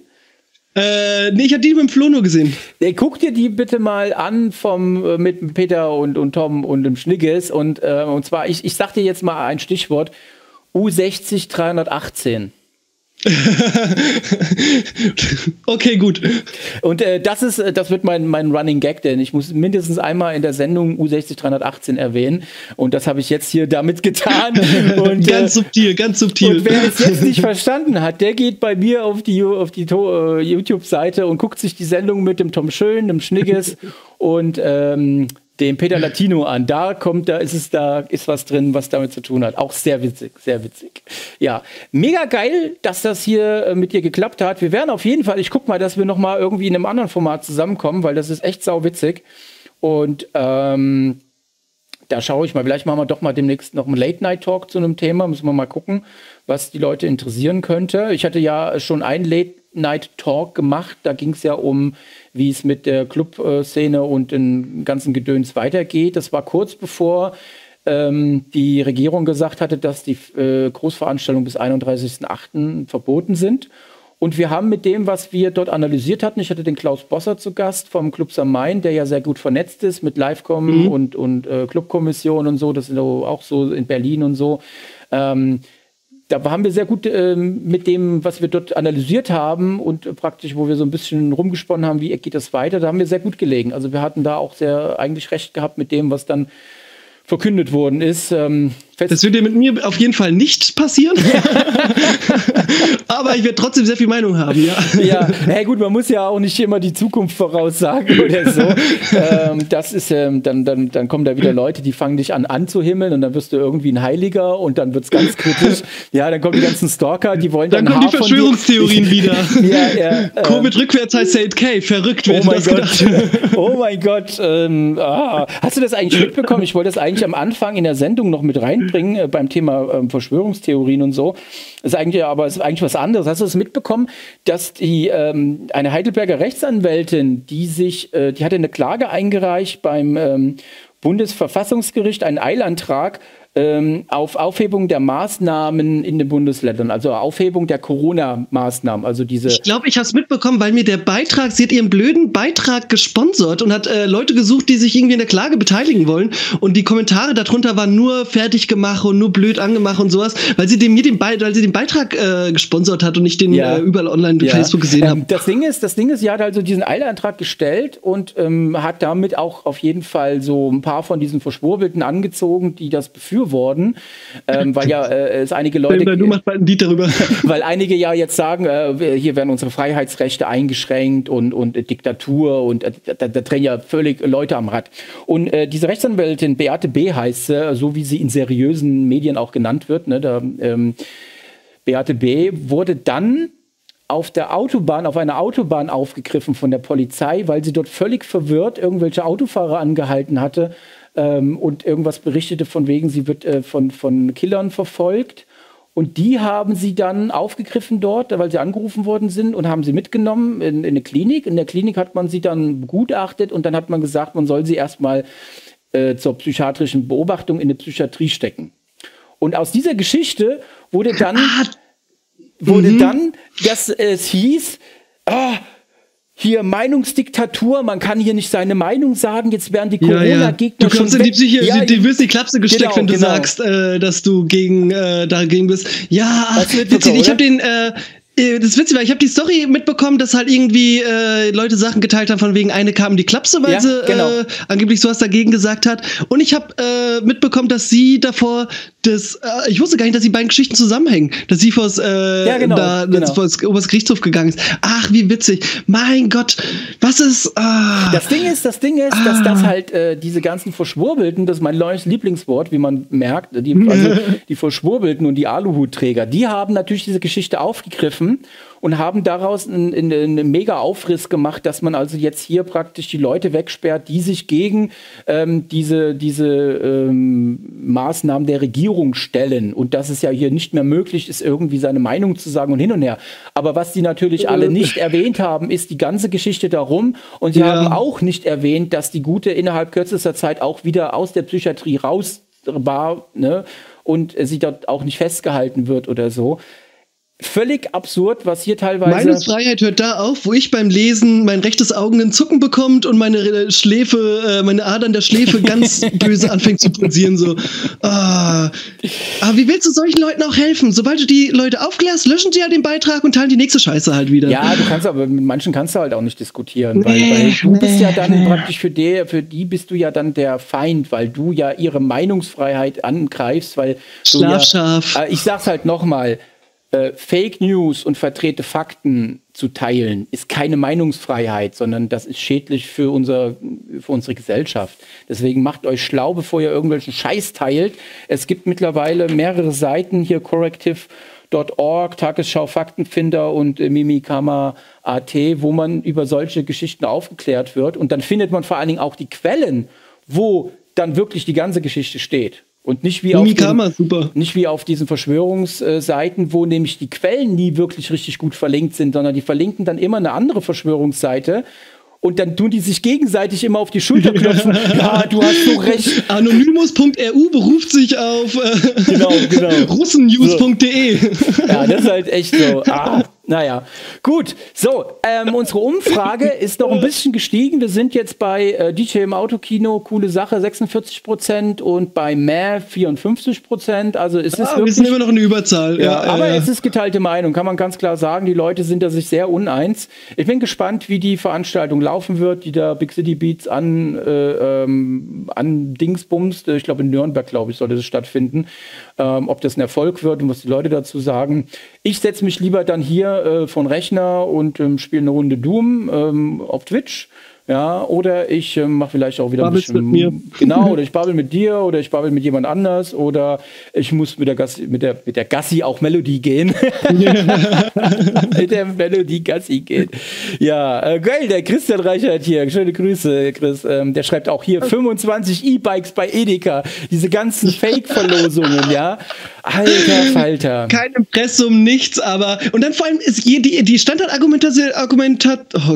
Äh, nee, ich habe die mit dem Flo nur gesehen. Hey, guck dir die bitte mal an vom, mit Peter und, und Tom und dem Schnick S. Und, äh, und zwar, ich, ich sag dir jetzt mal ein Stichwort. U sechzig dreihundertachtzehn. Okay, gut. Und äh, das ist, das wird mein, mein Running Gag, denn ich muss mindestens einmal in der Sendung U sechzig dreihundertachtzehn erwähnen und das habe ich jetzt hier damit getan. Und, ganz äh, subtil, ganz subtil. Und wer es jetzt nicht verstanden hat, der geht bei mir auf die, auf die uh, YouTube-Seite und guckt sich die Sendung mit dem Tom Schön, dem Schnick S. und ähm, dem Peter Latino an. Da kommt, da ist es, da ist was drin, was damit zu tun hat. Auch sehr witzig, sehr witzig. Ja, mega geil, dass das hier mit dir geklappt hat. Wir werden auf jeden Fall, ich guck mal, dass wir noch mal irgendwie in einem anderen Format zusammenkommen, weil das ist echt sau witzig. Und ähm, da schaue ich mal. Vielleicht machen wir doch mal demnächst noch einen Late-Night-Talk zu einem Thema. Müssen wir mal gucken, was die Leute interessieren könnte. Ich hatte ja schon einen Late-Night-Talk gemacht. Da ging es ja um, wie es mit der Club-Szene und den ganzen Gedöns weitergeht. Das war kurz bevor ähm, die Regierung gesagt hatte, dass die äh, Großveranstaltungen bis einunddreißigsten achten verboten sind. Und wir haben mit dem, was wir dort analysiert hatten, ich hatte den Klaus Bosser zu Gast vom Clubs am Main, der ja sehr gut vernetzt ist mit Livecom mhm. und, und äh, Clubkommission und so, das ist auch so in Berlin und so. Ähm, Da haben wir sehr gut ähm, mit dem, was wir dort analysiert haben und praktisch, wo wir so ein bisschen rumgesponnen haben, wie geht das weiter, da haben wir sehr gut gelegen. Also wir hatten da auch sehr eigentlich recht gehabt mit dem, was dann verkündet worden ist. Ähm, das wird ja mit mir auf jeden Fall nicht passieren. Aber ich werde trotzdem sehr viel Meinung haben, ja. Ja, hey, gut, man muss ja auch nicht immer die Zukunft voraussagen oder so. ähm, das ist, ähm, dann, dann, dann kommen da wieder Leute, die fangen dich an anzuhimmeln und dann wirst du irgendwie ein Heiliger und dann wird es ganz kritisch. Ja, dann kommen die ganzen Stalker, die wollen dann. Dann kommen Haar die Verschwörungstheorien wieder. Ja, ja, ähm, Covid rückwärts heißt Seyed Key, verrückt werden. Oh mein Gott. Oh mein Gott. Ähm, ah. Hast du das eigentlich mitbekommen? Ich wollte das eigentlich am Anfang in der Sendung noch mit reinbringen, äh, beim Thema ähm, Verschwörungstheorien und so. Das ist eigentlich, aber ist eigentlich was anderes. Hast du das mitbekommen, dass die ähm, eine Heidelberger Rechtsanwältin, die sich, äh, die hatte eine Klage eingereicht beim ähm, Bundesverfassungsgericht, einen Eilantrag ähm, auf Aufhebung der Maßnahmen in den Bundesländern, also Aufhebung der Corona-Maßnahmen, also diese. Ich glaube, ich habe es mitbekommen, weil mir der Beitrag, sie hat ihren blöden Beitrag gesponsert und hat äh, Leute gesucht, die sich irgendwie in der Klage beteiligen wollen und die Kommentare darunter waren nur fertig gemacht und nur blöd angemacht und sowas, weil sie dem, mir den, Be weil sie den Beitrag äh, gesponsert hat und ich den ja. äh, überall online auf ja. Facebook gesehen ähm, habe. Das Ding ist, das Ding ist, sie hat also diesen Eilantrag gestellt und ähm, hat damit auch auf jeden Fall so ein paar von diesen Verschwurbelten angezogen, die das befürworten worden, ähm, weil ja äh, es einige Leute, du machst bald ein Lied darüber. Weil einige ja jetzt sagen, äh, hier werden unsere Freiheitsrechte eingeschränkt und, und äh, Diktatur und äh, da, da drehen ja völlig Leute am Rad. Und äh, diese Rechtsanwältin, Beate B. heißt sie, so wie sie in seriösen Medien auch genannt wird, ne, da, ähm, Beate B. wurde dann auf der Autobahn, auf einer Autobahn aufgegriffen von der Polizei, weil sie dort völlig verwirrt irgendwelche Autofahrer angehalten hatte, Ähm, und irgendwas berichtete von wegen, sie wird äh, von, von Killern verfolgt. Und die haben sie dann aufgegriffen dort, weil sie angerufen worden sind und haben sie mitgenommen in, in eine Klinik. In der Klinik hat man sie dann begutachtet und dann hat man gesagt, man soll sie erstmal äh, zur psychiatrischen Beobachtung in eine Psychiatrie stecken. Und aus dieser Geschichte wurde dann, ah, wurde mhm. dann, dass äh, es hieß, ah, hier Meinungsdiktatur, man kann hier nicht seine Meinung sagen, jetzt werden die Corona-Gegner schon weg. Du kommst in die Psyche, ja, du wirst die Klapse gesteckt, genau, wenn du genau. sagst, äh, dass du gegen, äh, dagegen bist. Ja, ach, witzig, ich habe den, äh, das ist witzig, weil ich habe die Story mitbekommen, dass halt irgendwie äh, Leute Sachen geteilt haben, von wegen eine kam die Klapse, weil ja, sie genau. äh, angeblich sowas dagegen gesagt hat. Und ich habe äh, mitbekommen, dass sie davor, das, äh, ich wusste gar nicht, dass die beiden Geschichten zusammenhängen, dass sie vors, äh, ja, genau, da, genau. vors Oberes Gerichtshof gegangen ist. Ach, wie witzig. Mein Gott, was ist... Ah, das Ding ist, das Ding ist, ah, dass das halt äh, diese ganzen Verschwurbelten, das ist mein neues Lieblingswort, wie man merkt, die, also, die Verschwurbelten und die Aluhutträger, die haben natürlich diese Geschichte aufgegriffen und haben daraus einen, einen, einen mega Aufriss gemacht, dass man also jetzt hier praktisch die Leute wegsperrt, die sich gegen ähm, diese, diese ähm, Maßnahmen der Regierung stellen. Und dass es ja hier nicht mehr möglich ist, irgendwie seine Meinung zu sagen und hin und her. Aber was die natürlich alle nicht erwähnt haben, ist die ganze Geschichte darum. Und sie ja. haben auch nicht erwähnt, dass die Gute innerhalb kürzester Zeit auch wieder aus der Psychiatrie raus war, ne, und sie dort auch nicht festgehalten wird oder so. völlig absurd, was hier teilweise... Meinungsfreiheit hört da auf, wo ich beim Lesen mein rechtes Auge einen Zucken bekommt und meine Schläfe, äh, meine Adern der Schläfe ganz böse anfängt zu pulsieren. So. Ah. Aber wie willst du solchen Leuten auch helfen? Sobald du die Leute aufklärst, löschen sie ja halt den Beitrag und teilen die nächste Scheiße halt wieder. Ja, du kannst aber mit manchen kannst du halt auch nicht diskutieren, nee, weil, weil du nee, bist ja dann nee. praktisch für die, für die bist du ja dann der Feind, weil du ja ihre Meinungsfreiheit angreifst, weil du Schlafschaf. Ja, ich sag's halt nochmal, Fake News und verdrehte Fakten zu teilen, ist keine Meinungsfreiheit, sondern das ist schädlich für, unser, für unsere Gesellschaft. Deswegen macht euch schlau, bevor ihr irgendwelchen Scheiß teilt. Es gibt mittlerweile mehrere Seiten, hier corrective punkt org, Tagesschau Faktenfinder und äh, Mimikama punkt at, wo man über solche Geschichten aufgeklärt wird. Und dann findet man vor allen Dingen auch die Quellen, wo dann wirklich die ganze Geschichte steht. Und nicht wie, auf den, super. nicht wie auf diesen Verschwörungsseiten, wo nämlich die Quellen nie wirklich richtig gut verlinkt sind, sondern die verlinken dann immer eine andere Verschwörungsseite und dann tun die sich gegenseitig immer auf die Schulter klopfen. Ja, du hast so recht. Anonymous punkt R U beruft sich auf äh, genau, genau. russennews punkt de. So. Ja, das ist halt echt so. Ah, naja, gut. So, ähm, unsere Umfrage ist noch ein bisschen gestiegen. Wir sind jetzt bei äh, D J im Autokino, coole Sache, sechsundvierzig Prozent und bei Mäh vierundfünfzig Prozent. Also es ist ah, wirklich, wir sind immer noch eine Überzahl. Ja, ja, aber ja. es ist geteilte Meinung, kann man ganz klar sagen. Die Leute sind da sich sehr uneins. Ich bin gespannt, wie die Veranstaltung laufen wird, die da Big City Beats an, äh, ähm, an Dingsbums, ich glaube in Nürnberg, glaube ich, sollte es stattfinden. Ähm, ob das ein Erfolg wird und was die Leute dazu sagen. Ich setze mich lieber dann hier Äh, von Rechner und ähm, spiele eine Runde Doom ähm, auf Twitch, ja, oder ich ähm, mache vielleicht auch wieder Babelst ein bisschen, mit mir. Genau, oder ich babbel mit dir oder ich babbel mit jemand anders oder ich muss mit der Gassi, mit der, mit der Gassi auch Melodie gehen. Mit der Melodie Gassi gehen. Ja, äh, geil, der Christian Reichert hier, schöne Grüße, Chris, ähm, der schreibt auch hier fünfundzwanzig E-Bikes bei Edeka, diese ganzen Fake-Verlosungen, ja. Alter Falter. Kein Impressum, nichts, aber. Und dann vor allem ist je, die, die Standardargumentation. Oh,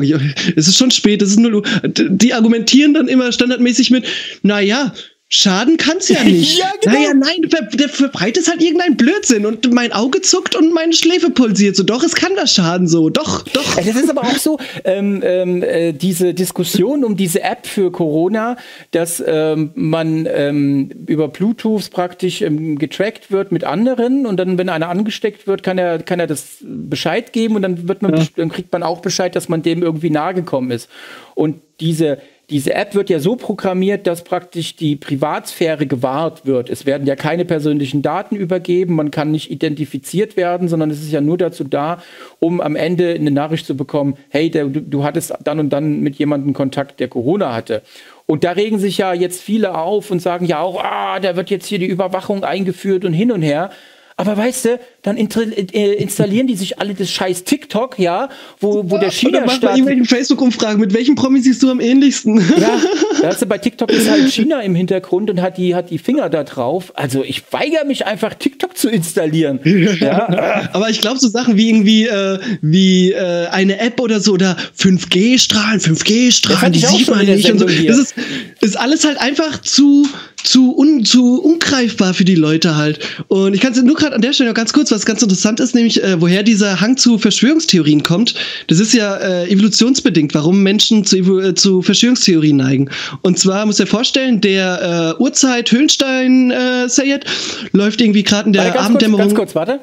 es ist schon spät, es ist null Uhr. Die argumentieren dann immer standardmäßig mit: Naja, schaden kann's ja nicht. Ja, genau. Naja, nein, ver, der verbreitet halt irgendeinen Blödsinn und mein Auge zuckt und meine Schläfe pulsiert. So, doch, es kann was schaden, so, doch, doch. Das ist aber auch so, ähm, äh, diese Diskussion um diese App für Corona, dass ähm, man ähm, über Bluetooth praktisch ähm, getrackt wird mit anderen und dann, wenn einer angesteckt wird, kann er, kann er das Bescheid geben und dann, wird man, ja. dann kriegt man auch Bescheid, dass man dem irgendwie nahe gekommen ist. Und diese Diese App wird ja so programmiert, dass praktisch die Privatsphäre gewahrt wird. Es werden ja keine persönlichen Daten übergeben, man kann nicht identifiziert werden, sondern es ist ja nur dazu da, um am Ende eine Nachricht zu bekommen, hey, der, du, du hattest dann und dann mit jemandem Kontakt, der Corona hatte. Und da regen sich ja jetzt viele auf und sagen ja auch, ah, da wird jetzt hier die Überwachung eingeführt und hin und her. Aber weißt du, dann installieren die sich alle das scheiß TikTok, ja, wo, wo der China-Staat... Oder irgendwelchen Facebook-Umfragen, mit welchen Promis siehst du am ähnlichsten? Ja, weißt du, bei TikTok ist halt China im Hintergrund und hat die, hat die Finger da drauf. Also ich weigere mich einfach, TikTok zu installieren. Ja? Aber ich glaube, so Sachen wie irgendwie äh, wie äh, eine App oder so, oder fünf G Strahlen, fünf G Strahlen, die sieht man nicht und so. Das ist, ist alles halt einfach zu... Zu, un, zu ungreifbar für die Leute halt. Und ich kann es nur gerade an der Stelle noch ganz kurz, was ganz interessant ist, nämlich äh, woher dieser Hang zu Verschwörungstheorien kommt. Das ist ja äh, evolutionsbedingt, warum Menschen zu, äh, zu Verschwörungstheorien neigen. Und zwar muss er vorstellen, der äh, Urzeit-Höhlenstein-Seyed äh, läuft irgendwie gerade in der warte, ganz Abenddämmerung. Kurz, ganz kurz, warte.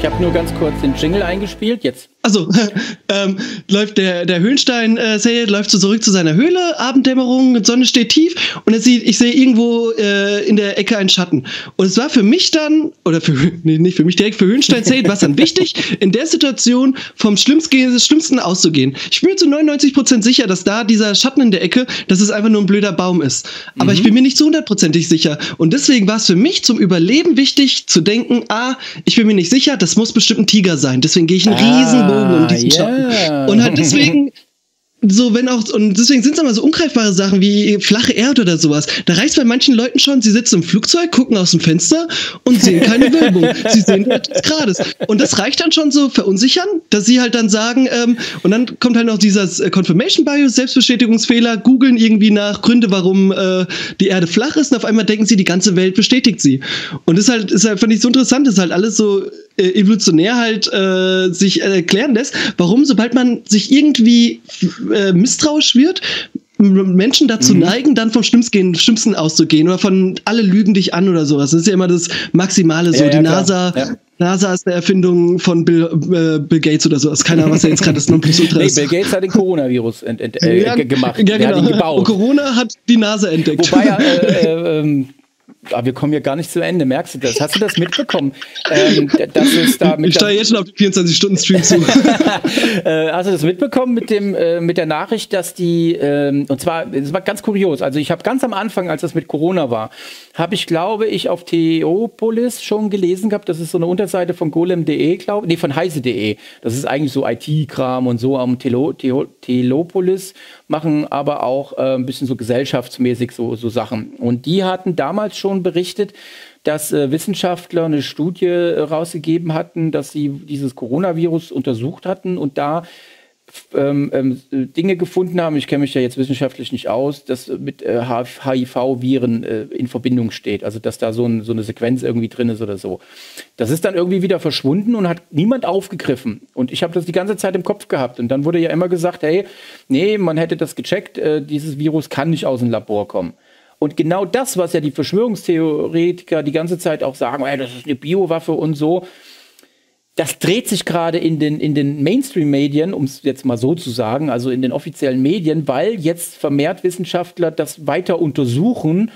Ich habe nur ganz kurz den Jingle eingespielt, jetzt. Also ähm, läuft der, der Höhlenstein äh, Seyed läuft so zurück zu seiner Höhle, Abenddämmerung, die Sonne steht tief und er sieht, ich sehe irgendwo äh, in der Ecke einen Schatten. Und es war für mich dann, oder für, nee, nicht für mich direkt, für Höhlenstein Seyed war es dann wichtig, in der Situation vom Schlimmsten, Schlimmsten auszugehen. Ich bin mir zu neunundneunzig Prozent sicher, dass da dieser Schatten in der Ecke, dass es einfach nur ein blöder Baum ist. Aber mhm. ich bin mir nicht zu hundertprozentig sicher. Und deswegen war es für mich zum Überleben wichtig, zu denken, ah, ich bin mir nicht sicher, das muss bestimmt ein Tiger sein. Deswegen gehe ich einen ah. riesen um diesen yeah. Schatten. Und halt deswegen So, wenn auch, und deswegen sind es immer so ungreifbare Sachen wie flache Erde oder sowas. Da reicht es bei manchen Leuten schon, sie sitzen im Flugzeug, gucken aus dem Fenster und sehen keine Wölbung. Sie sehen halt das Grades. Und das reicht dann schon so verunsichern, dass sie halt dann sagen, ähm, und dann kommt halt noch dieser Confirmation Bias, Selbstbestätigungsfehler, googeln irgendwie nach Gründe, warum äh, die Erde flach ist, und auf einmal denken sie, die ganze Welt bestätigt sie. Und das ist halt, ist halt, fand ich so interessant, das ist halt alles so äh, evolutionär halt äh, sich äh, erklären lässt, warum, sobald man sich irgendwie äh, misstrauisch wird, Menschen dazu mhm. neigen, dann vom Schlimmsten auszugehen oder von alle lügen dich an oder sowas. Das ist ja immer das Maximale so. Ja, ja, die NASA, ja. NASA ist eine Erfindung von Bill, äh, Bill Gates oder sowas. Keiner weiß ja jetzt gerade das Nonplusultra ist. Nee, Bill Gates hat den Coronavirus ent- ent- äh, ja, gemacht. Ja, genau. Hat ihn gebaut. Und Corona hat die NASA entdeckt. Wobei ja, äh, äh, ähm, aber wir kommen ja gar nicht zu Ende, merkst du das? Hast du das mitbekommen? ähm, dass es da mit ich steige jetzt schon auf die vierundzwanzig-Stunden-Stream zu. äh, hast du das mitbekommen mit, dem, äh, mit der Nachricht, dass die, ähm, und zwar, das war ganz kurios, also ich habe ganz am Anfang, als das mit Corona war, habe ich, glaube ich, auf Theopolis schon gelesen gehabt, das ist so eine Unterseite von golem punkt de, glaube ich, nee, von heise punkt de, das ist eigentlich so I T-Kram und so, am Telo, Theo, Theopolis machen aber auch äh, ein bisschen so gesellschaftsmäßig so, so Sachen. Und die hatten damals schon berichtet, dass äh, Wissenschaftler eine Studie äh, rausgegeben hatten, dass sie dieses Coronavirus untersucht hatten und da ähm, ähm, Dinge gefunden haben, ich kenne mich ja jetzt wissenschaftlich nicht aus, dass mit äh, H I V-Viren äh, in Verbindung steht, also dass da so, ein, so eine Sequenz irgendwie drin ist oder so. Das ist dann irgendwie wieder verschwunden und hat niemand aufgegriffen. Und ich habe das die ganze Zeit im Kopf gehabt. Und dann wurde ja immer gesagt, hey, nee, man hätte das gecheckt, äh, dieses Virus kann nicht aus dem Labor kommen. Und genau das, was ja die Verschwörungstheoretiker die ganze Zeit auch sagen, ey, das ist eine Biowaffe und so, das dreht sich gerade in den, in den Mainstream-Medien, um es jetzt mal so zu sagen, also in den offiziellen Medien, weil jetzt vermehrt Wissenschaftler das weiter untersuchen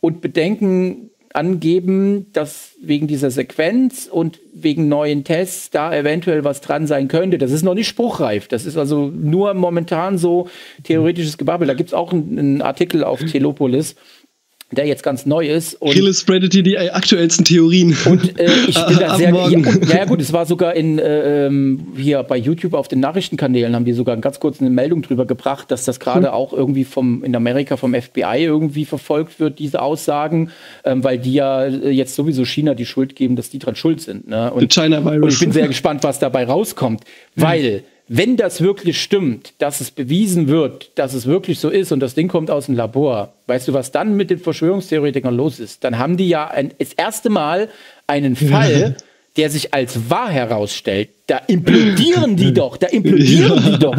und Bedenken angeben, dass wegen dieser Sequenz und wegen neuen Tests da eventuell was dran sein könnte. Das ist noch nicht spruchreif. Das ist also nur momentan so theoretisches Gebabbel. Da gibt es auch einen Artikel auf Theopolis, der jetzt ganz neu ist. Grille spreadet hier die aktuellsten Theorien. Und äh, ich bin da sehr... Ja, und, ja gut, es war sogar in ähm, hier bei YouTube auf den Nachrichtenkanälen haben die sogar ganz kurz eine Meldung drüber gebracht, dass das gerade hm. auch irgendwie vom, in Amerika vom F B I irgendwie verfolgt wird, diese Aussagen, ähm, weil die ja jetzt sowieso China die Schuld geben, dass die dran schuld sind. Ne? Und, China-Virus. Und ich bin sehr gespannt, was dabei rauskommt, hm. weil... Wenn das wirklich stimmt, dass es bewiesen wird, dass es wirklich so ist und das Ding kommt aus dem Labor, weißt du, was dann mit den Verschwörungstheoretikern los ist? Dann haben die ja ein, das erste Mal einen Fall, der sich als wahr herausstellt. Da implodieren die doch, da implodieren ja. die doch.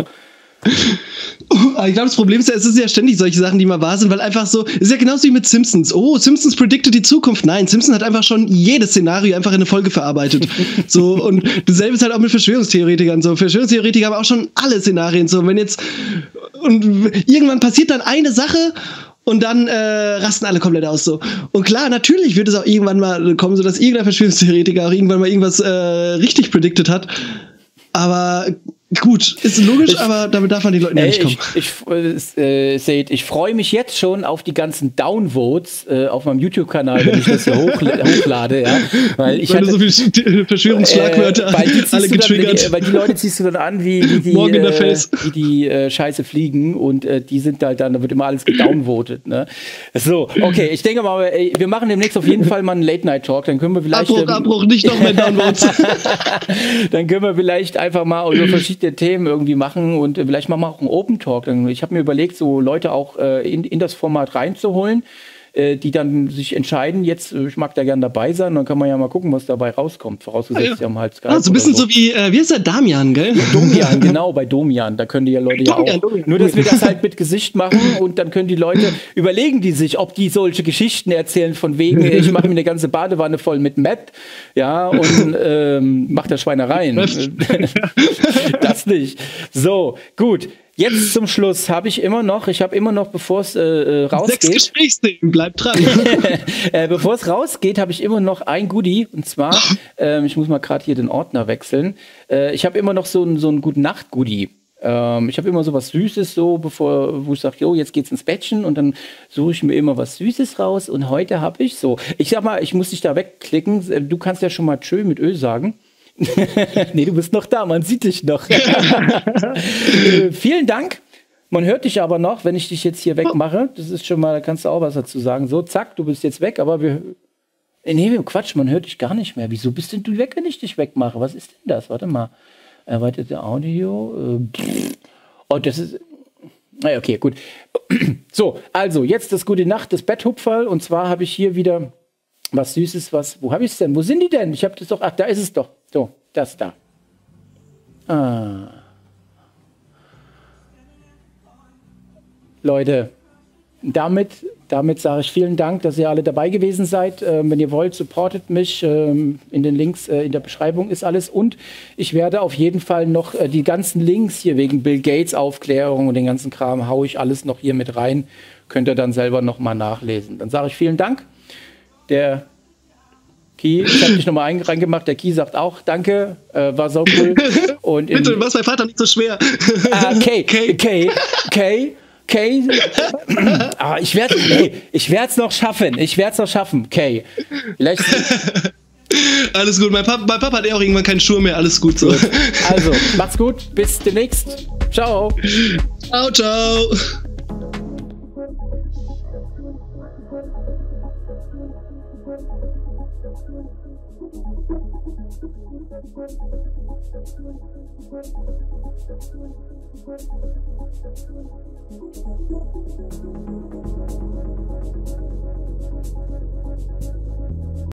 Ich glaube, das Problem ist ja, es ist ja ständig solche Sachen, die mal wahr sind, weil einfach so, es ist ja genauso wie mit Simpsons. Oh, Simpsons predicted die Zukunft. Nein, Simpsons hat einfach schon jedes Szenario einfach in eine Folge verarbeitet. So, und dasselbe ist halt auch mit Verschwörungstheoretikern. So, Verschwörungstheoretiker haben auch schon alle Szenarien. So, wenn jetzt, und irgendwann passiert dann eine Sache und dann äh, rasten alle komplett aus. So. Und klar, natürlich wird es auch irgendwann mal kommen, so dass irgendein Verschwörungstheoretiker auch irgendwann mal irgendwas äh, richtig predicted hat. Aber gut, ist logisch, ich, aber damit darf man die Leute ey, nicht kommen. Ich, ich, äh, Seyed, ich freue mich jetzt schon auf die ganzen Downvotes äh, auf meinem YouTube-Kanal, wenn ich das hier hochla- hochlade. Ja? Weil ich weil hatte, du so viele Verschwörungsschlagwörter äh, alle getriggert. Dann, weil die Leute ziehst du dann an, wie, wie die, Morgen in der äh, Face. Wie die äh, Scheiße fliegen und äh, die sind halt dann, da wird immer alles gedownvotet. Ne? So, okay, ich denke mal, wir machen demnächst auf jeden Fall mal einen Late-Night-Talk. Dann können wir vielleicht... Abbruch, ähm, Abbruch, nicht noch mehr Downvotes. Dann können wir vielleicht einfach mal über verschiedene der Themen irgendwie machen und vielleicht machen wir auch einen Open Talk. Ich habe mir überlegt, so Leute auch äh, in, in das Format reinzuholen, äh, die dann sich entscheiden, jetzt, ich mag da gerne dabei sein, dann kann man ja mal gucken, was dabei rauskommt, vorausgesetzt, ah, ja. die haben halt Skype. Ah, so ein bisschen so. so wie, äh, wie ist der Damian, gell? Ja, Domian, genau, bei Domian, da können die ja Leute Domian, ja auch, Domian. Nur dass wir das halt mit Gesicht machen und dann können die Leute, überlegen die sich, ob die solche Geschichten erzählen von wegen, ich mache mir eine ganze Badewanne voll mit Map, ja, und ähm, mach da Schweinereien. Das nicht. So, gut. Jetzt zum Schluss habe ich immer noch, ich habe immer noch, bevor es äh, rausgeht... Sechs Gesprächsthemen, bleib dran. äh, bevor es rausgeht, habe ich immer noch ein Goodie. Und zwar, äh, ich muss mal gerade hier den Ordner wechseln. Äh, ich habe immer noch so ein, so ein Gute-Nacht-Goodie. Ähm, ich habe immer so was Süßes, so bevor wo ich sage, jo, jetzt geht's ins Bettchen. Und dann suche ich mir immer was Süßes raus. Und heute habe ich so... Ich sag mal, ich muss dich da wegklicken. Du kannst ja schon mal Tschö mit Ö sagen. Nee, du bist noch da, man sieht dich noch. äh, vielen Dank Man hört dich aber noch, wenn ich dich jetzt hier wegmache. Das ist schon mal, da kannst du auch was dazu sagen. So, zack, du bist jetzt weg, aber wir. Nee, Quatsch, man hört dich gar nicht mehr. Wieso bist denn du weg, wenn ich dich wegmache? Was ist denn das? Warte mal. Erweiterte Audio. Oh, das ist. Naja, okay, gut. So, also, jetzt das Gute Nacht, das Betthupferl. Und zwar habe ich hier wieder was Süßes, was. Wo habe ich es denn? Wo sind die denn? Ich habe das doch. Ach, da ist es doch. So, das da. Ah. Leute, damit, damit sage ich vielen Dank, dass ihr alle dabei gewesen seid. Ähm, wenn ihr wollt, supportet mich. Ähm, in den Links äh, in der Beschreibung ist alles. Und ich werde auf jeden Fall noch äh, die ganzen Links hier wegen Bill Gates Aufklärung und den ganzen Kram, haue ich alles noch hier mit rein. Könnt ihr dann selber nochmal nachlesen. Dann sage ich vielen Dank. Der Key, ich habe dich nochmal reingemacht, der Key sagt auch, danke, äh, war so cool. Und bitte, mach dein Vater nicht so schwer. Ah, okay, okay, okay. Kay, ah, ich werde es noch schaffen. Ich werde es noch schaffen, Kay. Vielleicht alles gut, mein Papa, mein Papa hat eh auch irgendwann keinen Schuh mehr, alles gut so. Also, macht's gut, bis demnächst. Ciao. Ciao, ciao.